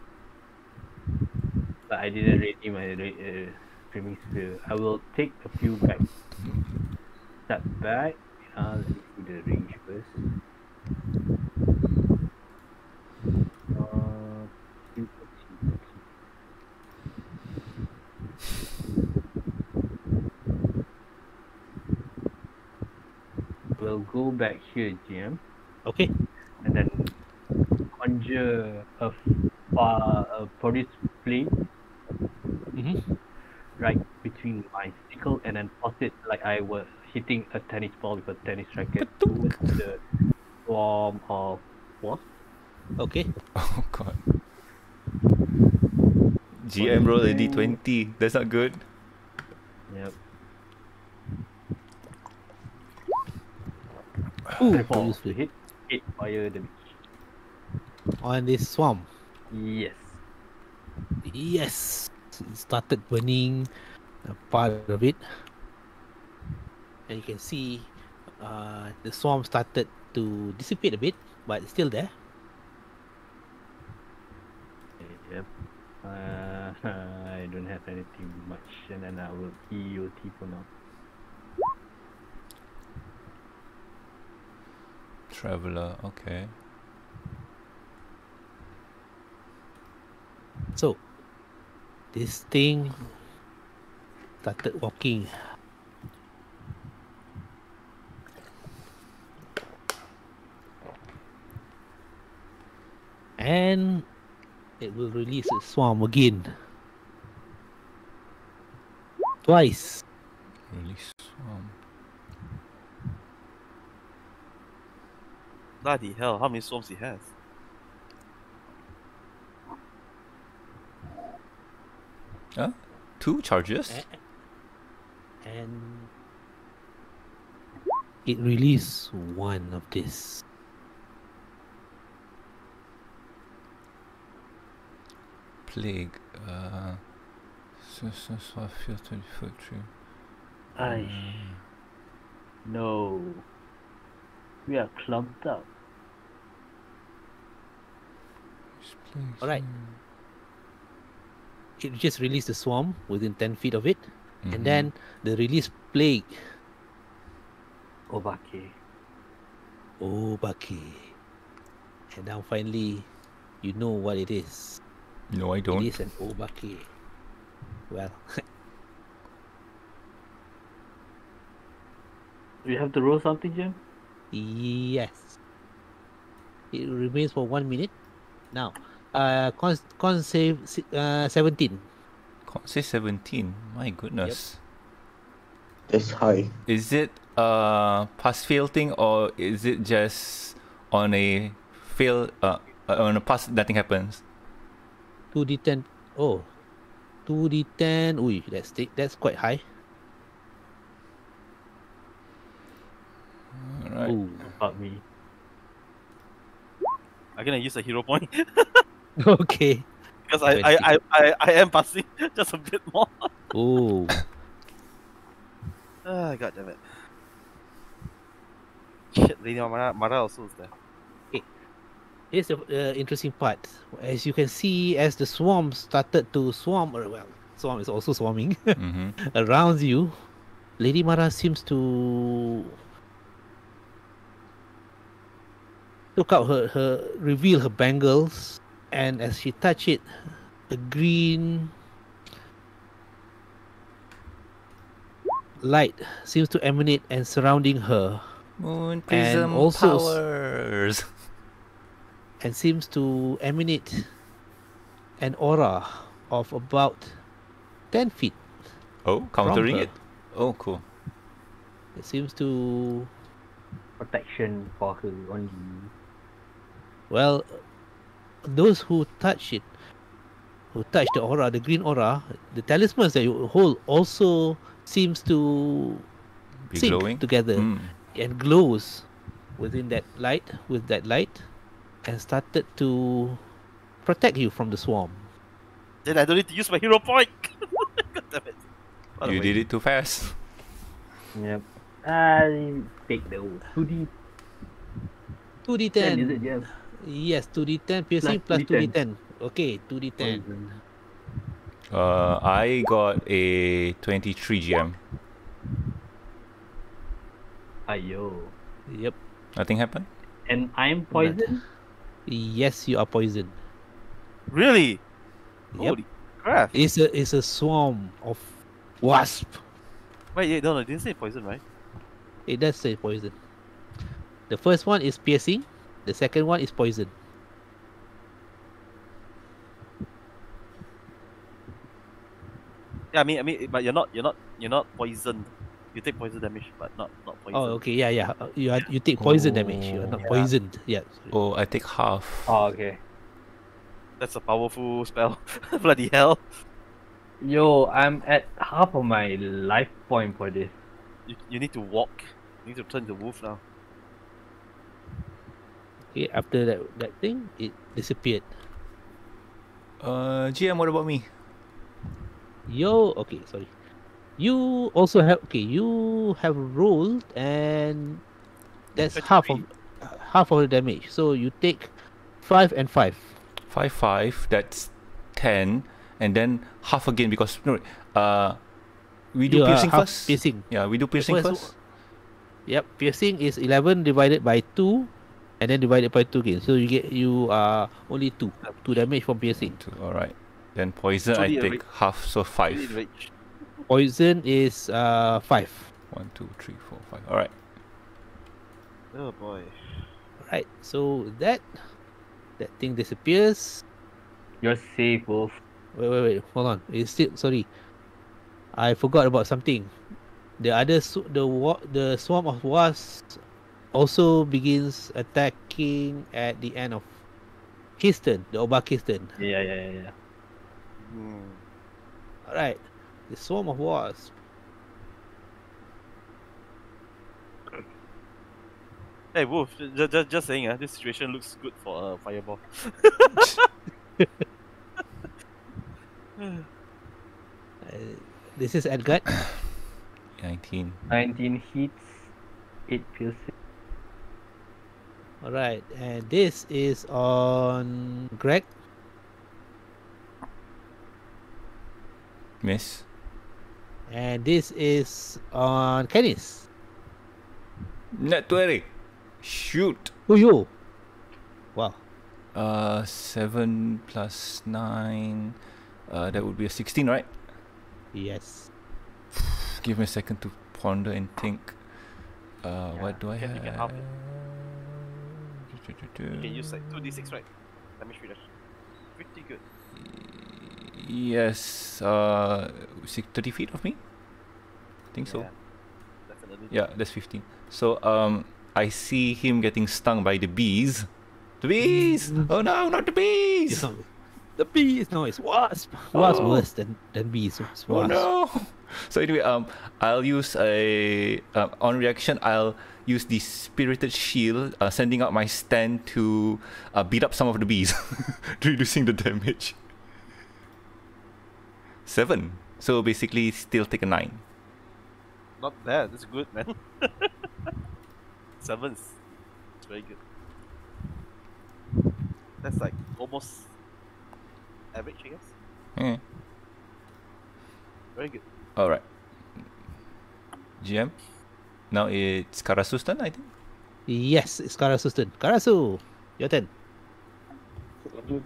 But I didn't ready my uh, flaming spear. I will take a few back. Step back. Uh, let me do the range first. Uh, we'll go back here, G M. Okay. And then conjure a, far, a produce flame. Mm-hmm. Right between my sickle and then toss it like I was hitting a tennis ball with a tennis racket towards the swarm of what? Okay. Oh god. G M rolled a d twenty. That's not good. Yep. Ooh, falls to hit eight fire damage. On this swamp. Yes. Yes. It started burning a part of it. And you can see uh, the swamp started to dissipate a bit, but it's still there. Yep. Uh, I don't have anything much, and then I will E O T for now. Traveler, okay. So, this thing started walking. And it will release its swarm again. Twice. Release swarm. Bloody hell, how many swarms he has? Huh? Two charges? And it released one of this. Plague. Uh, I no. We are clumped up. Alright. It just released the swarm within ten feet of it. Mm-hmm. And then the release plague. Obake. Obake. And now finally, you know what it is. No, I don't. It is an Obake. Well. Do you have to roll something, Jim? Yes. It remains for one minute. Now, uh, con, con save uh, seventeen. Con save seventeen. My goodness. Yep. It's high. Is it a pass fail thing, or is it just on a fail? Uh, on a pass, nothing happens. Two d ten. Oh, two d ten. Ooh, that's that's quite high. All right. Ooh, about me. I'm gonna use a hero point. Okay. Because I I, I, I I am passing just a bit more. Ooh. Ah, god damn it. Shit, Lady Mara, Mara also is there. Okay. Here's the uh, interesting part. As you can see, as the swarm started to swarm, or well, swarm is also swarming mm-hmm. around you, Lady Mara seems to took out her, her, reveal her bangles, and as she touched it, a green light seems to emanate and surrounding her. Moon prism and also powers. And seems to emanate an aura of about ten feet. Oh, countering it? Oh, cool. It seems to... protection for her only. Well, those who touch it, who touch the aura, the green aura, the talismans that you hold also seems to be sync glowing together mm. and glows within that light, with that light, and started to protect you from the swarm. Then I don't need to use my hero point. God damn it. What you did it too fast. Yep. I take the two D. two D ten. Is it, yeah. Yes, two D ten piercing plus two D ten. Okay, two D ten. Uh, I got a twenty-three G M. Ayo. Yep. Nothing happened? And I'm poisoned? Yes, you are poisoned. Really? Yep. Holy crap. It's a, it's a swarm of wasp. Wait, no, no, it didn't say poison, right? It does say poison. The first one is piercing. The second one is poison. Yeah, I mean, I mean, but you're not, you're not, you're not poisoned. You take poison damage, but not, not poison. Oh, okay, yeah, yeah. You are, you take poison oh, damage. You're not yeah. poisoned. Yeah. Oh, I take half. Oh, okay. That's a powerful spell. Bloody hell. Yo, I'm at half of my life point for this. You, you need to walk. You need to turn the wolf now. Okay, after that that thing, it disappeared. Uh, G M, what about me? Yo, okay, sorry. You also have okay. You have rolled, and that's half of half of the damage. So you take five and five. Five five. That's ten, and then half again because no. Uh, we do you piercing first. Piercing. Yeah, we do piercing first. first. Yep, piercing is eleven divided by two. And then divide it by two again. So you get you are uh, only two. Two damage from piercing. Two. Alright. Then poison I take half, so five. Poison is uh five. One, two, three, four, five. Alright. Oh boy. Alright, so that that thing disappears. You're safe, Wolf. Wait, wait, wait, hold on. It's still sorry. I forgot about something. The other the the swarm of wasps also begins attacking at the end of his turn, the Obake's turn. Yeah, yeah, yeah. yeah. Mm. Alright, the swarm of wasp. Hey Wolf, just, just saying, uh, this situation looks good for a fireball. uh, this is Edgard. nineteen. nineteen hits, eight piercing. Alright, and this is on Greg. Miss. And this is on Kennis. Not twenty. Shoot. Who you? Wow. Uh, seven plus nine. Uh, that would be a sixteen, right? Yes. Give me a second to ponder and think. Uh, yeah, what do I have? You can up it. You can use like two d six, right? Let me shoot that. Pretty good. Yes. Uh, thirty feet of me. I think so. Yeah, that's, yeah, that's fifteen. So um. I see him getting stung by the bees. The bees! Oh no, not the bees! Not, the bees! No, it's wasp. Wasp oh. worse than, than bees. It's wasp. Oh no! So anyway, um, I'll use a... Uh, on reaction, I'll use the spirited shield, uh, sending out my stand to uh, beat up some of the bees, reducing the damage. Seven. So basically, still take a nine. Not bad. That's good, man. Sevens, it's very good. That's like almost average, I guess. Yeah. Very good. All right. G M. Now it's Karasu's turn, I think. Yes, it's Karasu's turn. Karasu, your turn. Oh, dude.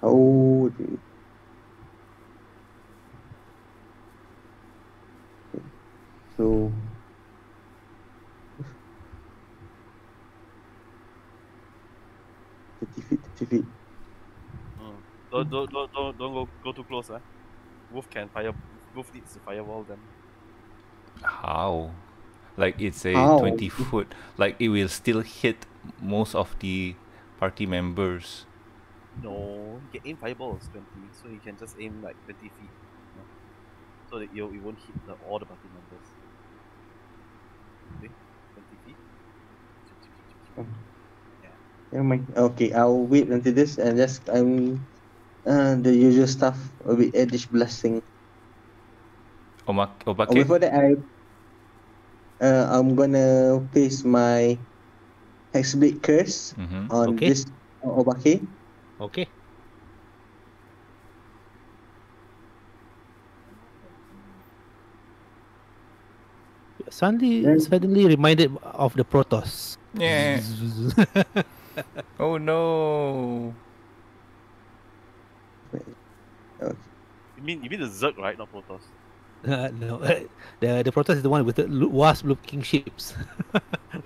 Okay. So thirty feet, thirty feet. Mm. Don't don't don't don't don't go go too close, eh? Wolf can fire. Wolf needs to firewall them. How? Like it's a How? twenty foot. Like it will still hit most of the party members. No, he can aim fireballs twenty, so he can just aim like twenty feet, you know? So that you it won't hit the, all the party members. Okay, twenty feet. Oh. Yeah. Never mind. Okay, I'll wait until this and just I'm uh, the usual stuff with Eddish Blessing. Oma Obake. Oh, before that, I uh, I'm gonna place my Hexblade Curse mm-hmm. on okay. this uh, Obake. Okay. Suddenly, yeah. suddenly reminded of the Protoss. Yeah. Oh no. You mean you mean the Zerg, right? Not Protoss. Uh, no, the the Protoss is the one with the wasp-looking ships.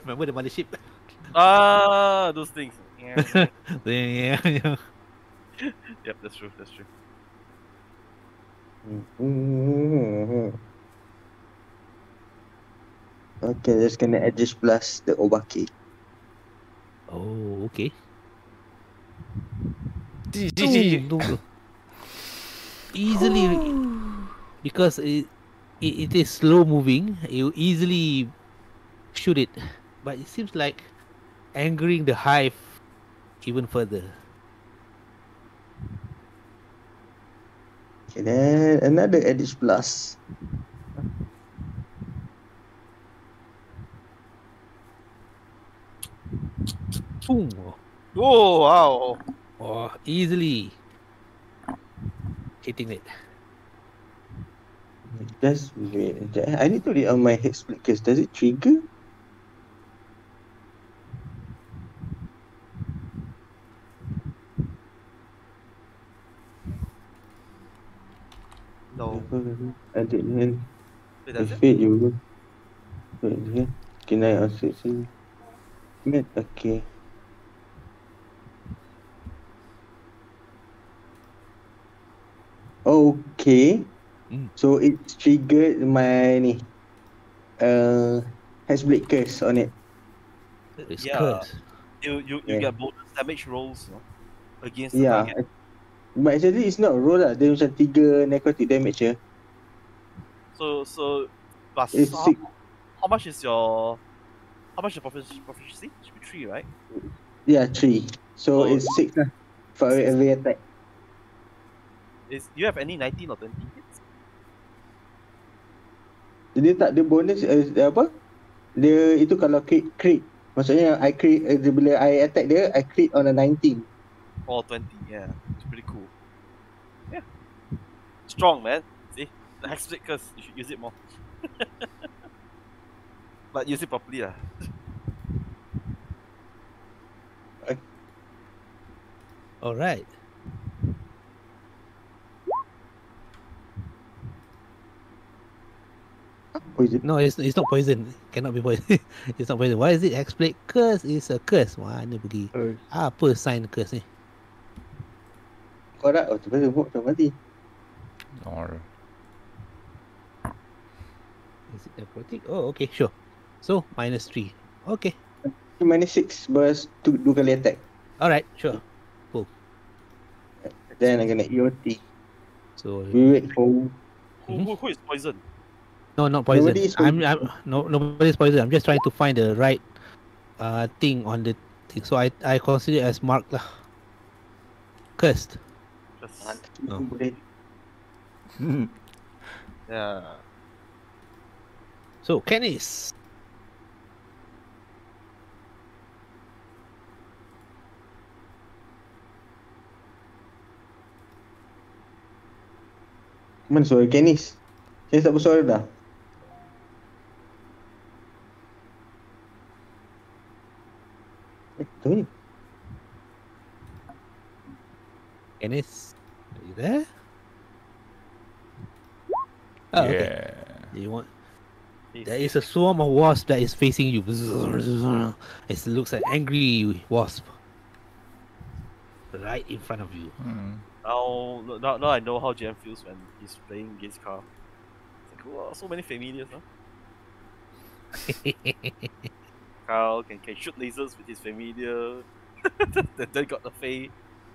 Remember the mother ship? Ah, those things. Yeah, yeah, yeah. Yep, that's true, that's true. Okay, just gonna Edge Blast the Obake. Oh, okay. Easily, because it, it, it is slow moving, you easily shoot it. But it seems like angering the hive even further. Okay, then another Edge Blast. Boom. Oh wow! Oh, easily hitting it. That's weird. I need to read on my head split case. Does it trigger? No. I didn't. Wait, I failed you. Wait, yeah. Can I ask it? Okay. Okay. Mm. So it triggered my ni. Uh, Hexblade Curse on it. It's yeah. Curse. You you you yeah. get bonus damage rolls. No? against the yeah. target. But actually it's not a roll lah. Dia macam three necrotic damage je. So so plus how, how much is your how much is your proficiency? It should be three, right? Yeah, three. So oh. it's six lah for six. Every attack. Is do you have any nineteen or twenty hits? Dia tak ada bonus uh, apa? Dia itu kalau crit crit. Maksudnya I crit uh, bila I attack dia I crit on a nineteen. Or twenty, yeah. It's pretty cool. Yeah. Strong, man. See? The Hexplit curse, you should use it more. But use it properly lah. Okay. Alright. Poison? No, it's it's not poison. Cannot be poison. It's not poison. Why is it Hexblade curse? It's a curse. Wah, ni pergi. Uh. Apa sign curse ni? Korak, oh, terus buat tak mati. Or is it necrotic? Oh, okay, sure. So minus three. Okay. Minus six, burst two, two kali attack. Alright, sure. Cool. Then I'm gonna E O T. So we wait for who? Who, who is poison? No, not poison. Nobody's I'm, I'm no nobody's poison. I'm just trying to find the right uh thing on the thing. So I I consider it as marked lah. Cursed. Cursed. No. Yeah. So Kennis. Mana suara Kennis? Kennis tak bersuara dah. Kennis? Kennis, are you there? Oh, yeah. Okay. Do you want? There is a swarm of wasps that is facing you. It looks like angry wasp right in front of you. Mm. Now, now, now I know how J M feels when he's playing against Carl. It's like, wow, so many familiars, huh? Carl can can shoot lasers with his familiar. Then got the Fae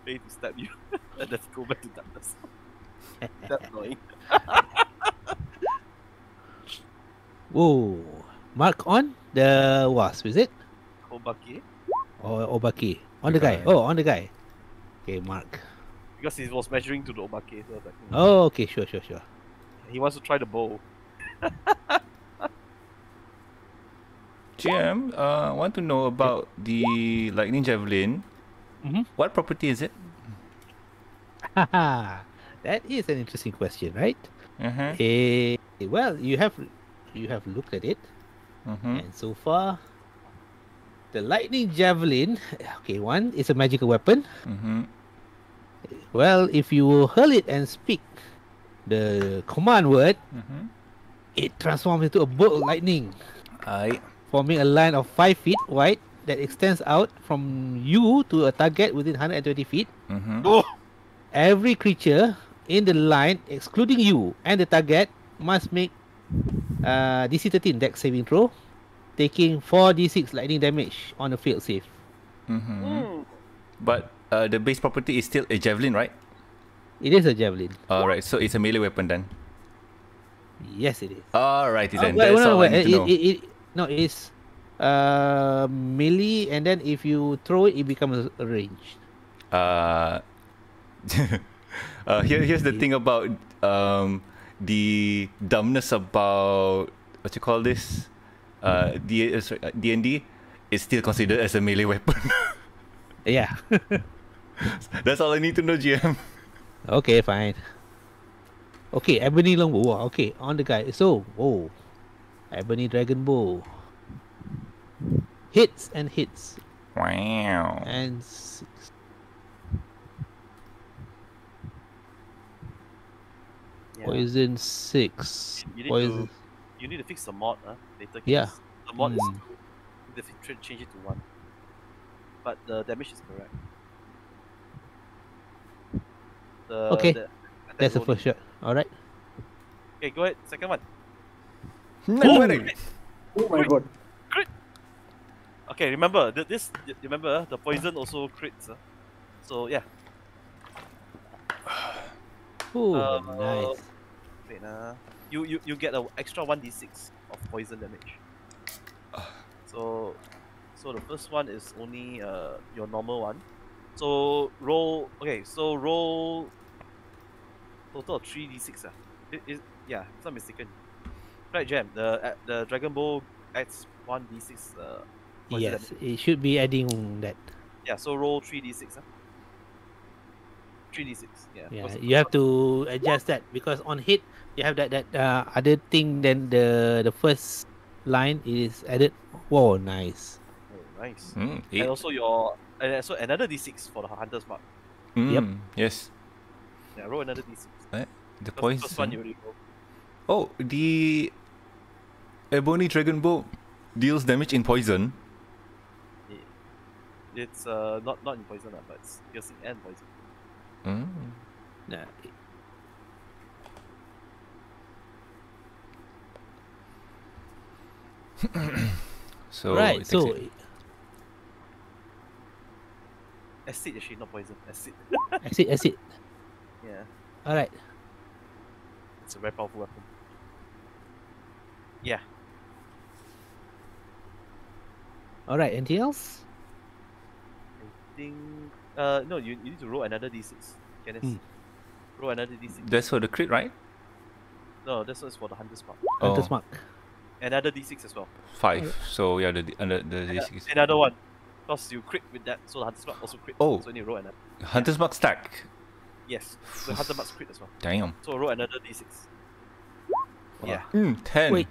Fae to stab you. Then let's go back to darkness. That's annoying. Whoa, mark on the wasp, is it? Obake? Oh, Obake. On the guy. Oh, on the guy. Okay, mark. Because he was measuring to the Obake. So I was like, hmm. Oh, okay, sure, sure, sure. He wants to try the bow. G M, uh, want to know about the lightning javelin. Mm-hmm. What property is it? That is an interesting question, right? Uh-huh. eh, well, you have... You have looked at it, mm-hmm. and so far, the lightning javelin. Okay, one is a magical weapon. Mm-hmm. Well, if you hurl it and speak the command word, mm-hmm. it transforms into a bolt of lightning, Aye. forming a line of five feet wide that extends out from you to a target within one hundred twenty feet. Mm-hmm. Oh! Every creature in the line, excluding you and the target, must make Uh, D C thirteen dex saving throw, taking four d six lightning damage on a failed save. Mm-hmm. Mm. But uh, the base property is still a javelin, right? It is a javelin. Alright, so it's a melee weapon then? Yes, it is. Alrighty then, uh, well, that's no, all no, I need it, to know. It, it, no, it's uh, melee, and then if you throw it, it becomes a range. Uh, uh, here, here's the thing about... Um, the dumbness about what you call this, uh, D and D, is still considered as a melee weapon. Yeah, that's all I need to know, G M. Okay, fine. Okay, Ebony Longbow. Okay, on the guy. So, oh, Ebony Dragon Bow hits and hits. Wow. And six. Yeah. Poison six. You need, Poison. To, you need to fix the mod, huh? Later. Yeah. The mod mm. is. You need to change it to one. But the damage is correct. The, okay. The That's the first shot. Alright. Okay, go ahead. Second one. No, oh, oh my god. Crit! Okay, remember, this. Remember, the poison also crits. Huh? So yeah. Ooh, um, nice. Wait, nah. You you you get an extra one d six of poison damage. So so the first one is only uh your normal one. So roll okay. So roll total of three d six. Ah, it is yeah. It's not mistaken. Right, Jam. The uh, the Dragon Ball adds one d six. Uh, yes, damage. It should be adding that. Yeah. So roll three d six. Ah. three d six, yeah, yeah you have to adjust that because on hit you have that that uh, other thing then the the first line is added. Whoa, nice. Oh, nice. Mm, and eight. Also your and also another d six for the hunter's mark. Mm, yep. Yes. Yeah, roll another d six. Eh? The poison. First one you already roll. Oh, the Ebony Dragon Bow deals damage in poison. Yeah. It's uh not not in poison uh, but it's piercing and poison. Mm. Nah. So right, it so it. Acid actually not poison. Acid. acid, acid. Yeah. All right. It's a very powerful weapon. Yeah. All right. Anything else? I think. Uh, no, you, you need to roll another d six. Kenneth. Mm. Roll another d six. That's for the crit, right? No, that's for the hunter's mark. Oh. Hunter's mark. Another d six as well. Five. So yeah, the the, the d six. Another, another one, because you crit with that, so the hunter's mark also crit. Oh. So you need to roll another. Hunter's yeah. mark stack. Yes. So hunter mark's crit as well. Damn. So roll another d six. Wow. Yeah. Mm, ten. Wait.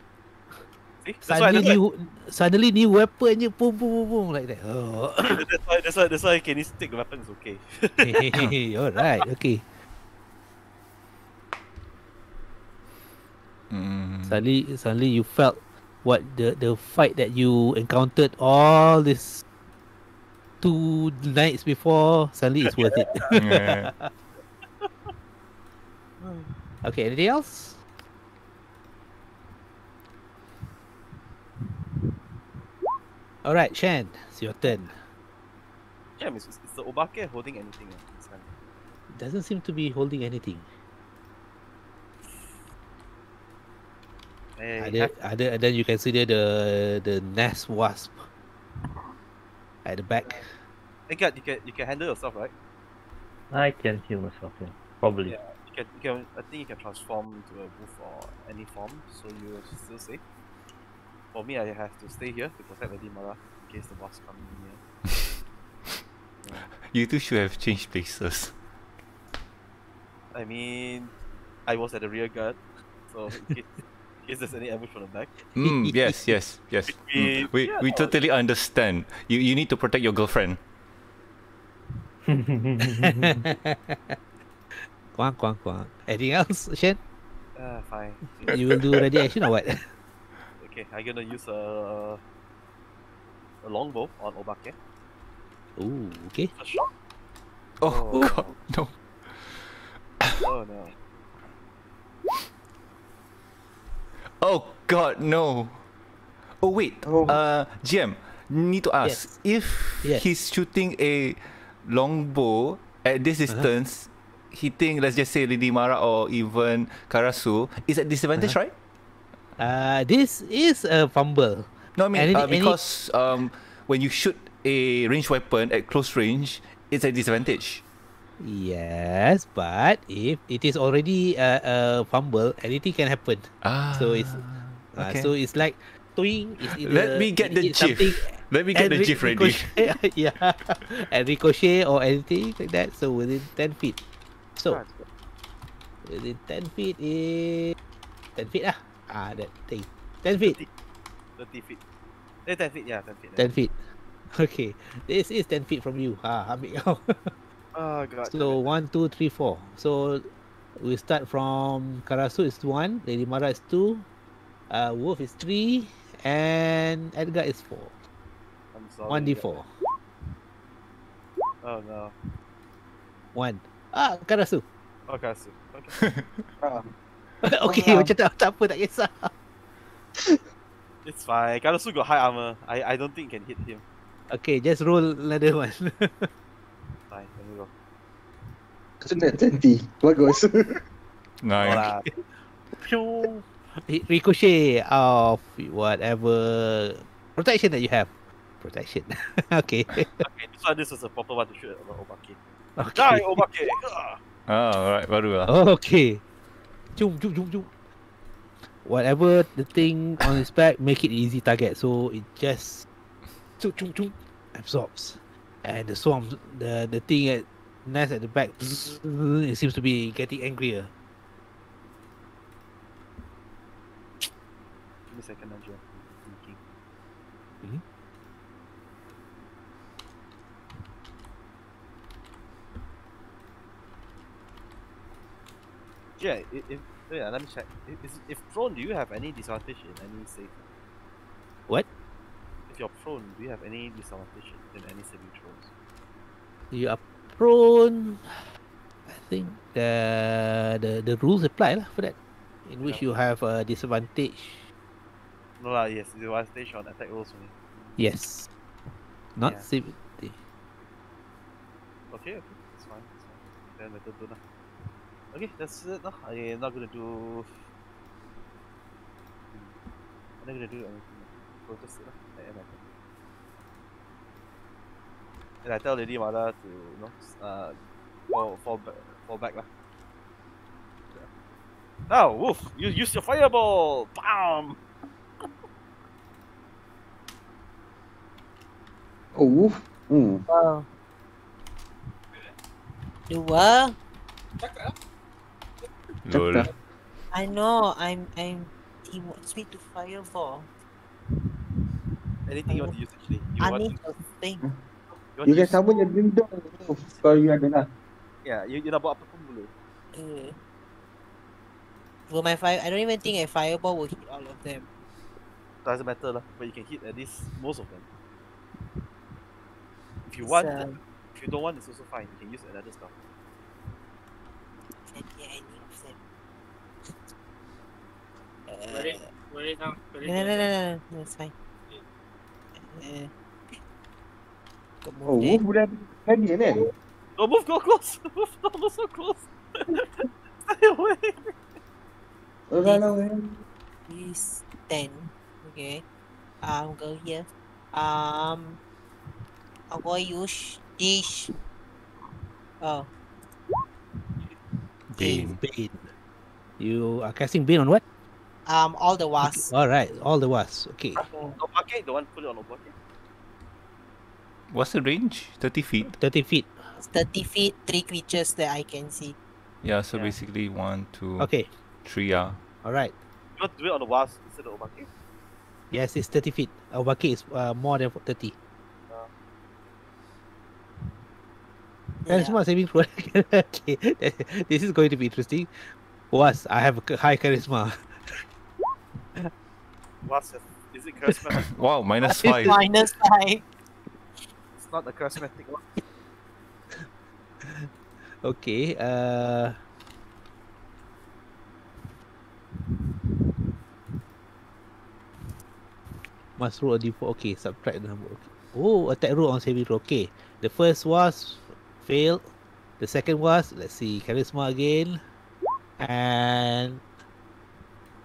That's suddenly, why, new, why. suddenly new weapon je, boom, boom, boom, boom, like that. Oh. that's why, that's why, that's why Kennis take the weapon is okay. hey, hey, hey, alright, okay. Mm. Suddenly, suddenly you felt what the the fight that you encountered all this two nights before. Suddenly, it's worth it. Yeah. Okay, anything else? Alright, Shen, it's your turn. Yeah, it's, it's the Obake holding anything. It doesn't seem to be holding anything. Hey, other, other, other, you consider the the nest wasp at the back. Edgard, you can you can handle yourself, right? I can heal myself, yeah. Probably. Yeah, you can, you can, I think you can transform into a wolf or any form, so you're still safe. For me, I have to stay here to protect Lady Mara in case the boss comes in here. Yeah. You two should have changed places. I mean, I was at the rear guard, so in case, in case there's any ambush from the back. Mm, yes, yes, yes. Mm. We yeah, we no, totally understand. You you need to protect your girlfriend. Quang, quang, quang. Anything else, Shen? Uh, fine. You will do ready action or what? Okay, I'm gonna use a, a longbow on Obake. Ooh, okay. A shot. Oh, oh god, no. Oh no. Oh god, no. Oh wait, oh. Uh, G M, need to ask, yes. if yes. he's shooting a longbow at this distance, uh-huh. hitting, let's just say Lady Mara or even Karasu, is at disadvantage, uh-huh. right? Uh, this is a fumble. No, I mean any, uh, because any... um, when you shoot a ranged weapon at close range, it's a disadvantage. Yes, but if it is already a, a fumble, anything can happen. Ah, so it's uh, okay. so it's like doing. Let me get the gif. Let me get the gif ready. Yeah, and ricochet or anything like that. So within ten feet. So within ten feet is ten feet lah. Ah, that thing. Ten feet. Thirty feet. Eh, ten feet. Yeah, ten feet. Ten feet. Okay, this is ten feet from you. Ah, how big? Oh god. So one, two, three, four. So we start from Karasu is one, Lady Mara is two, uh, Wolf is three, and Edgard is four. I'm sorry. One d four. Oh no. One. Ah, Karasu. Oh, Karasu. Okay. uh -huh. Okay, macam tak, tak apa, tak kisah. It's fine. Karasu got high armor. I I don't think can hit him. Okay, just roll another one. Fine, let me go. one twenty. What goes? No. Ricochet of whatever protection that you have. Protection. Okay. Okay, so this is a proper one to shoot at Obake. Okay. Die, Obake! Oh, alright, baru lah. Okay. Jump, jump, jump, jump. Whatever the thing on its back, make it easy target. So it just chum, chum, chum, absorbs. And the swarm, the, the thing at nest at the back, it seems to be getting angrier. Give me a second, Andrew. Mm-hmm. Yeah, if, if, yeah, let me check. If, if prone, do you have any disadvantage in any save? What? If you're prone, do you have any disadvantage in any saving throws? You are prone. I think the the, the rules apply lah for that, in yeah. which you have a disadvantage. No lah, yes, disadvantage on attack rolls only. Yes, not yeah. saving. Okay, okay, it's fine, it's fine. Then let it do lah. Okay, that's it. No, I'm not gonna do. I'm not gonna do anything. We'll just sit. And I tell Lady Mara to, you know, uh, fall, fall back, fall back lah. Now, oh, woof! You use your fireball. Bam! Oh, woof! Hmm. Wow. Do what? Check that out. Lol. I know, I'm, I'm, he wants me to fireball. Anything you want to use actually. You I want need to think. You, you can summon your dream dog kalau you ada lah. Yeah, you, you nak buat apa pun boleh. Uh, well, my fire, I don't even think a fireball will hit all of them. Doesn't matter lah, but you can hit at least most of them. If you want, uh, if you don't want, it's also fine. You can use another stuff. Can't hear any of them. Where is, where is, where is no, no, no, no, no, no, it's fine. Uh, oh, Wolf would have been in it. Oh, Wolf, go close! Wolf, don't go so close! Stay away! Run away! He's ten. Okay. Um, go here. Um, I'll go use dish. Oh. Bane. Bane. You are casting Bane on what? Um, all the wasps. Okay. Alright, all the wasps. Okay. Obake, the one put it on Obake. What's the range? thirty feet? thirty feet. It's thirty feet, three creatures that I can see. Yeah, so yeah. basically one, two, okay. three are. Yeah. Alright. You want to do it on the wasp instead of Obake? Yes, it's thirty feet. Obake is uh, more than thirty. Yeah. Charisma saving throw. Okay. This is going to be interesting. Was I have a high charisma. What's it? Is it charismatic? Wow, minus five. Minus five. It's not a charismatic one. Okay. Uh. Must roll a d four. Okay, subtract the number. Okay. Oh, attack roll on saving throw. Okay, the first was. Failed. The second was, let's see, charisma again. And...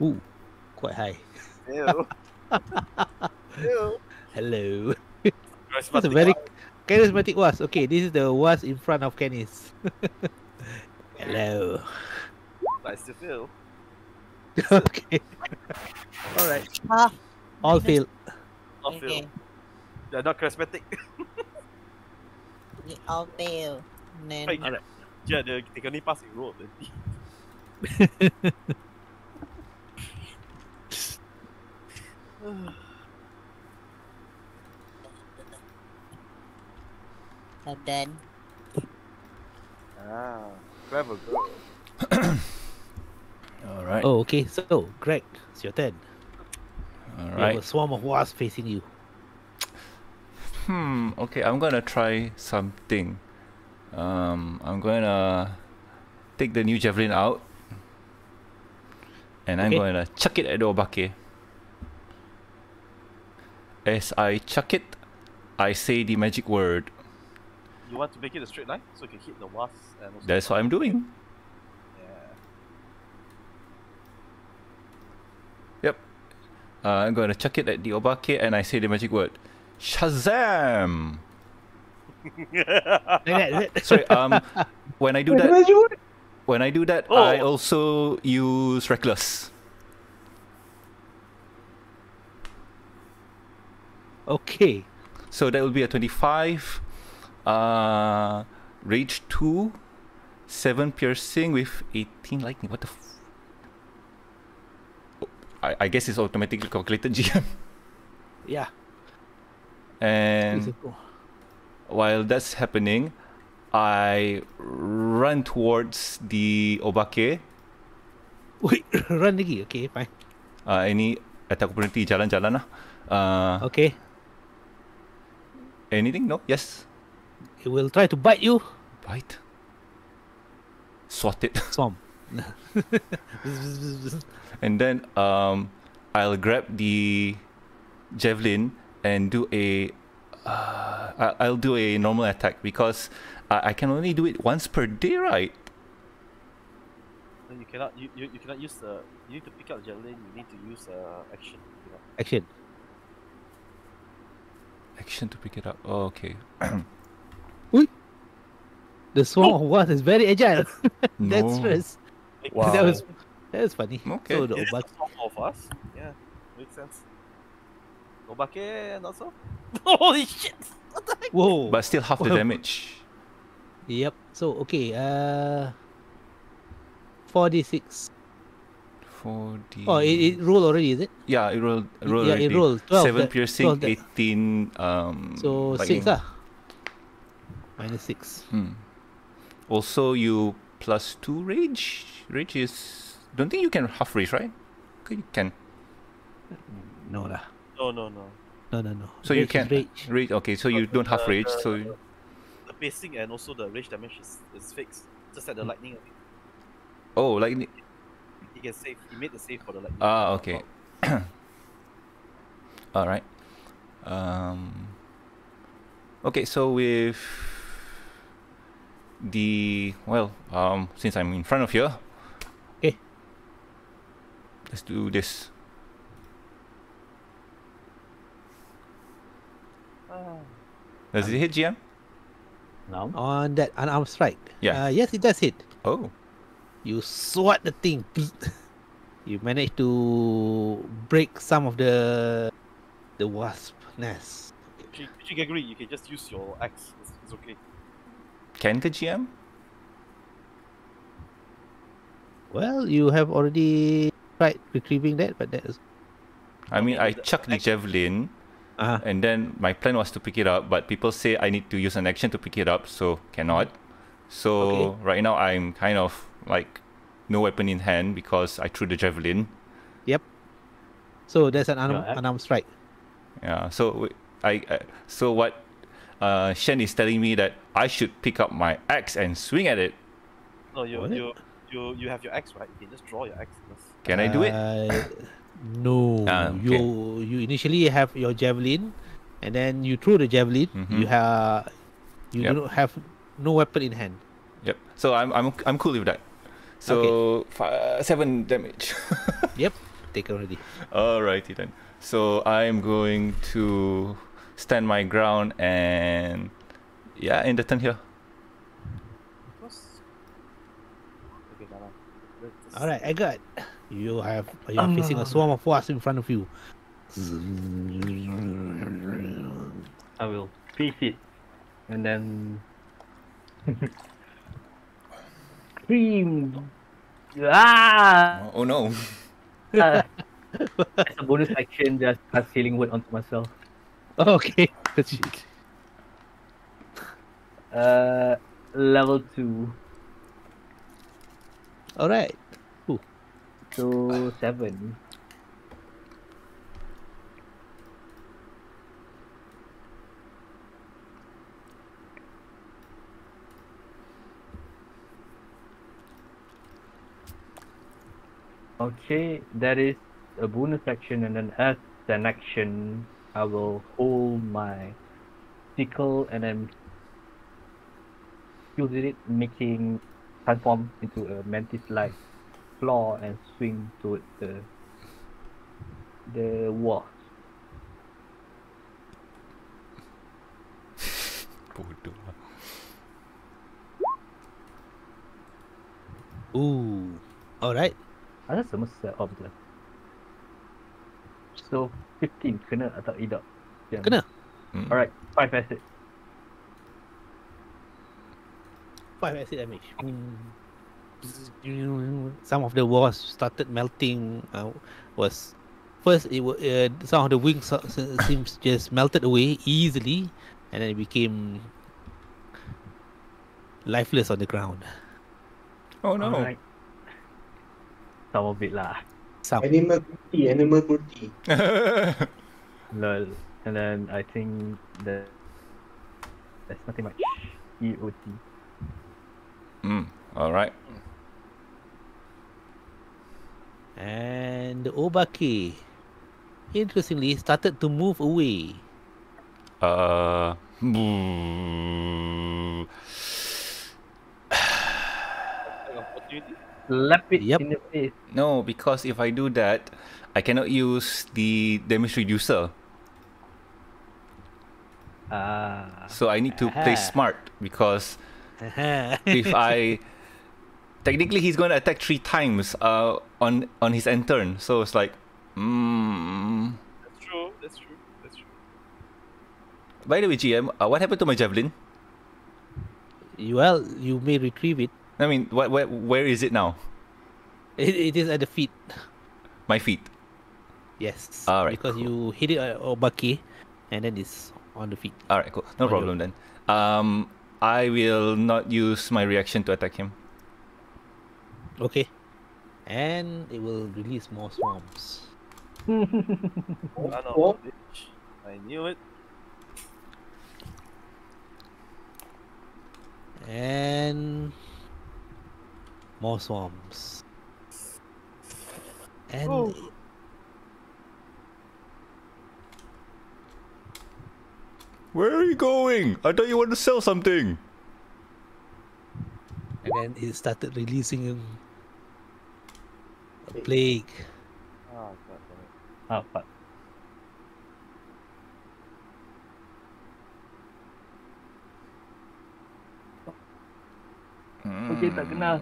Ooh, quite high. Ew. Ew. Hello. That's a very charismatic wasp. Okay, this is the wasp in front of Kennis. Hello. Nice to feel. Okay. Alright. Ah, all failed. All failed. They're not charismatic. I'll fail. Then... Right, yeah, right. yeah they, they can only pass in roll. And then... Ah, clever girl. Alright. Oh, okay. So, Greg, it's your turn. Alright. You have a swarm of wasps facing you. Hmm, okay, I'm gonna try something. Um, I'm gonna take the new javelin out. And I'm okay. gonna chuck it at the Obake. As I chuck it, I say the magic word. You want to make it a straight line so you can hit the wasp and also... That's what I'm doing. Yeah. Yep. Uh, I'm going to chuck it at the Obake and I say the magic word. Shazam! Sorry, um, when I do that... When I do that, oh. I also use Reckless. Okay. So that will be a twenty-five, uh, Rage two, seven piercing with eighteen lightning. What the f... Oh, I, I guess it's automatically calculated, G M. Yeah. And while that's happening, I run towards the Obake. Wait, run lagi? Okay, fine. Uh, ini attack opportunity jalan-jalan lah. Uh, okay. Anything? No? Yes? It will try to bite you. Bite? Swat it. Swamp. And then um, I'll grab the javelin and do a... Uh, I'll do a normal attack because I can only do it once per day, right? You cannot. You, you, you cannot use the. You need to pick up the javelin. You need to use uh, action. You know? Action. Action to pick it up. Oh, okay. Ooh. The swarm of wasps is very agile. No. That's first. Wow. That was. That was funny. Okay. So the Obake. It is the swarm of us. Yeah, makes sense. Obake and also. Holy shit! What the heck? Whoa! But still half the Whoa. damage. Yep. So okay. Uh, four d six. four d. Oh, it, it rolled already, is it? Yeah, it rolled. rolled yeah, already. It rolled. twelve, Seven that, piercing, twelve, eighteen. Um. So lightning. six ah. Minus six. Hmm. Also, you plus two rage. Rage is. Don't think you can half rage, right? You can. No lah. No, no, no. No, no, no. So rage you can rage. rage. Okay, so you don't half rage. So. You... Pacing and also the rage damage is, is fixed. Just like the lightning. Oh, lightning. He can save. He made the save for the lightning. Ah, okay. All right. Um. Okay, so with the well, um, since I'm in front of you, okay, let's do this. Oh. Does it hit, G M? No. On that unarmed strike. Yeah. Uh, yes, it does hit. Oh. You swat the thing. You managed to break some of the the wasp nest. She, she can agree. You can just use your axe. It's, it's okay. Can the G M? Well, you have already tried retrieving that, but that is. I mean, I chucked the javelin. Uh-huh. And then my plan was to pick it up, but people say I need to use an action to pick it up, so cannot. So okay. Right now I'm kind of like no weapon in hand because I threw the javelin. Yep. So there's an unarmed, yeah. unarmed strike. Yeah. So I. I so what? Uh, Shen is telling me that I should pick up my axe and swing at it. No, you what? you you you have your axe, right? You can just draw your axe. Can I do it? Uh... No, ah, okay. you you initially have your javelin, and then you threw the javelin. Mm-hmm. You have you yep. do not have no weapon in hand. Yep. So I'm I'm I'm cool with that. So okay. five, seven damage. Yep. Take already. Alrighty then. So I'm going to stand my ground and yeah, end the turn here. All right, I got. You have you're um, facing a swarm of wasps in front of you. I will face it, and then scream. Ah! Oh no! Uh, as a bonus action, just cast healing word onto myself. Oh, okay. uh, level two. All right. So seven. Okay, that is a bonus action, and then as an action, I will hold my sickle and then skills with it, making transform into a mantis-like claw and swing towards the the wall. Bodoh. Ooh. Alright. Ada semasa objek. So fifteen kena atau tidak? Kena. Hmm. Alright, five acid. Five acid damage. Some of the walls started melting. Uh, was first it was uh, some of the wings seems just melted away easily, and then it became lifeless on the ground. Oh no! All right. Some of it lah. Some. Animal cruelty, animal cruelty. Lol. And then I think that there's nothing much. E O T. Hmm. All right. And the Obake, interestingly, started to move away. Uh. Boo. Slap it yep. in the face. No, because if I do that, I cannot use the damage reducer. Ah. So I need to Aha. play smart because if I technically he's going to attack three times uh on on his end turn. So it's like, mm. That's true. That's true. That's true. By the way, G M, uh, what happened to my javelin? Well, you may retrieve it. I mean, wh wh where is it now? It, it is at the feet. My feet? Yes. All right. Because cool. you hit it at Obake, and then it's on the feet. All right, cool. No on problem your... then. Um, I will not use my reaction to attack him. Okay. And it will release more swarms. oh, oh. I knew it. And... more swarms. And oh. Where are you going? I thought you wanted to sell something. And then it started releasing him. A plague. Oh, God damn it. Oh, fuck. Mm. Okay, tak kenal.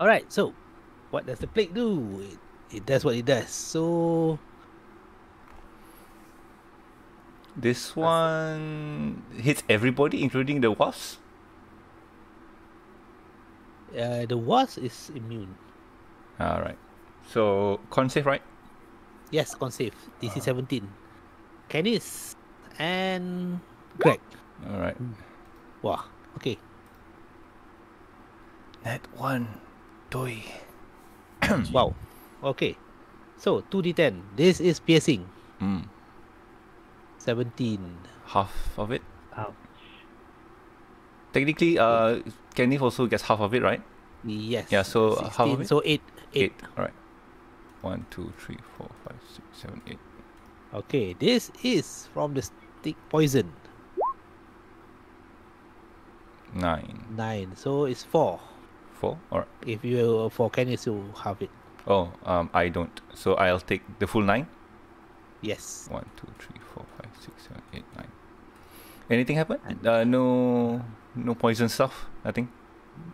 Alright, so what does the plague do? It, it does what it does. So this one hits everybody, including the wasp. Uh, the wasp is immune. Alright. So con save, right? Yes, con save. D C seventeen. Kennis and Greg. Alright. Wow. Okay. Net one. Doi. Wow. Okay. So two D ten. This is piercing. Mm. seventeen. Half of it. Ouch. Technically, uh, Kennis also gets half of it, right? Yes. Yeah. So sixteen, half of it. So eight. Eight. eight. Alright. One, two, three, four, five, six, seven, eight. Okay. This is from the stick poison. Nine. Nine. So it's four. Four? Alright. If you for Kennis, you have it. Oh, um, I don't. So I'll take the full nine? Yes. One, two, three, four, five, six, seven, eight, nine. Anything happen? Uh, no no poison stuff? Nothing?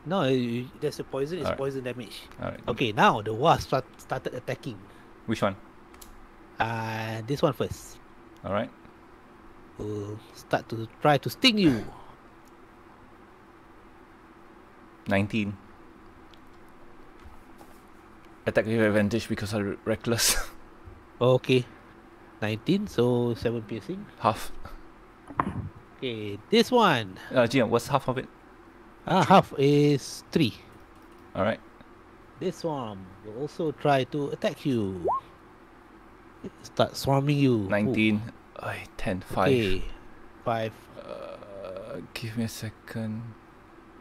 No, you, that's the poison. It's right. Poison damage. Alright. Okay, now the wasp start, started attacking. Which one? Uh, this one first. Alright. We'll start to try to sting you. nineteen. Attack with advantage because I'm reckless. Okay. nineteen, so seven piercing. Half. Okay, this one. Uh, G M, what's half of it? Ah, half is three. Alright. This one will also try to attack you. Start swarming you. nineteen. Oh, ten, five. Okay, five. Uh, give me a second.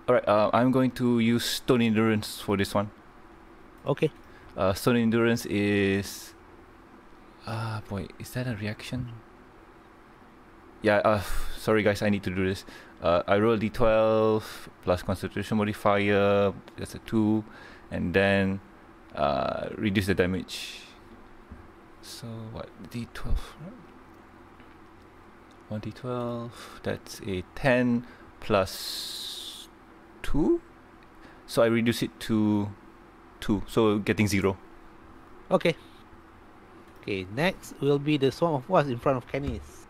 Alright, uh, I'm going to use Stone Endurance for this one. Okay. Uh, Stone Endurance is Ah, uh, boy, is that a reaction? Yeah, uh, sorry guys, I need to do this. Uh, I roll d twelve plus constitution modifier, that's a two, and then uh, reduce the damage. So what, d twelve, right? one d twelve, that's a ten plus two? So I reduce it to two, so getting zero. Okay. Okay, next will be the swarm of wasps in front of Kennis.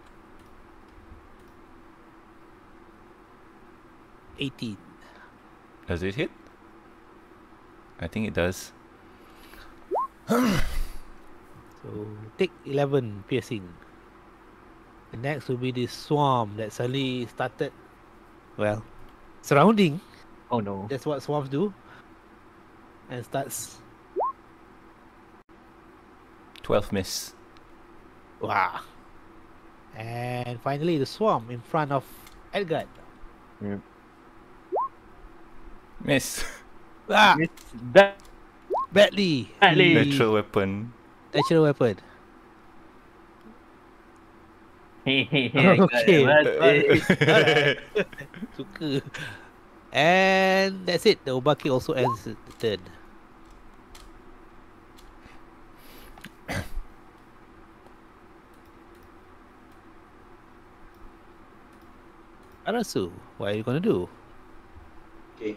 eighteen. Does it hit? I think it does. So take eleven piercing. The next will be this swarm that suddenly started, well, surrounding. Oh no. That's what swarms do. And starts. twelve miss. Wow. And finally the swarm in front of Edgard. Yep. Miss. Ah. Miss that. Badly. Badly. Natural weapon. Natural weapon. Hehehe. Okay. Alright. Suka. And that's it. The Obake also ends the turn. Karasu, what are you gonna do? Okay.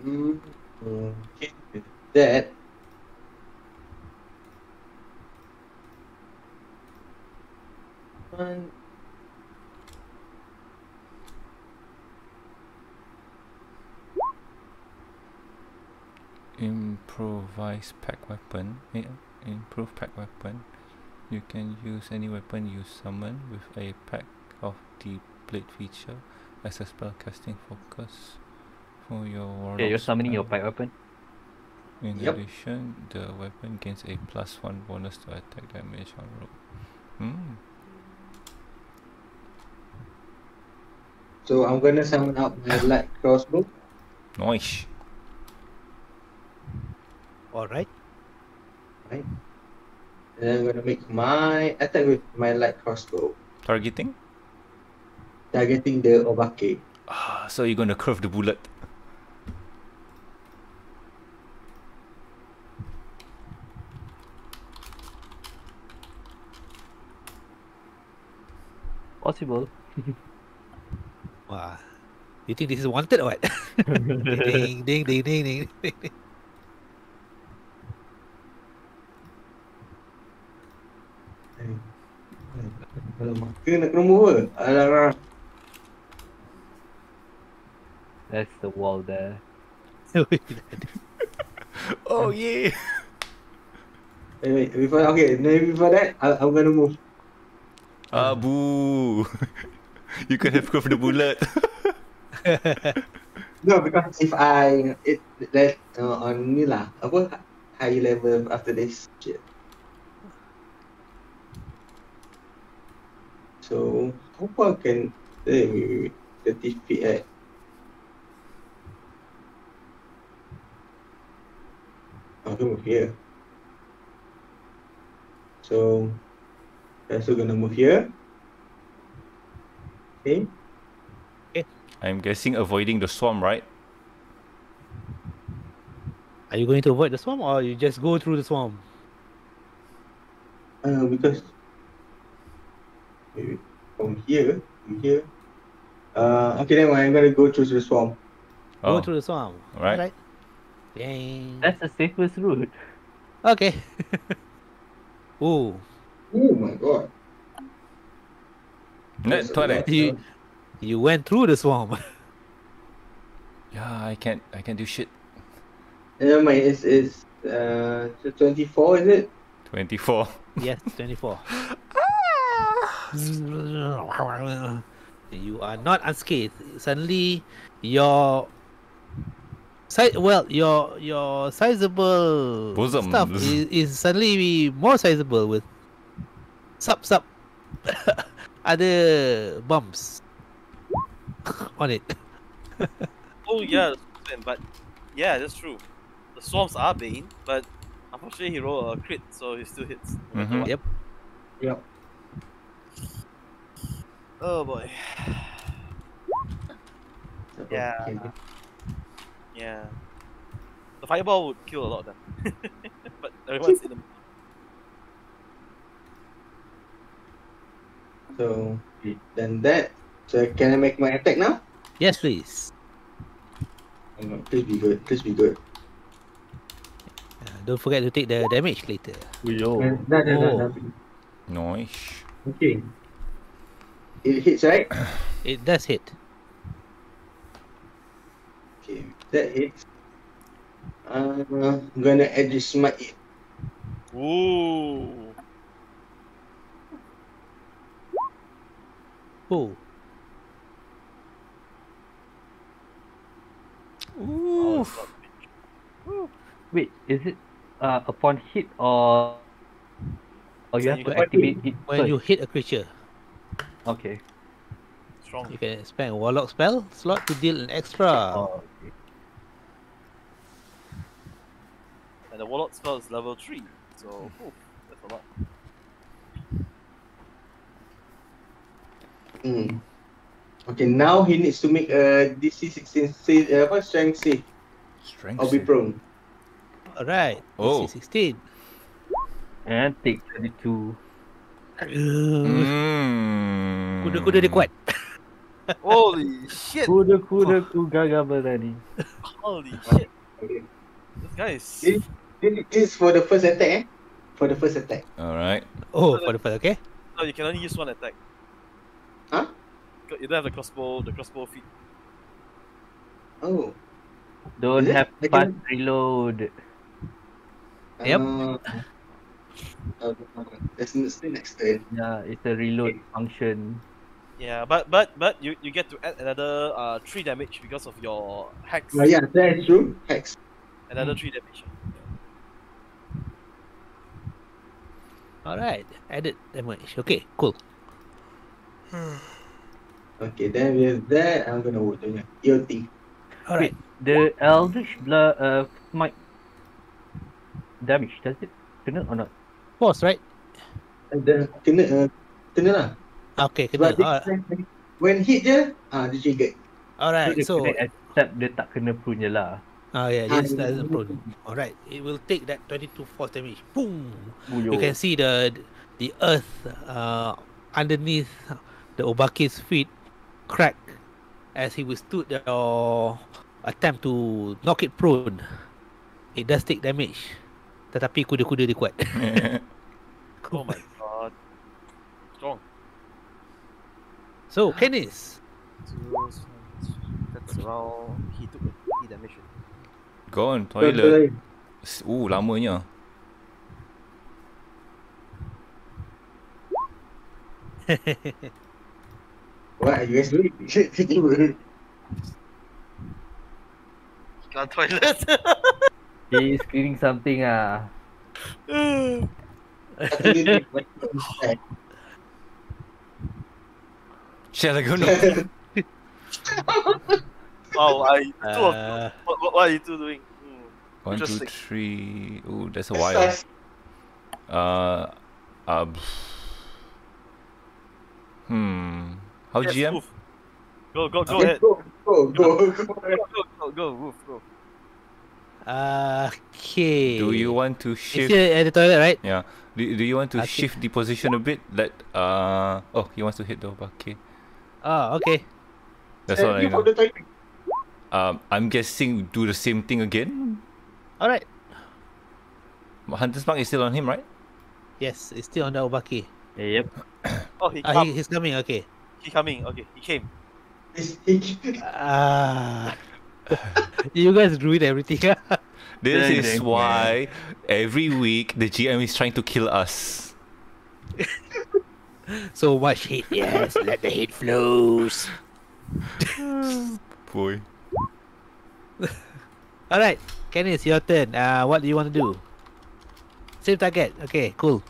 Mm, okay, with that. One. Improvise pack weapon. Improve pack weapon. You can use any weapon you summon with a pack of the blade feature as a spell casting focus for your warlock. Yeah, you're summoning your pack weapon. In yep. addition, the weapon gains a plus one bonus to attack damage on roll. Hmm. So I'm gonna summon up my light crossbow. Nice. Alright. Right. And I'm gonna make my attack with my light crossbow. Targeting? Targeting the Obake. Ah, so you're gonna curve the bullet. Possible. Wow. You think this is wanted or what? Ding ding ding ding ding ding. Alamak, kena kena move. Alamak. That's the wall there. Oh yeah. Anyway, before okay, maybe before that, I, I'm gonna move. Ah boo! You could have curved the bullet. No, because if I it that uh, on ni lah, apa high level after this shit. So how far can eh, thirty feet at? I can move here. So I'm also gonna move here. Okay. Okay. I'm guessing avoiding the swarm, right? Are you going to avoid the swarm, or you just go through the swarm? Uh, because from here, from here. Uh, okay, then I'm gonna go through the swarm. Oh. Go through the swarm. All right. All right. Dang. That's the safest route. Okay. Ooh. Oh my god. That's toilet. You, you went through the swarm. Yeah, I can't. I can't do shit. Never mind. It's it's uh twenty-four, is it? Twenty-four. Yes, twenty-four. You are not unscathed. Suddenly, your si well, your your sizable Bosom. stuff is, is suddenly more sizable with sub sub other bumps on it. Oh yeah, but yeah, that's true. The swarms are bane, but I'm Unfortunately, he rolled a crit, so he still hits. No mm-hmm. Yep. Yep. Oh boy. Yeah. Okay. Yeah. The fireball would kill a lot of them. But everyone's in them. So, then that. So, can I make my attack now? Yes, please. Oh, please be good. Please be good. Uh, don't forget to take the damage later. Yo. Uh, nah, nah, oh. nah, nah. Nice. Okay. It hits, right? It does hit. Okay, that hits. Uh, I'm gonna edge smite it. Ooh. Oh. Ooh. Oh, wait, is it uh, upon hit or or you have to activate it when you hit a creature? Okay. Strong. You can expand a warlock spell slot to deal an extra. Oh, okay. And the warlock spell is level three, so oh, that's a lot. Mm. Okay, now he needs to make a D C sixteen save, uh, strength save. Strength. I'll be prone. Alright, oh. D C sixteen. And take thirty-two. Mm. Kuda kuda dia kuat. Holy shit! Kuda kuda ku gaga berani. Holy shit! Okay. This guy is... This is for the first attack eh? For the first attack. Alright. Oh, for the first, okay? No, you can only use one attack. Huh? You don't have the crossbow, the crossbow feet. Oh. Don't have fast reload. Uh, yep. Uh, it's still next turn. Yeah, it's a reload okay. function. Yeah, but but but you you get to add another uh three damage because of your hex. Oh yeah, that's true. Hex. Another hmm. three damage. Yeah. All right, added damage. Okay, cool. Okay, then with that, I'm gonna work on your thing. Alright. The Eldritch Blur uh, might damage, does it? Kena or not? Boss, right? And then, kena, uh, kena lah. Okay, kena. But right. When hit je, ah, dia trigger. Alright, so... Kena accept dia tak kena prune je lah. Oh yeah, just ah, doesn't prune. Alright, it will take that twenty-two force damage. Boom! Uyo. You can see the the earth uh, underneath the Obake's feet crack as he withstood the uh, attempt to knock it prone. It does take damage, tetapi kuda-kuda dia kuat. Oh my god. Strong. So, Kennis. That's how he took the damage. Gone, toilet. Ooh, lamanya. What are you guys doing? He's gone toilet. He's cleaning something ah. Shall I go now? Oh, I two of uh, what, what are you two doing? Mm. One, two, three. Ooh, that's a while. Uh, uh. Hmm. How yes, G M? Move. Go, go, go ahead. Go, go, go, go, go, go, go, move, go. Okay. Do you want to shift? It's at the toilet, right? Yeah. Do Do you want to okay. shift the position a bit? Let uh. Oh, he wants to hit the Obake. Ah, okay. That's all uh, I know. Um, I'm guessing do the same thing again. All right. Hunter's Mark is still on him, right? Yes, it's still on the Obake. Yep. Oh, he ah, he, he's coming. Okay. He coming, okay, he came. Ah, you guys ruined everything. This is why every week the G M is trying to kill us. So much hate, yes, let the hate flows. Boy. Alright, Kennis, your turn. Uh, what do you want to do? Same target, okay, cool.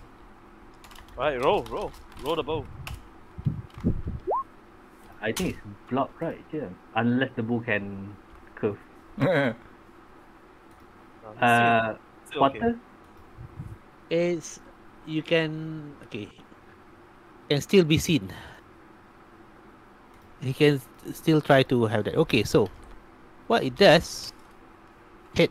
Alright, roll, roll. Roll the bow. I think it's blocked, right? Yeah. Unless the bow can curve. uh, quarter? It's you can okay. Can still be seen. He can still try to have that. Okay, so what it does, hit.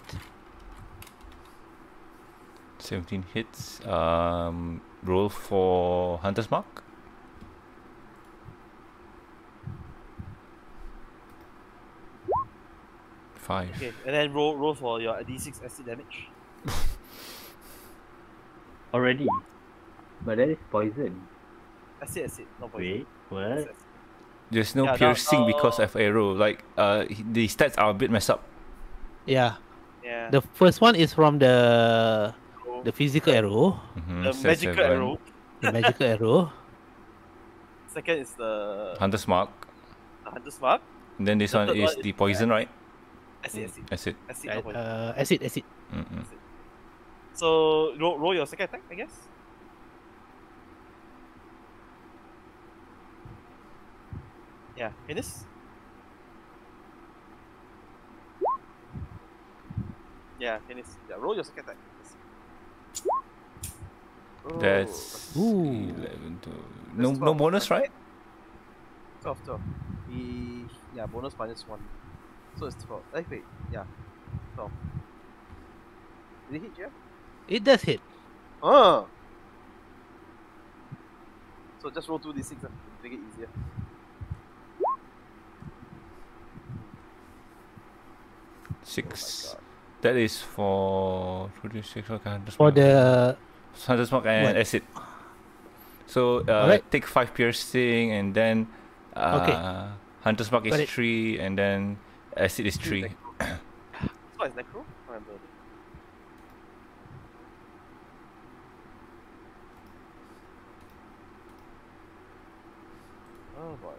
seventeen hits. Um, roll for Hunter's Mark. Five. Okay, and then roll roll for your D six acid damage. Already, but that is poison. Acid, acid, not poison. Wait, what? Acid. There's no yeah, piercing that, uh, because of arrow. Like, uh, the stats are a bit messed up. Yeah. Yeah. The first one is from the oh. the physical arrow. Mm-hmm. The set magical seven. Arrow. The magical arrow. Second is the Hunter's Mark. The Hunter's Mark. And then this the one is one the poison, is, right? Acid, acid. Acid. Acid. Acid. Uh, acid, acid. Mm-hmm. Acid. So roll, roll your second attack, I guess. Yeah, Kennis. Yeah, Kennis. Yeah, roll your second attack. Oh. That's ooh. eleven. To... No, no bonus, right? twelve, twelve. We... Yeah, bonus minus one. So it's twelve. Like, wait, yeah. twelve. Did it hit you? It does hit. Oh! So just roll two d six and make it easier. Six. Oh, that is for for the Hunter's Mark and acid. So uh, right. Take five piercing and then uh, okay. Hunter's Mark is it... three and then acid is three. Is so is necro? Remember. Oh boy.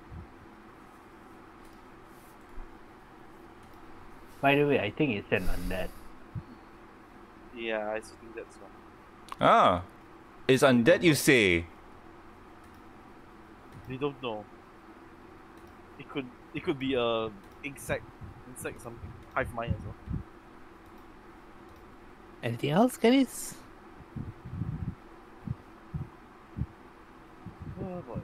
By the way, I think it's an undead. Yeah, I think that's one. Ah, it's undead, you say? We don't know. It could, it could be a insect, insect something, hive mind as well. Anything else, Kennis? Oh boy.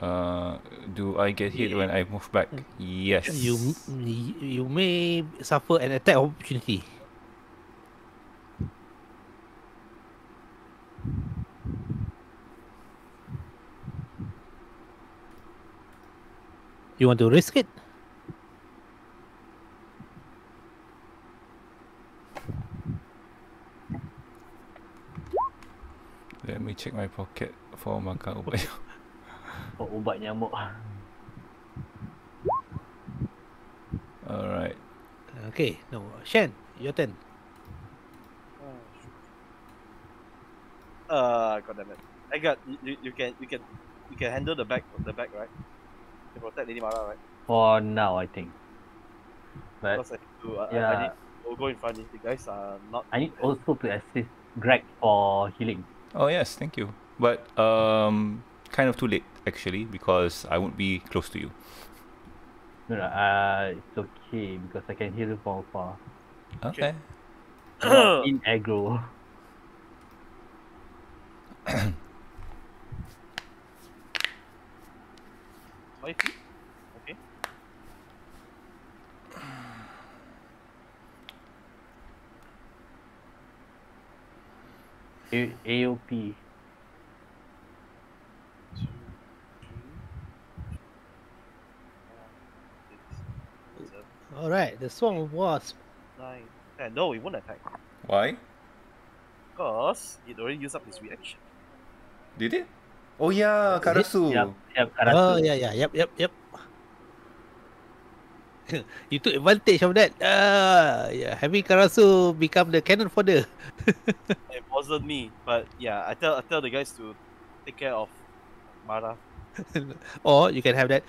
Uh, do I get hit yeah. when I move back? Yes. You you may suffer an attack opportunity. You want to risk it? Let me check my pocket for makan ubat. Oh, ubat nyamuk. Alright. Okay, no. Shen, your turn. Uh, god damn it. I got you, you can you can you can handle the back the back, right? To protect Lady Mara, right? For now I think. But I, do, I, yeah. I need to go in front if you guys are not I need also to assist Greg for healing. Oh yes, thank you. But um kind of too late actually because I won't be close to you. No, no, uh, it's okay because I can heal from far. Okay. In aggro. Five feet? Okay. A AOP. Alright, the Swarm of Wasp. Nine. Yeah, no, it won't attack. Why? Because it already used up his reaction. Did it? Oh yeah, Karasu. Yep, yep, Karasu. Oh yeah, yeah, yep, yep, yep. You took advantage of that. Ah, yeah, having Karasu become the cannon fodder. It wasn't me, but yeah, I tell I tell the guys to take care of Mara. Or you can have that.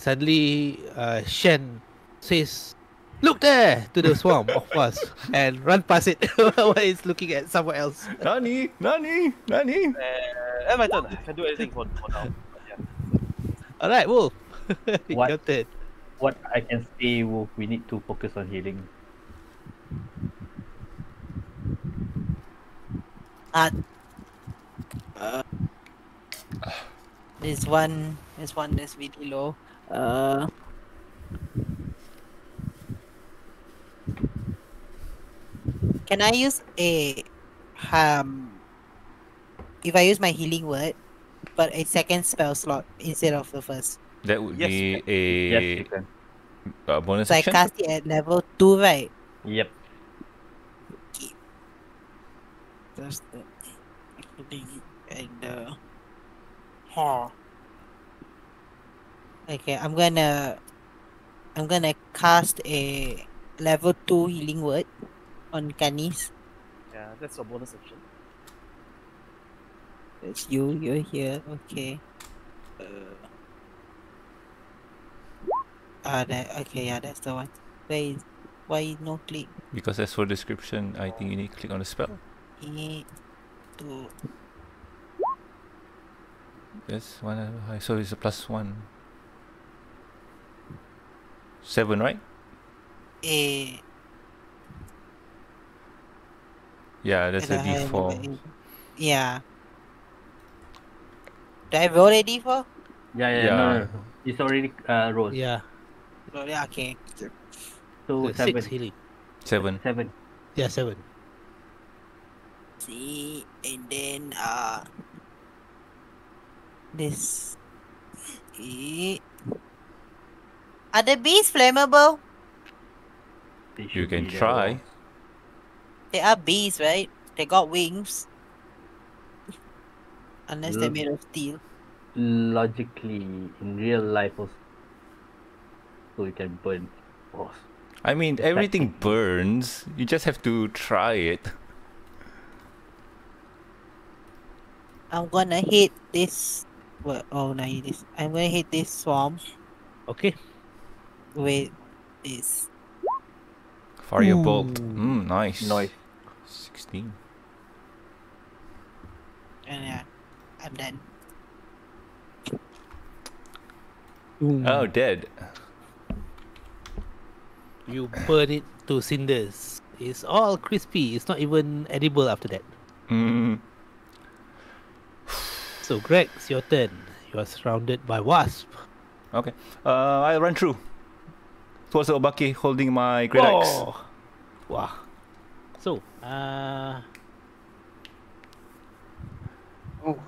Suddenly, uh, Shen says, "Look there!" to the swarm of us and run past it while it's looking at somewhere else. Nani, nani, nani. Uh, my turn. I can do anything for, for now. Yeah. All right, Wolf. What? Your turn. what I can say, Wolf, we need to focus on healing. Uh, uh this one, this one is really low. Uh, can I use a um? If I use my healing word, but a second spell slot instead of the first. That would yes, be a, yes, a bonus so action? I cast it at level two, right? Yep. Okay. That's the thing. And uh... Huh. Okay, I'm gonna... I'm gonna cast a level two healing word on Kennis. Yeah, that's a bonus action. It's you, you're here, okay. Uh... Ah, that, okay, yeah, that's the one. Where is, why no click? Because that's for description, I think you need to click on the spell. Eight, two. That's one, I saw it's a plus one. Seven, right? Eight. Yeah, that's a D four. Yeah. Did I roll a D four? Yeah, yeah, yeah. No, no, no. It's already uh, rolled. Yeah. Oh, yeah, okay. So, so seven. Six seven. Seven. Yeah, seven. See, and then, uh, this. Eight. Are the bees flammable? You can try. They are bees, right? They got wings. Unless they're made of steel. Logically, in real life, also, so you can burn. Oh. I mean, it's everything like burns. You just have to try it. I'm gonna hit this. Well, oh no, this. I'm gonna hit this swarm. Okay. With this. Firebolt. Mm, nice. Nice. Sixteen. And yeah. I'm done. Ooh. Oh, dead. You burn it to cinders. It's all crispy. It's not even edible after that. Mm. So, Greg, it's your turn. You are surrounded by wasp. Okay. Uh, I run through. Towards the Obake holding my great axe. Oh. Wow. So, uh... oh.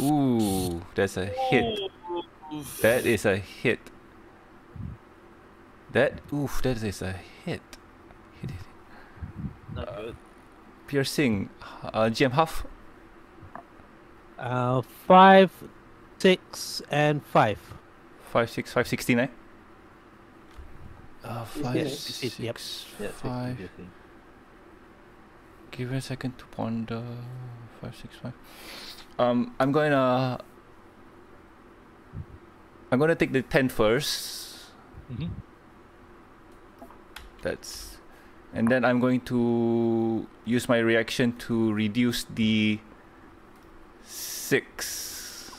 Ooh, that's a hit. That is a hit. That, oof, that is a hit. Hit it. Not good. Piercing, uh, G M half? Uh, five, six, and five. Five, six, five, sixteen, eh? Uh, five, yeah. six, yep. five. Yeah, give me a second to ponder. Five, six, five. Um, I'm going to... I'm going to take the ten first. Mm-hmm. That's... And then I'm going to use my reaction to reduce the six.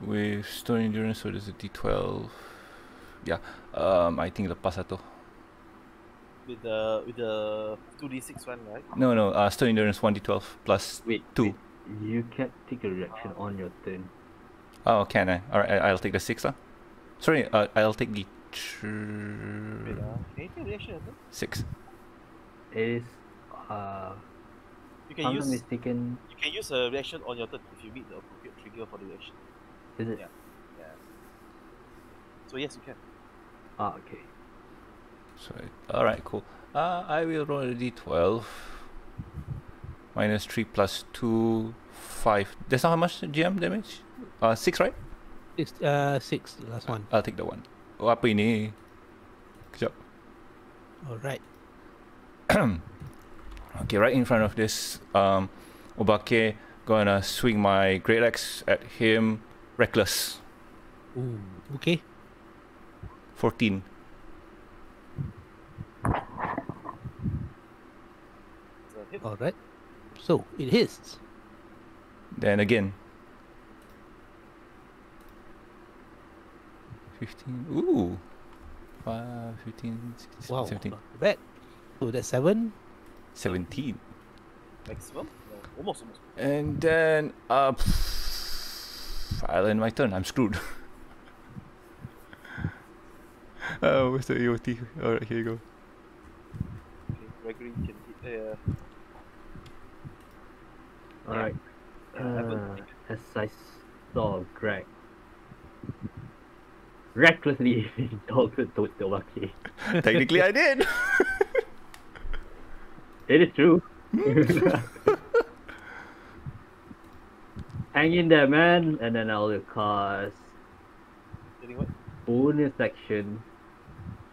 With stone endurance, so there's a D twelve. Yeah, um, I think the pasato. With the with the two D six one, right? No, no. Uh, stone endurance one D twelve plus wait, two. Wait. You can't take a reaction on your turn. Oh, can I? All right, I'll take the six. Huh? Sorry, uh, I'll take the wait, uh, can you take reaction on six. Is uh, you can use mistaken. You can use a reaction on your turn if you meet the appropriate trigger for the reaction. Is it? Yeah. Yeah. So yes, you can. Ah, okay. Sorry. Alright, cool. Uh, I will roll a D twelve. Minus three plus two, five. That's not how much G M damage? Uh, six, right? It's, uh, six, the last one. I'll take the one. Oh, apa ini? Good job. Alright. Okay, right in front of this, um, Obake gonna swing my great axe at him. Reckless. Ooh, okay. fourteen. Alright, so it hits. Then again. fifteen. Ooh. five, fifteen, sixteen, wow, seventeen. Not bad. Oh, that's seven. seventeen. Maximum? No, almost, almost. And then, uh, pff, I'll end my turn. I'm screwed. Oh, uh, where's the E O T? Alright, here you go. Gregory can hit. Uh, Alright. Uh, as I saw Greg recklessly insulted towards the Obake. Technically, I did! It is true. Hang in there, man, and then I'll cast bonus action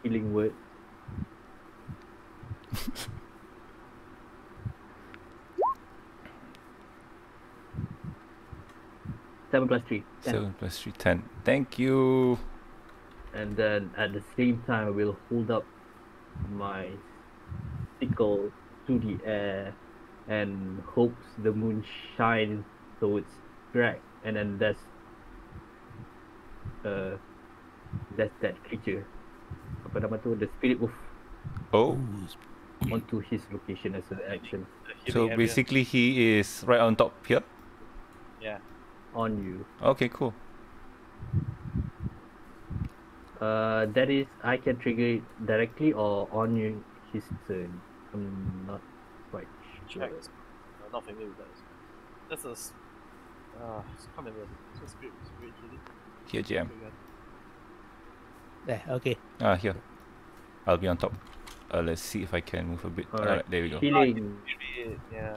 healing word. seven plus three. Ten. seven plus three, ten. Thank you. And then at the same time, I will hold up my sickle to the air and hopes the moon shines towards Greg, and then that's uh that's that creature. Apa nama tu? The spirit wolf. Oh. Onto his location as an action. So basically, he is right on top here. Yeah. On you. Okay, cool. Uh, that is, I can trigger it directly or on you his turn. I'm not quite sure. Check. I'm not familiar with that. That's a... Uh, I can't remember. It's a spirit, spirit healing. Here, G M. There, okay. Ah, here. I'll be on top. Uh, let's see if I can move a bit. Alright, All right, there we go. Healing. Yeah.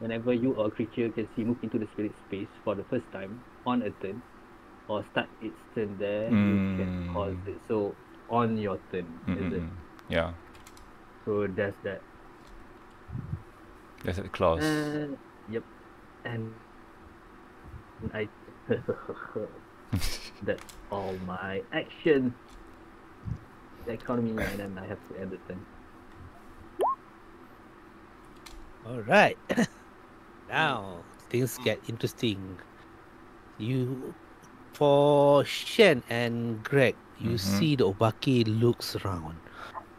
Whenever you or a creature can see move into the spirit space for the first time on a turn, or start its turn there, mm. you can cause it. So, on your turn, mm -mm. is it? Yeah. So that's that. That's a clause. Uh, yep. And I. That's all my action. The economy nine, and I have to end the thing. All right. Now things get interesting. You, for Shen and Greg, you mm-hmm. see the Obake looks around.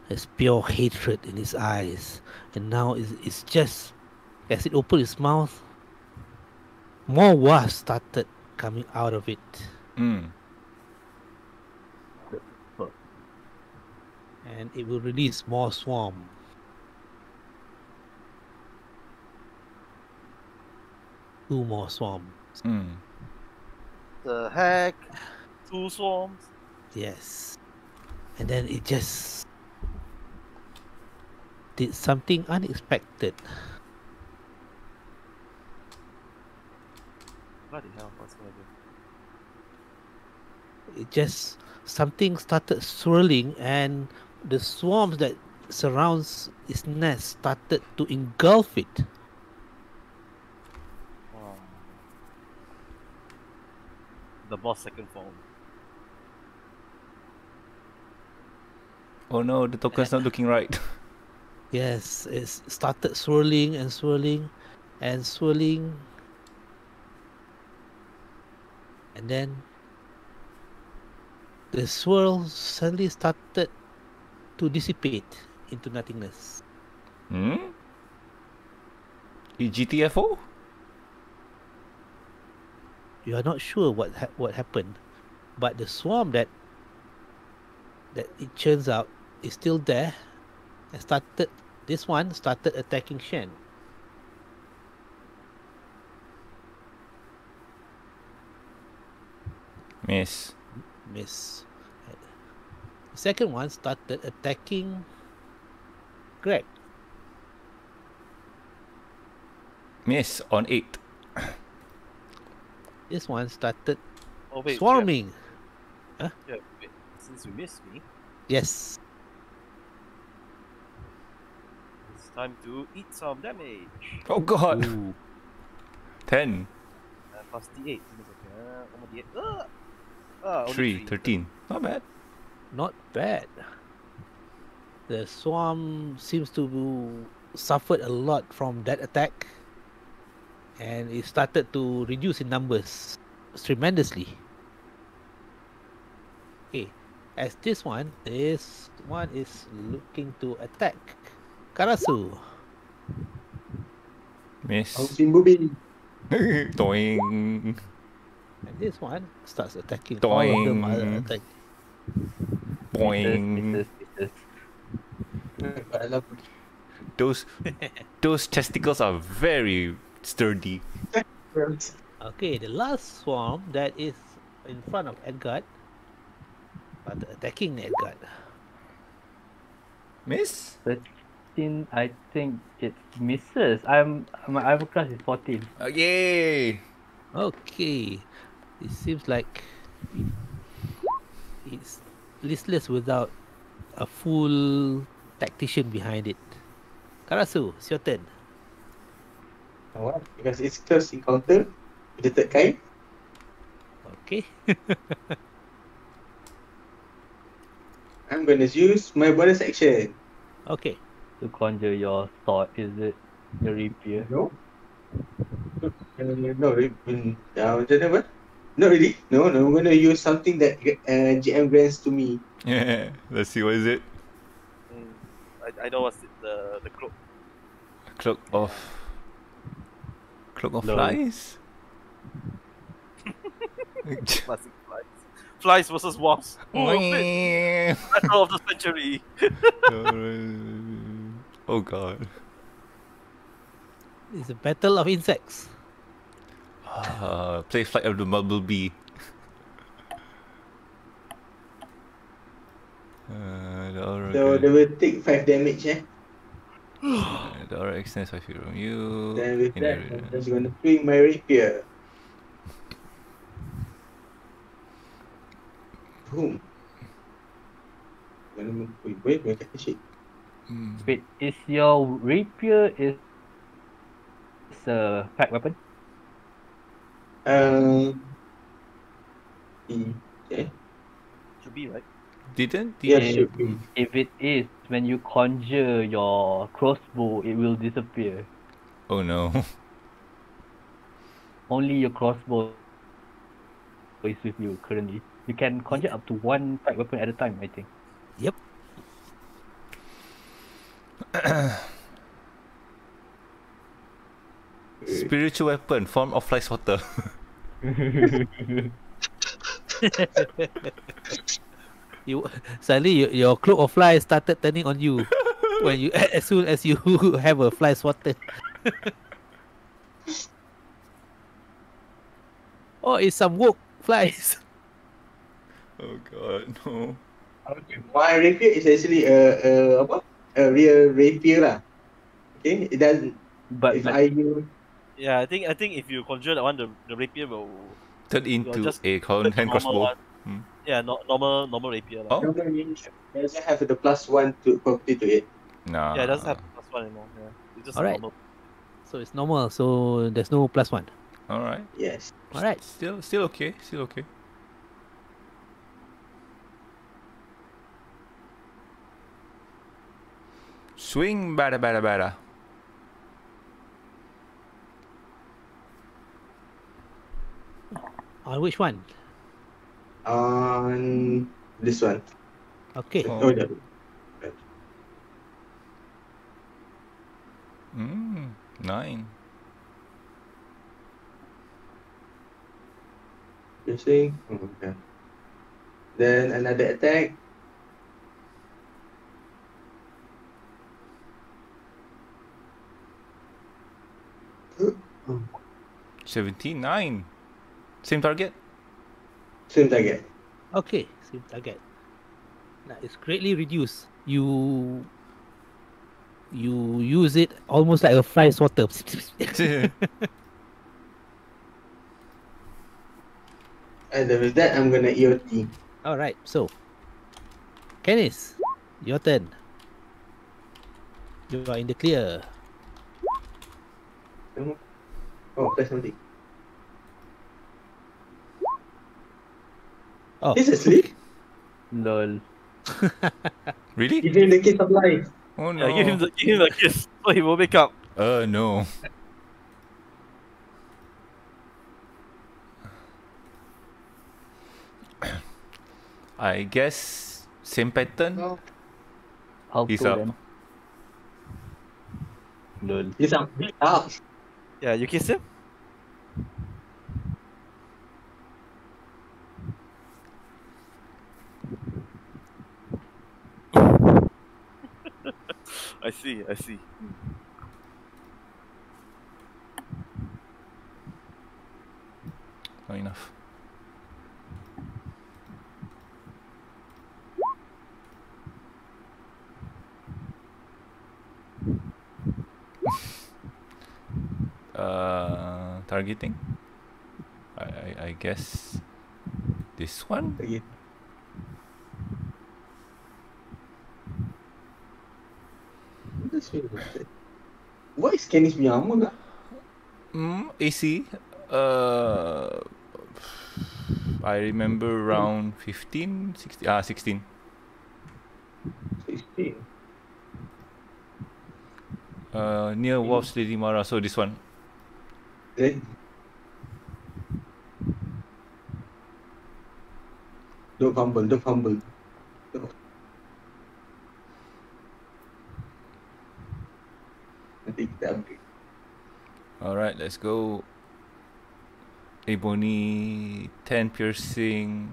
There's pure hatred in his eyes, and now it's, it's just as it opened its mouth, more wasps started coming out of it. Mm. And it will release more swarm. Two more swarms. Mm. The heck? Two swarms? Yes. And then it just did something unexpected. Bloody hell, what's going to do? It just... something started swirling, and the swarms that surrounds its nest started to engulf it. Wow. The boss second form. Oh no, the token's not looking right. Yes, it started swirling and swirling and swirling. And then the swirl suddenly started to dissipate into nothingness. Hmm? G T F O? You are not sure what ha what happened, but the swarm that that it turns out is still there, and started this one started attacking Shen. Miss. Miss. The second one started attacking Greg. Miss on eight. This one started oh, wait, swarming. Yeah. Huh? Yeah, wait. Since you missed me. Yes. It's time to eat some damage. Oh god. Ooh. Ten. Uh, plus the eight. Okay. Uh, uh. Oh, three, thirteen. Not bad. Not bad. The swarm seems to suffered a lot from that attack, and it started to reduce in numbers tremendously. as this one, this one is looking to attack Karasu. Miss. Moving. Doing. And this one starts attacking. Doing. All of them are attacking. Boing. I love it. Those those testicles are very sturdy. Okay, the last swarm that is in front of Edgard, but attacking Edgard. Miss? thirteen, I think it misses. I'm my armor class is fourteen. Oh, yay! Okay, it seems like it's listless without a full tactician behind it. Karasu, it's your turn. What? Because it's close encounter with the third kind. Okay. I'm gonna use my bonus action. Okay. To conjure your sword, is it your rapier? No. No, no, no, not really. No, no, I'm gonna use something that uh, G M grants to me. Yeah, let's see, what is it? I know what's it, the the cloak. Cloak of cloak of no. flies. Classic flies. Flies versus wasps. Battle of the century. Oh god. It's a battle of insects. Uh, play flight of the bumblebee. Uh, the aura so can... they will take five damage, eh? Uh, the aura extends five feet from you. Then with that, I'm just gonna swing my rapier. Boom. Wait, wait, wait, wait. Mm. Wait, is your rapier is it's a pack weapon? Uh, yeah. Should be right. Didn't the yeah, if it is, when you conjure your crossbow, it will disappear. Oh no. Only your crossbow is with you currently. You can conjure up to one type weapon at a time, I think. Yep. Spiritual weapon, form of fly swatter. You, suddenly, your, your cloak of flies started turning on you when you, as soon as you have a fly swatted. Oh, it's some woke flies. Oh god, no. Okay, my rapier is actually a a, a real rapier lah. Okay, it doesn't. But if but, I do... yeah, I think I think if you conjure that one, the, the rapier will turn into just a hand crossbow. Hmm. Yeah, no, normal normal rapier. Like. Oh. It doesn't have the plus one to property to it. Nah. Yeah, it doesn't have plus one anymore. Yeah. It's just Alright. normal. So it's normal, so there's no plus one. Alright. Yes. Alright. Still still okay. Still okay. Swing bada bada bada. On which one? On this one. Okay. Oh. Mm, nine. You see? Okay. Then another attack. Seventeen, nine. Same target. Same target. Okay, same target. Now it's greatly reduced. You you use it almost like a fly swatter. And with that, I'm gonna E O T. All right. So, Kennis, your turn. You are in the clear. Oh, there's something. Oh. He's asleep? Lol. Really? Give him the kiss of life. Oh no. Yeah, give him the, give him the kiss so he will wake up. Uh, no. I guess Same pattern? No. I'll He's up. Them. Lol. He's up. He's up. Yeah, you kiss him? I see, I see. Not enough. uh, targeting? I, I, I guess this one? Yeah. Why is Kennis being armored? Hmm, A C. Uh, I remember round fifteen, sixteen. Ah, sixteen. Sixteen. Uh, near Wolf's Lady Mara. So this one. Then. Don't fumble. Don't fumble. Alright, let's go. Ebony, ten piercing.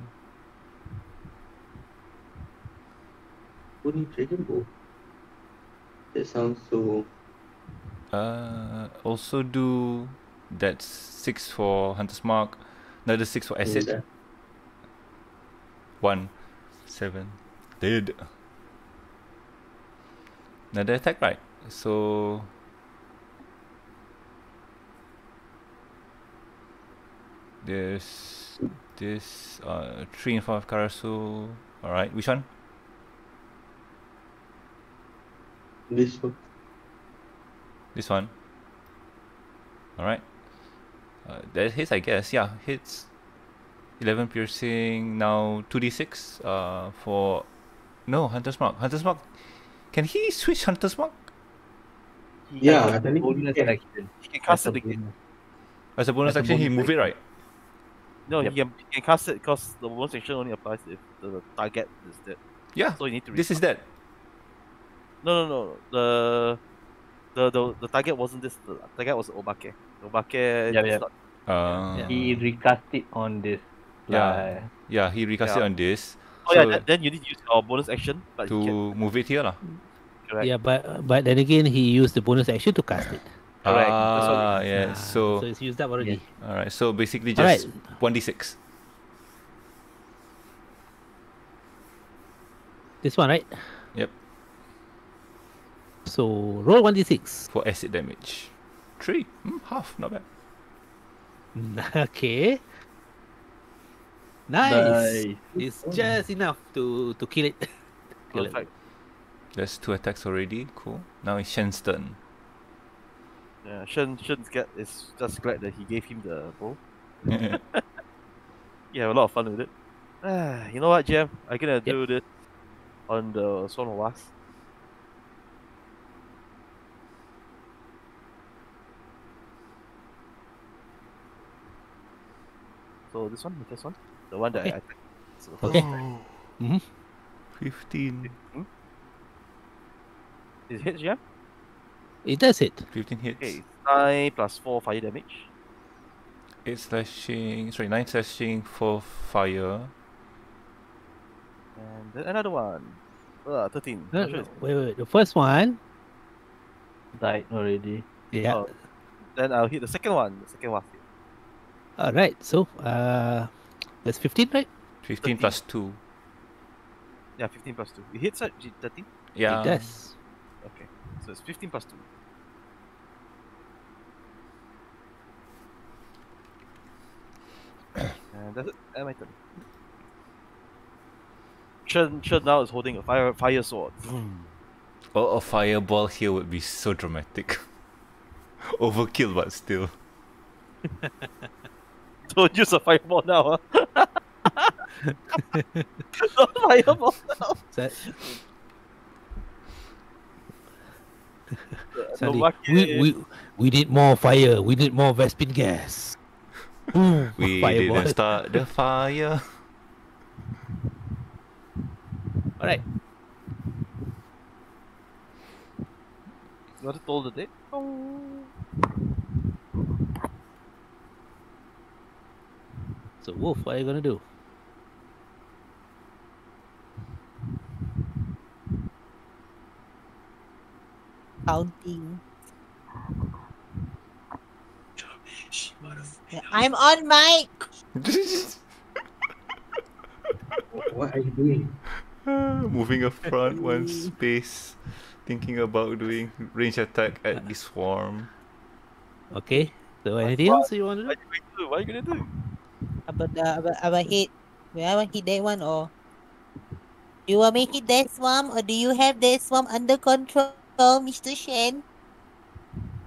Ebony Dragon Bow. That sounds so. Uh, also do. That's six for Hunter's Mark. Another six for Acid. One, seven. Dead. Another attack, right? So. There's this uh, three and five Karasu. Alright, which one? This one. This one. Alright. Uh, that hits, I guess. Yeah, hits. eleven piercing. Now two d six uh, for. No, Hunter's Mark. Hunter's Mark. Can he switch Hunter's Mark? Yeah, yeah. I think he can. He can cast it again. As a bonus action, he move it, right? No, yep. he, can, he can cast it because the bonus action only applies if the target is dead. Yeah. So you need to. This is dead. No, no, no. The the the, the target wasn't this. The target was Obake. Obake. Yeah, yeah. Not, uh, yeah. He recast it on this. Yeah. Like, yeah, he recast yeah. it on this. Oh so yeah. That, then you need to use your bonus action but to can, move it here, lah. Correct. Yeah, but but then again, he used the bonus action to cast it. Alright. Ah, yeah. So, so it's used up already. Yeah. Alright. So basically, just one d six. This one, right? Yep. So roll one d six for acid damage. Three, mm, half, not bad. Okay. Nice. nice. It's oh. just enough to to kill it. kill Perfect. It. There's two attacks already. Cool. Now it's Shen's turn. Yeah, Shen, Shen's get is just glad that he gave him the bow. Yeah, you have a lot of fun with it. Ah, you know what, Jam? I'm gonna yep. do this on the Swan of Wax. So this one, this one, the one that okay. I attacked. So okay. Oh. Mm-hmm. Fifteen. Hmm? Is it hit, Jam? It does hit. fifteen hits. Okay, nine plus four fire damage. eight slashing, sorry, nine slashing, four fire. And then another one. Uh, thirteen. No, sure wait, wait, the first one died already. Yeah. Oh, then I'll hit the second one. The second one. Alright, so uh, that's fifteen, right? fifteen thirteen. Plus two. Yeah, fifteen plus two. It hits at thirteen? Yeah. It does. Okay, so it's fifteen plus two. And that's it. And my turn. Shen, Shen now is holding a fire fire sword. Well, a fireball here would be so dramatic. Overkill, but still. Don't use a fireball now, huh? Don't fireball now. Set. Sorry, we, we, we need more fire. We need more Vespin gas. We didn't start the fire. All right. Got it all the day. Oh. So Wolf, what are you gonna do? Counting. I'm on mic. What are you doing? Uh, moving a front one space, thinking about doing range attack at this swarm. Okay. So anything else you want to do? What are you gonna do? About the about, about hit. Do I want to hit that one or do you want me to hit that swarm or do you have that swarm under control, Mister Shen?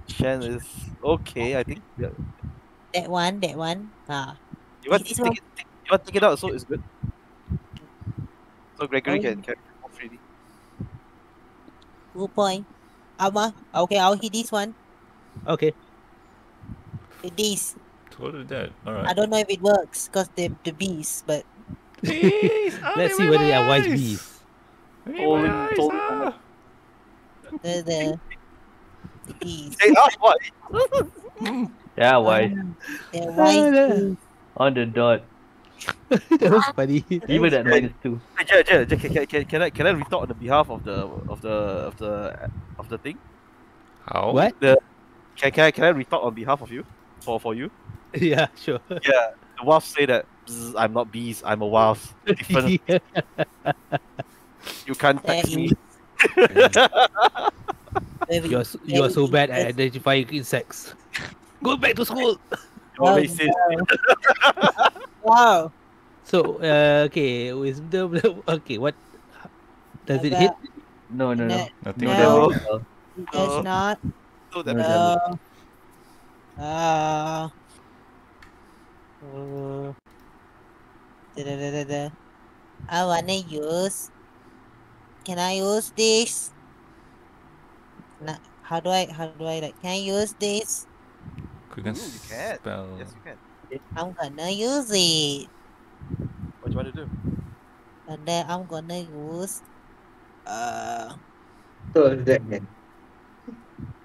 Shen is okay, I think. Yeah. That one, that one. Ah. You want to take it, take, you want to take it out, so it's good. So Gregory can carry it off freely. Good point. Alma, okay, I'll hit this one. Okay. Hit this. What is that? All right. I don't know if it works because they're the bees, but bees, let's see whether they are wise bees. Oh, ah. the, the, the bees. They are wise. Yeah, wise. Um, they're wise. On the dot. That was funny. Even at minus two. Hey, J, J, J, can, can, can I can I retort on the behalf of the of the of the of the thing? How? What? The, can can I can I retort on behalf of you? For for you? Yeah, sure. Yeah, the wasps say that I'm not bees, I'm a wasp. Different. Yeah. You can't touch me. You're so, you are so bad at identifying insects. Go back to school. Oh, wow. So uh, okay, with the okay, what does it hit? No, no, no. Nothing. No, no. It does not. No. No. Uh, uh, da, da, da, da, da. I wanna use. Can I use this? Nah, how do I? How do I like? Can I use this? Ooh, you can. Spell. Yes, you can. I'm gonna use it. What do you want to do? And then I'm gonna use. Uh. So that man.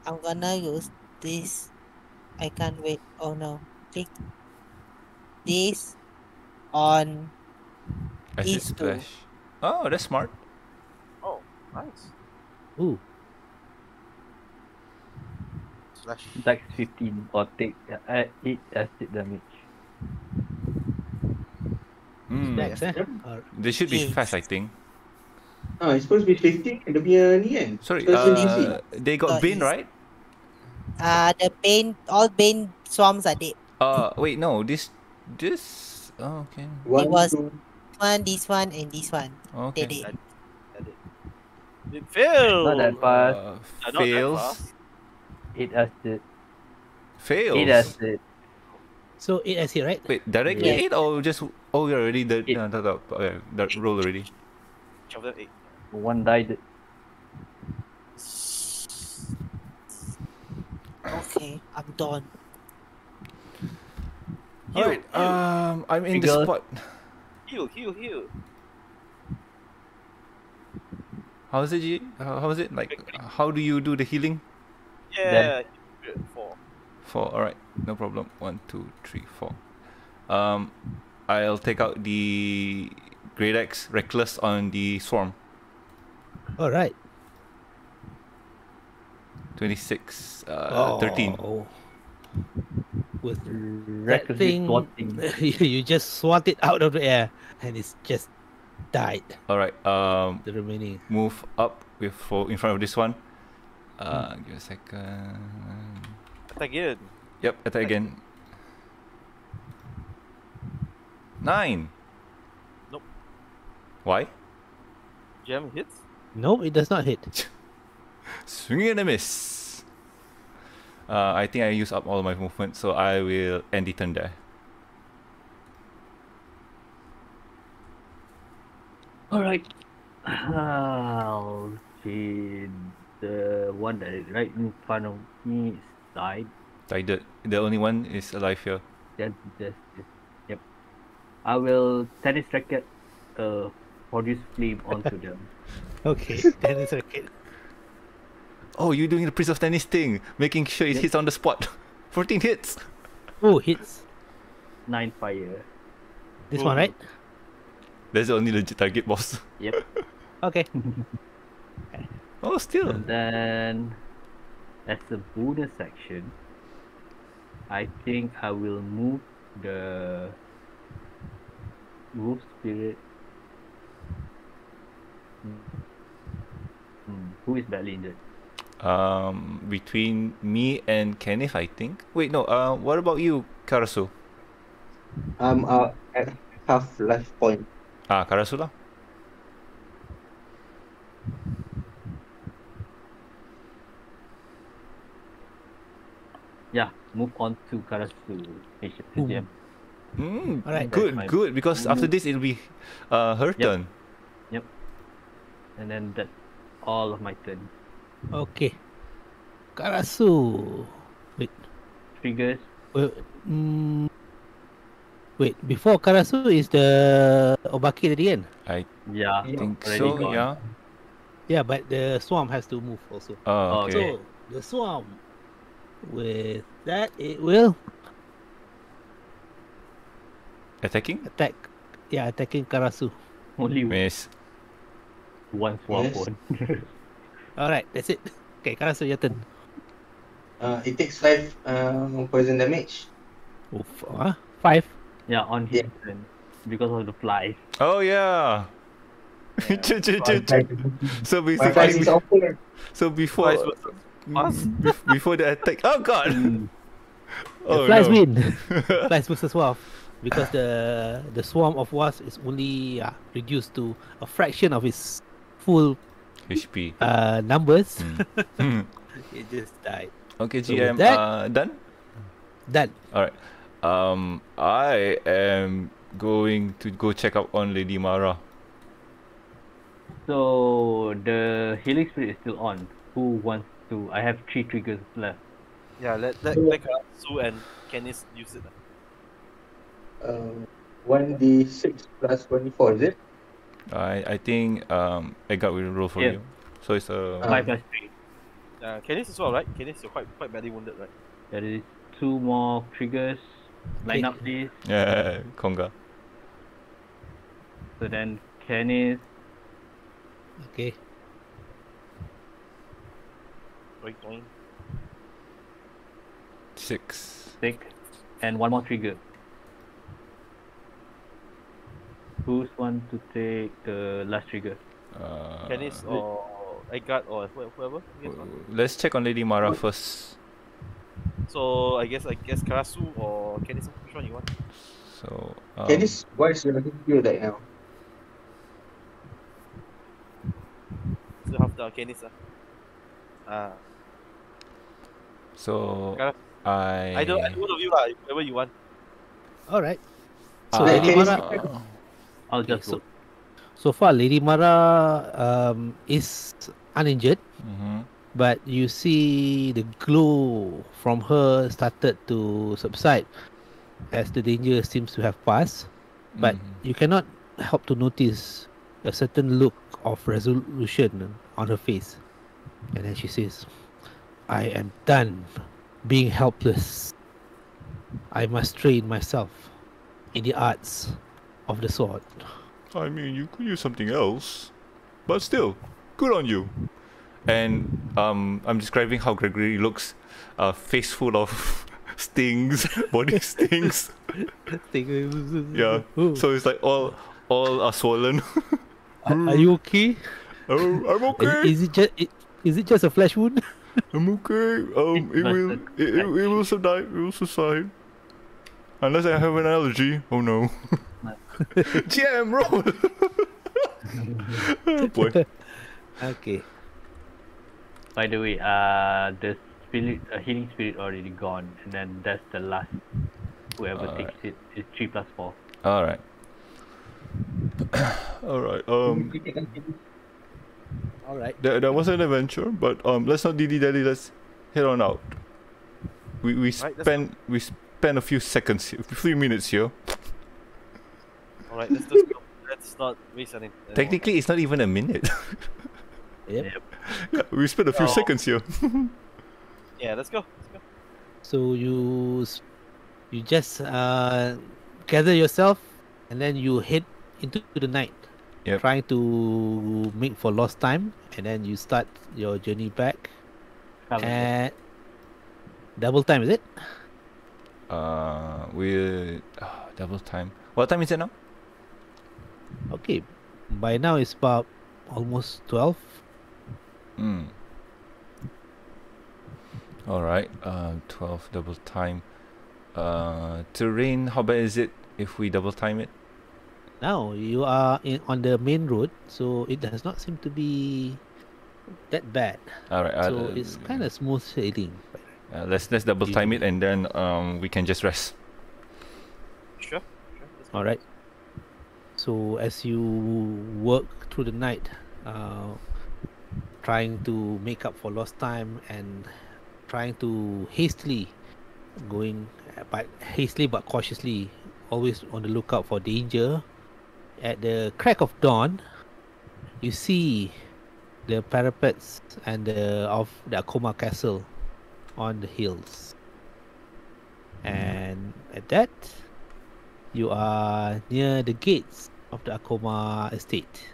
I'm gonna use this. I can't wait. Oh no. Click this on acid splash. Oh, that's smart. Oh, nice. Ooh. Slash. Like fifteen or take uh, eight acid damage. Mm. That's, eh? They should be fast, I think. Oh, it's supposed to be fifteen. Sorry, uh, they got bin, right? Uh, the bane, all bane swarms are dead. Uh, wait, no, this, this, oh, okay. One, it was two. One, this one, and this one. Okay. They did. It failed! Not that fast. Uh, no, fails. Not that fast. It acid. Fails? It acid. So, it acid, right? Wait, directly yeah. eight or just, oh, you're already, the, no, no, no, okay, that roll already. eight. One died. Okay, I'm done. Alright, um, I'm in the spot. Heal, heal, heal. How is it, G? Uh, how is it? Like, how do you do the healing? Yeah, then? four. Four, alright, no problem. One, two, three, four. Um, I'll take out the Great Axe Reckless on the swarm. Alright. twenty-six, uh, oh. thirteen. With that thing, you just swat it out of the air and it's just died. Alright, um, the remaining. Move up with four in front of this one. Uh, hmm. Give a second. Attack again. Yep, attack again. nine! Nope. Why? Jam hits? No, it does not hit. Swing and a miss. Uh, I think I used up all of my movement, so I will end the turn there. Alright. I'll see the one that is right in front of me died. Died. The only one is alive here. Yes, yes, yes. Yep. I will tennis racket uh, produce flame onto them. Okay, then it's okay. Oh, you're doing the Prince of Tennis thing, making sure it yep. hits on the spot. fourteen hits! Oh, hits. nine fire. This Ooh. one, right? That's the only legit target boss. Yep. Okay. Oh, still. And then, as a bonus action, I think I will move the Wolf Spirit. Hmm. Who is badly injured? Um, between me and Kenneth, I think. Wait, no. Uh, what about you, Karasu? Um, uh, at half life point. Ah, Karasu lah. Yeah, move on to Karasu. H G M. Mm, Alright, good, my... good. Because Ooh. after this, it'll be uh, her yep. turn. Yep. And then that's all of my turn. Okay. Karasu. Wait. Triggers. Wait, mm, wait, before Karasu is the Obake at the end? I yeah, think so, gone. yeah. Yeah, but the Swarm has to move also. Oh, okay. So, the Swarm. With that, it will... Attacking? Attack. Yeah, attacking Karasu. Only miss. One Swarm one. Alright, that's it. Okay, Karasu, your turn. Uh, it takes five um, poison damage. Oh, uh, five? Yeah, on his yeah. turn. Because of the flies. Oh, yeah. yeah. So basically... Be so before oh. I was... Before the attack. Oh, God! Mm. Oh, the flies no. win. Flies versus Wasp. Because the the swarm of Wasp is only uh, reduced to a fraction of its full... H P uh, numbers. Mm. It just died. Okay, G M, so that, uh, done? Done. Alright. Um, I am going to go check up on Lady Mara. So, the healing spirit is still on. Who wants to? I have three triggers left. Yeah, let let let Sue and Kennis use it. Um, one d six plus twenty-four, is it? I I think um Edgard will roll for yeah. you, so it's a uh, five plus three. Uh, Kennis as well, right? Kennis, you're quite quite badly wounded, right? There is two more triggers. Line up these. Yeah, Konga. So then Kennis. Okay. Right, six. Six, and one more trigger. Who's want to take the last trigger? Uh, Kennis or Edgard or whoever? Let's check on Lady Mara first. So I guess I guess Karasu or Kennis, which one you want? So um, Kennis, why is your heal right now? So half the Kennis ah. Uh. So Karasu. I I don't I don't know you lah. Whoever you want. All right. So uh, Lady Mara. Uh, I'll just so, so far, Lady Mara um, is uninjured, mm-hmm. but you see the glow from her started to subside as the danger seems to have passed. But mm-hmm. you cannot help to notice a certain look of resolution on her face. And then she says, "I am done being helpless. I must train myself in the arts of the sword." I mean, you could use something else, but still, good on you. And um, I'm describing how Gregory looks, uh, face full of stings, body stings. Yeah. So it's like all, all are swollen. Are, are you okay? Oh, I'm okay. Is, is it just, it, is it just a flesh wound? I'm okay. Um, it will, it, it, it will subside. It will subside. Unless I have an allergy. Oh no. G M, roll! Oh boy. Okay. By the way, uh, the spirit, uh, healing spirit already gone, and then that's the last. Whoever All takes right. it is three plus four. All right. All right. Um. All right. That, that was an adventure, but um, let's not dilly dally. Let's head on out. We we right, spend we spend a few seconds, a few minutes here. Alright, let's just go. Let's let's not waste anything. Technically, it's not even a minute. Yep. Yep. Yeah, we spent a few oh. seconds here. Yeah, let's go. Let's go. So you, you just uh, gather yourself, and then you head into the night, yep. trying to make for lost time, and then you start your journey back. Probably. At double time, is it? Uh, we oh, double time. What time is it now? Okay, by now it's about almost twelve. Hmm. Alright, uh, twelve double time. Uh, terrain, how bad is it if we double time it? Now, you are in, on the main road, so it does not seem to be that bad. Alright, so uh, it's kind of smooth sailing. Uh, let's let's double time it and then um, we can just rest. Sure. sure Alright. So as you work through the night, uh, trying to make up for lost time and trying to hastily going, but hastily but cautiously, always on the lookout for danger. At the crack of dawn, you see the parapets and the, of the Akoma Castle on the hills, and at that you are near the gates of the Akoma estate,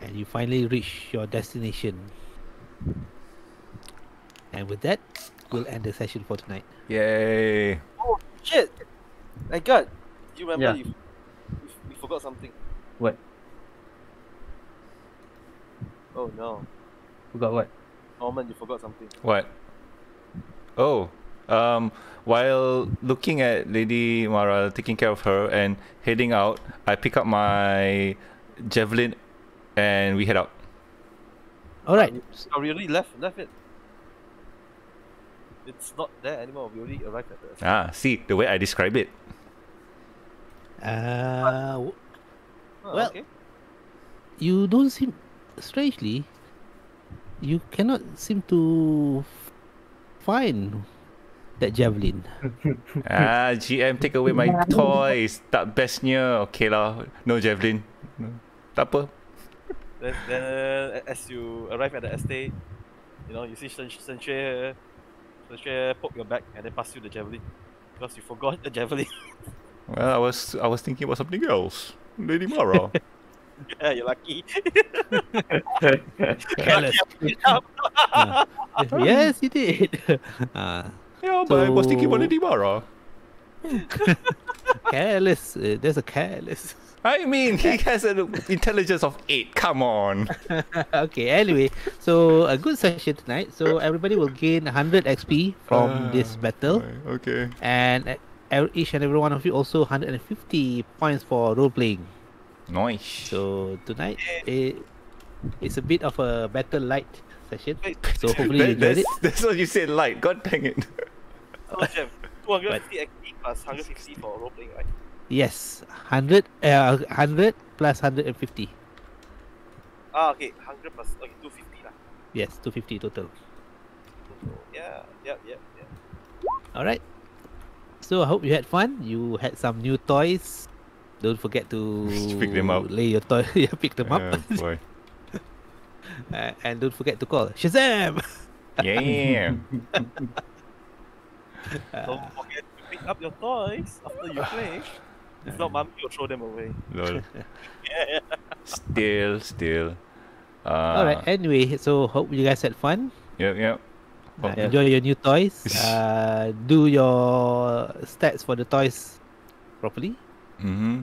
and you finally reach your destination. And with that, we'll end the session for tonight. Yay! Oh shit! My god! Do you remember yeah. you, you, you forgot something? What? Oh no. Forgot what? Norman, you forgot something. What? Oh, um, while looking at Lady Mara, taking care of her, and heading out, I pick up my javelin, and we head out. All right. Oh, we already left, left it. It's not there anymore. We already arrived at the. Ah, see the way I describe it. Uh, oh, well, okay. You don't seem strangely. You cannot seem to find that javelin. Ah, G M, take away my toys. Tak bestnya. Okay lah. No javelin. Tak apa. Then, then uh, as you arrive at the estate, you know, you see Shen Shen Shen poke your back and then pass you the javelin because you forgot the javelin. Well, I was I was thinking about something else, Lady Mara. Yeah, you're lucky. Careless. uh, yes, you did. Uh, yeah, so... but I was thinking about Lady Mara. Careless. Uh, there's a careless. I mean, he has an intelligence of eight. Come on. Okay, anyway. So, a good session tonight. So, everybody will gain one hundred X P from uh, this battle. Okay. And uh, each and every one of you also one hundred fifty points for role-playing. Nice. So tonight it, it's a bit of a battle light session. So hopefully that, you enjoyed it. That's what you said, light. God dang it. Oh, Jeff, two hundred fifty X P plus one hundred sixty for role playing, right? Yes, one hundred, uh, one hundred plus one hundred fifty. Ah, okay, one hundred plus okay, two hundred fifty lah. Yes, two hundred fifty total. Yeah, yeah, yeah, yeah. All right. So I hope you had fun. You had some new toys. Don't forget to pick them up. Lay your toy. Yeah, pick them up. Oh, boy. uh, and don't forget to call Shazam. Yeah. Don't forget to pick up your toys after you play. If not, mommy will throw them away. Lol. Yeah. Still, still. Uh, Alright. Anyway, so hope you guys had fun. Yep, yep. Uh, enjoy your new toys. Uh, do your stats for the toys properly. Mm-hmm.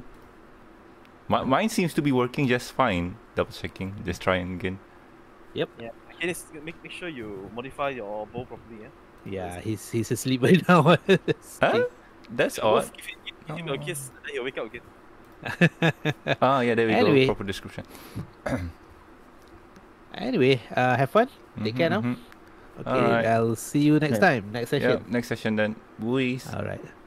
My, mine seems to be working just fine. Double checking. Just try and again. Yep. Yeah. Okay, make make sure you modify your bow properly. Yeah. Yeah. He's he's asleep right now. Huh? That's odd. Give him, give him oh. a kiss. Then he'll wake up again. Ah, yeah. There we anyway. go. Proper description. Anyway, uh, have fun. Mm-hmm, take care now. Mm-hmm. Okay. Right. I'll see you next yeah. time. Next session. Yeah, next session then. Boys. All right.